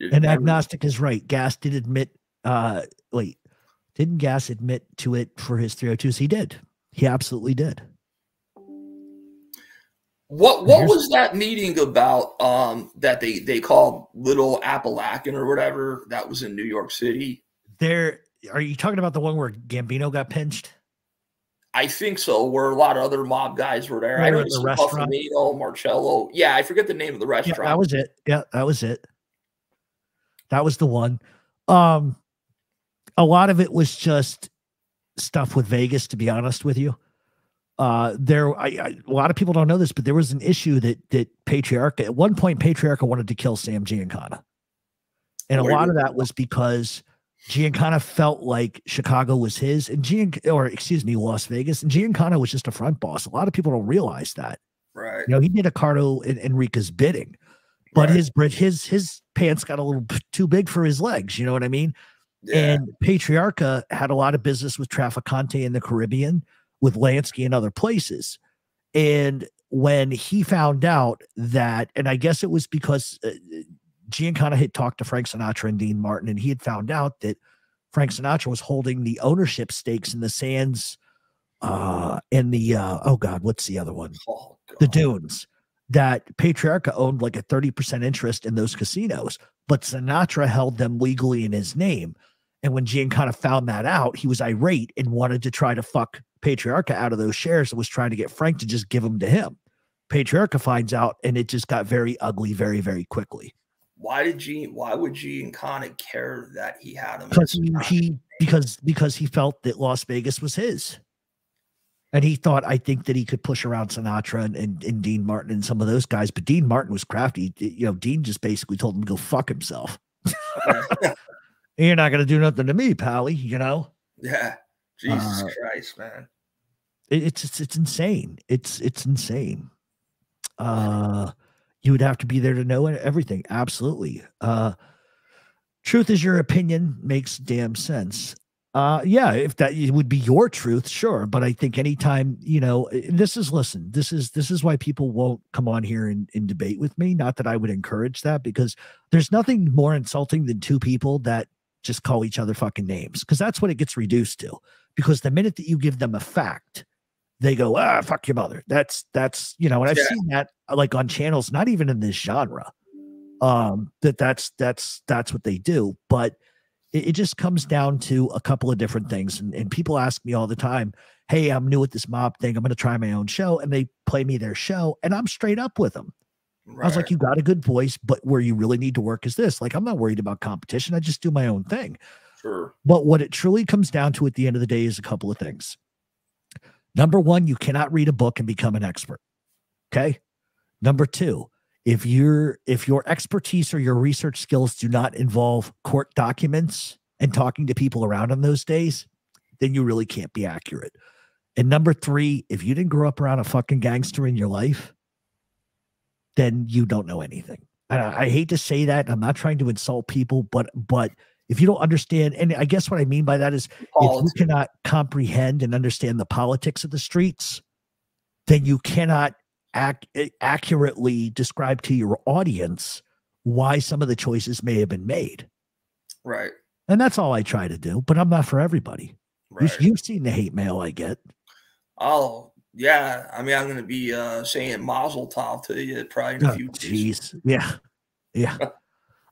And never... Agnostic is right. Gas did admit, uh, wait, didn't Gas admit to it for his three oh twos? He did. He absolutely did. What What Here's... was that meeting about um, that they, they called Little Appalachian or whatever that was in New York City? There. Are you talking about the one where Gambino got pinched? I think so, where a lot of other mob guys were there. Right, I know the restaurant. Buffalo, Marcello. Yeah, I forget the name of the restaurant. Yeah, that was it. Yeah, that was it. That was the one. Um, a lot of it was just stuff with Vegas, to be honest with you. Uh, there, I, I, a lot of people don't know this, but there was an issue that that Patriarca at one point Patriarca wanted to kill Sam Giancana, and a Where lot of that was because Giancana felt like Chicago was his, and Gian, or excuse me, Las Vegas, and Giancana was just a front boss. A lot of people don't realize that, right? You know, he did Accardo and Enrique's bidding, but right. his bridge, his his pants got a little too big for his legs. You know what I mean? Yeah. And Patriarca had a lot of business with Trafficante in the Caribbean, with Lansky and other places. And when he found out that, and I guess it was because uh, Giancana had talked to Frank Sinatra and Dean Martin, and he had found out that Frank Sinatra was holding the ownership stakes in the Sands uh, and the, uh, oh God, what's the other one? Oh, the Dunes, that Patriarca owned like a thirty percent interest in those casinos, but Sinatra held them legally in his name. And when Giancana found that out, he was irate and wanted to try to fuck Patriarca out of those shares and was trying to get Frank to just give them to him. Patriarca finds out, and it just got very ugly very, very quickly. Why did G? Why would Giancana care that he had him? Because he, he because because he felt that Las Vegas was his, and he thought I think that he could push around Sinatra and, and and Dean Martin and some of those guys. But Dean Martin was crafty. You know, Dean just basically told him to go fuck himself. You're not gonna do nothing to me, pally. You know. Yeah. Jesus uh, Christ, man. It, it's, it's, it's insane. It's, it's insane. Uh, you would have to be there to know everything. Absolutely. Uh, truth is your opinion makes damn sense. Uh, yeah. If that it would be your truth. Sure. But I think anytime, you know, this is, listen, this is, this is why people won't come on here and, and debate with me. Not that I would encourage that, because there's nothing more insulting than two people that just call each other fucking names, because that's what it gets reduced to. Because the minute that you give them a fact, they go, ah, fuck your mother. That's, that's, you know, and I've yeah. seen that like on channels, not even in this genre, um, that that's, that's, that's what they do. But it, it just comes down to a couple of different things. And, and people ask me all the time, hey, I'm new at this mob thing. I'm going to try my own show. And they play me their show, and I'm straight up with them. Right. I was like, you got a good voice, but where you really need to work is this. Like, I'm not worried about competition. I just do my own thing. Sure. But what it truly comes down to at the end of the day is a couple of things. Number one, you cannot read a book and become an expert. Okay. Number two, if you're, if your expertise or your research skills do not involve court documents and talking to people around on those days, then you really can't be accurate. And number three, if you didn't grow up around a fucking gangster in your life, then you don't know anything. And I, I hate to say that. I'm not trying to insult people, but but if you don't understand, and I guess what I mean by that is politics. If you cannot comprehend and understand the politics of the streets, then you cannot act, accurately describe to your audience why some of the choices may have been made. Right. And that's all I try to do, but I'm not for everybody. Right. You, you've seen the hate mail I get. Oh, yeah, I mean, I'm going to be uh, saying Mazel Tov to you probably in a few days. Oh, yeah, yeah.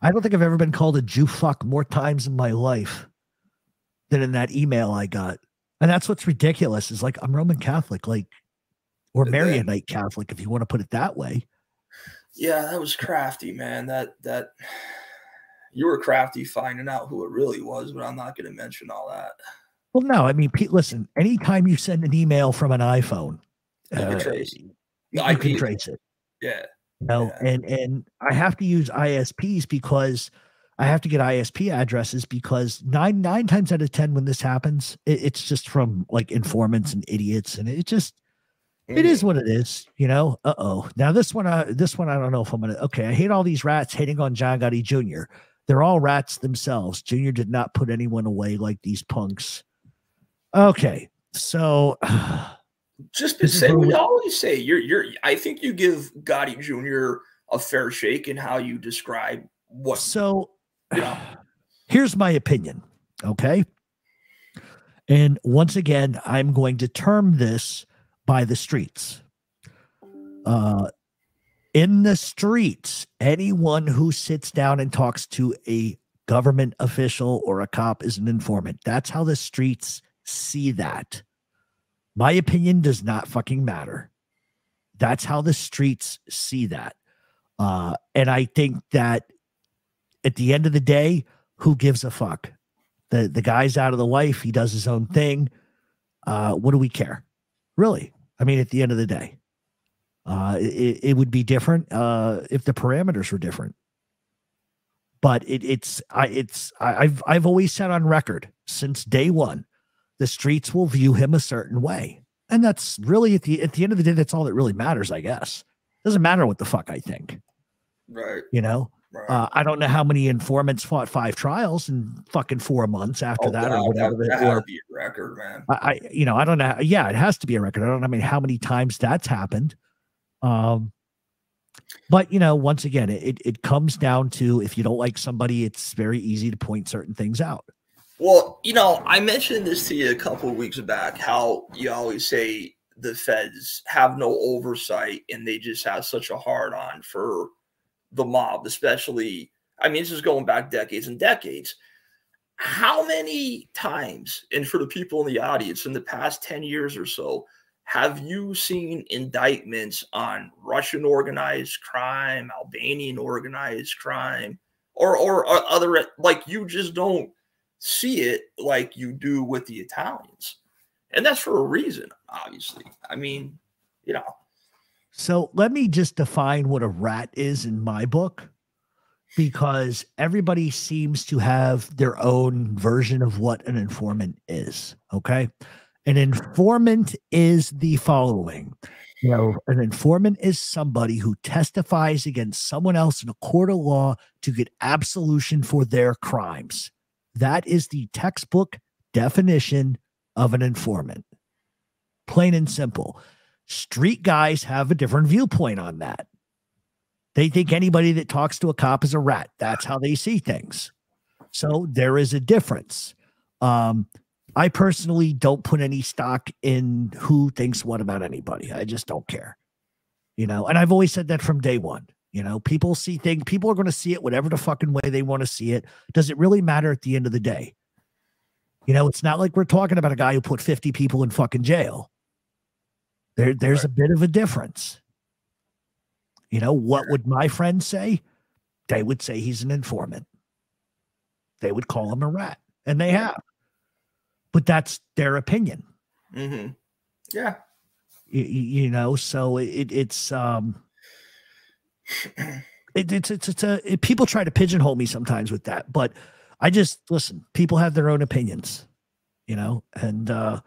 I don't think I've ever been called a Jew fuck more times in my life than in that email I got. And that's what's ridiculous is like, I'm Roman Catholic, like, or Marianite Catholic, if you want to put it that way. Yeah, that was crafty, man. That, that, you were crafty finding out who it really was, but I'm not going to mention all that. Well, no, I mean, Pete, listen, anytime you send an email from an iPhone, you uh, can trace it. You I P. Can trace it. Yeah. You know, yeah. And, and I have to use I S Ps because I have to get I S P addresses because nine, nine times out of ten when this happens, it, it's just from like informants and idiots. And it just, mm. it is what it is, you know? Uh-oh. Now this one, I, this one, I don't know if I'm going to, okay, I hate all these rats hating on John Gotti Junior They're all rats themselves. Junior did not put anyone away like these punks. Okay, so just to say, we always say you're you're. I think you give Gotti Junior a fair shake in how you describe what. So, you know. Here's my opinion. Okay, and once again, I'm going to term this by the streets. Uh, in the streets, anyone who sits down and talks to a government official or a cop is an informant. That's how the streets see that. My opinion does not fucking matter. That's how the streets see that. Uh, and I think that at the end of the day, who gives a fuck? The, the guy's out of the life. He does his own thing. Uh, what do we care? Really? I mean, at the end of the day, uh, it, it would be different uh, if the parameters were different. But it, it's I it's I, I've I've always said on record since day one, the streets will view him a certain way, and that's really at the at the end of the day, that's all that really matters, I guess. Doesn't matter what the fuck I think, right? You know, right. Uh, I don't know how many informants fought five trials in fucking four months after oh, that, God, or whatever. That would be a record, man. I, I, you know, I don't know. Yeah, it has to be a record. I don't know. I mean, how many times that's happened? Um, but you know, once again, it it comes down to if you don't like somebody, it's very easy to point certain things out. Well, you know, I mentioned this to you a couple of weeks back, how you always say the feds have no oversight and they just have such a hard on for the mob, especially. I mean, this is going back decades and decades. How many times, and for the people in the audience, in the past ten years or so, have you seen indictments on Russian organized crime, Albanian organized crime, or, or, or other, like you just don't see it like you do with the Italians? And that's for a reason, obviously. I mean, you know. So let me just define what a rat is in my book, because everybody seems to have their own version of what an informant is, okay? An informant is the following. You know, an informant is somebody who testifies against someone else in a court of law to get absolution for their crimes. That is the textbook definition of an informant. Plain and simple. Street guys have a different viewpoint on that. They think anybody that talks to a cop is a rat. That's how they see things. So there is a difference. Um, I personally don't put any stock in who thinks what about anybody. I just don't care. You know, and I've always said that from day one. You know, people see things, people are going to see it whatever the fucking way they want to see it. Does it really matter at the end of the day? You know, it's not like we're talking about a guy who put fifty people in fucking jail. There, there's a bit of a difference. You know, what would my friends say? They would say he's an informant. They would call him a rat, and they have. But that's their opinion. Mm-hmm. Yeah. You, you know, so it, it's... um. It, it's it's it's a it, people try to pigeonhole me sometimes with that, but I just listen. People have their own opinions, you know, and uh,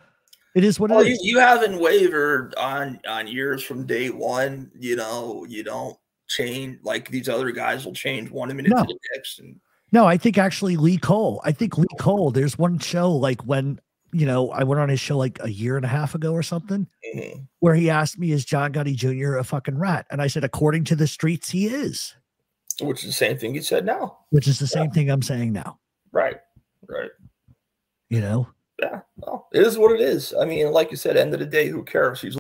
it is what well, it is. You, you haven't wavered on on yours from day one. You know, you don't change like these other guys will change one minute no. to the next. And no, I think actually Lee Cole. I think Lee Cole. There's one show like when. You know, I went on his show like a year and a half ago or something, mm-hmm. where he asked me, is John Gotti Junior a fucking rat? And I said, according to the streets, he is. Which is the same thing you said now. Which is the yeah. same thing I'm saying now. Right, right. You know? Yeah, well, it is what it is. I mean, like you said, end of the day, who cares? He's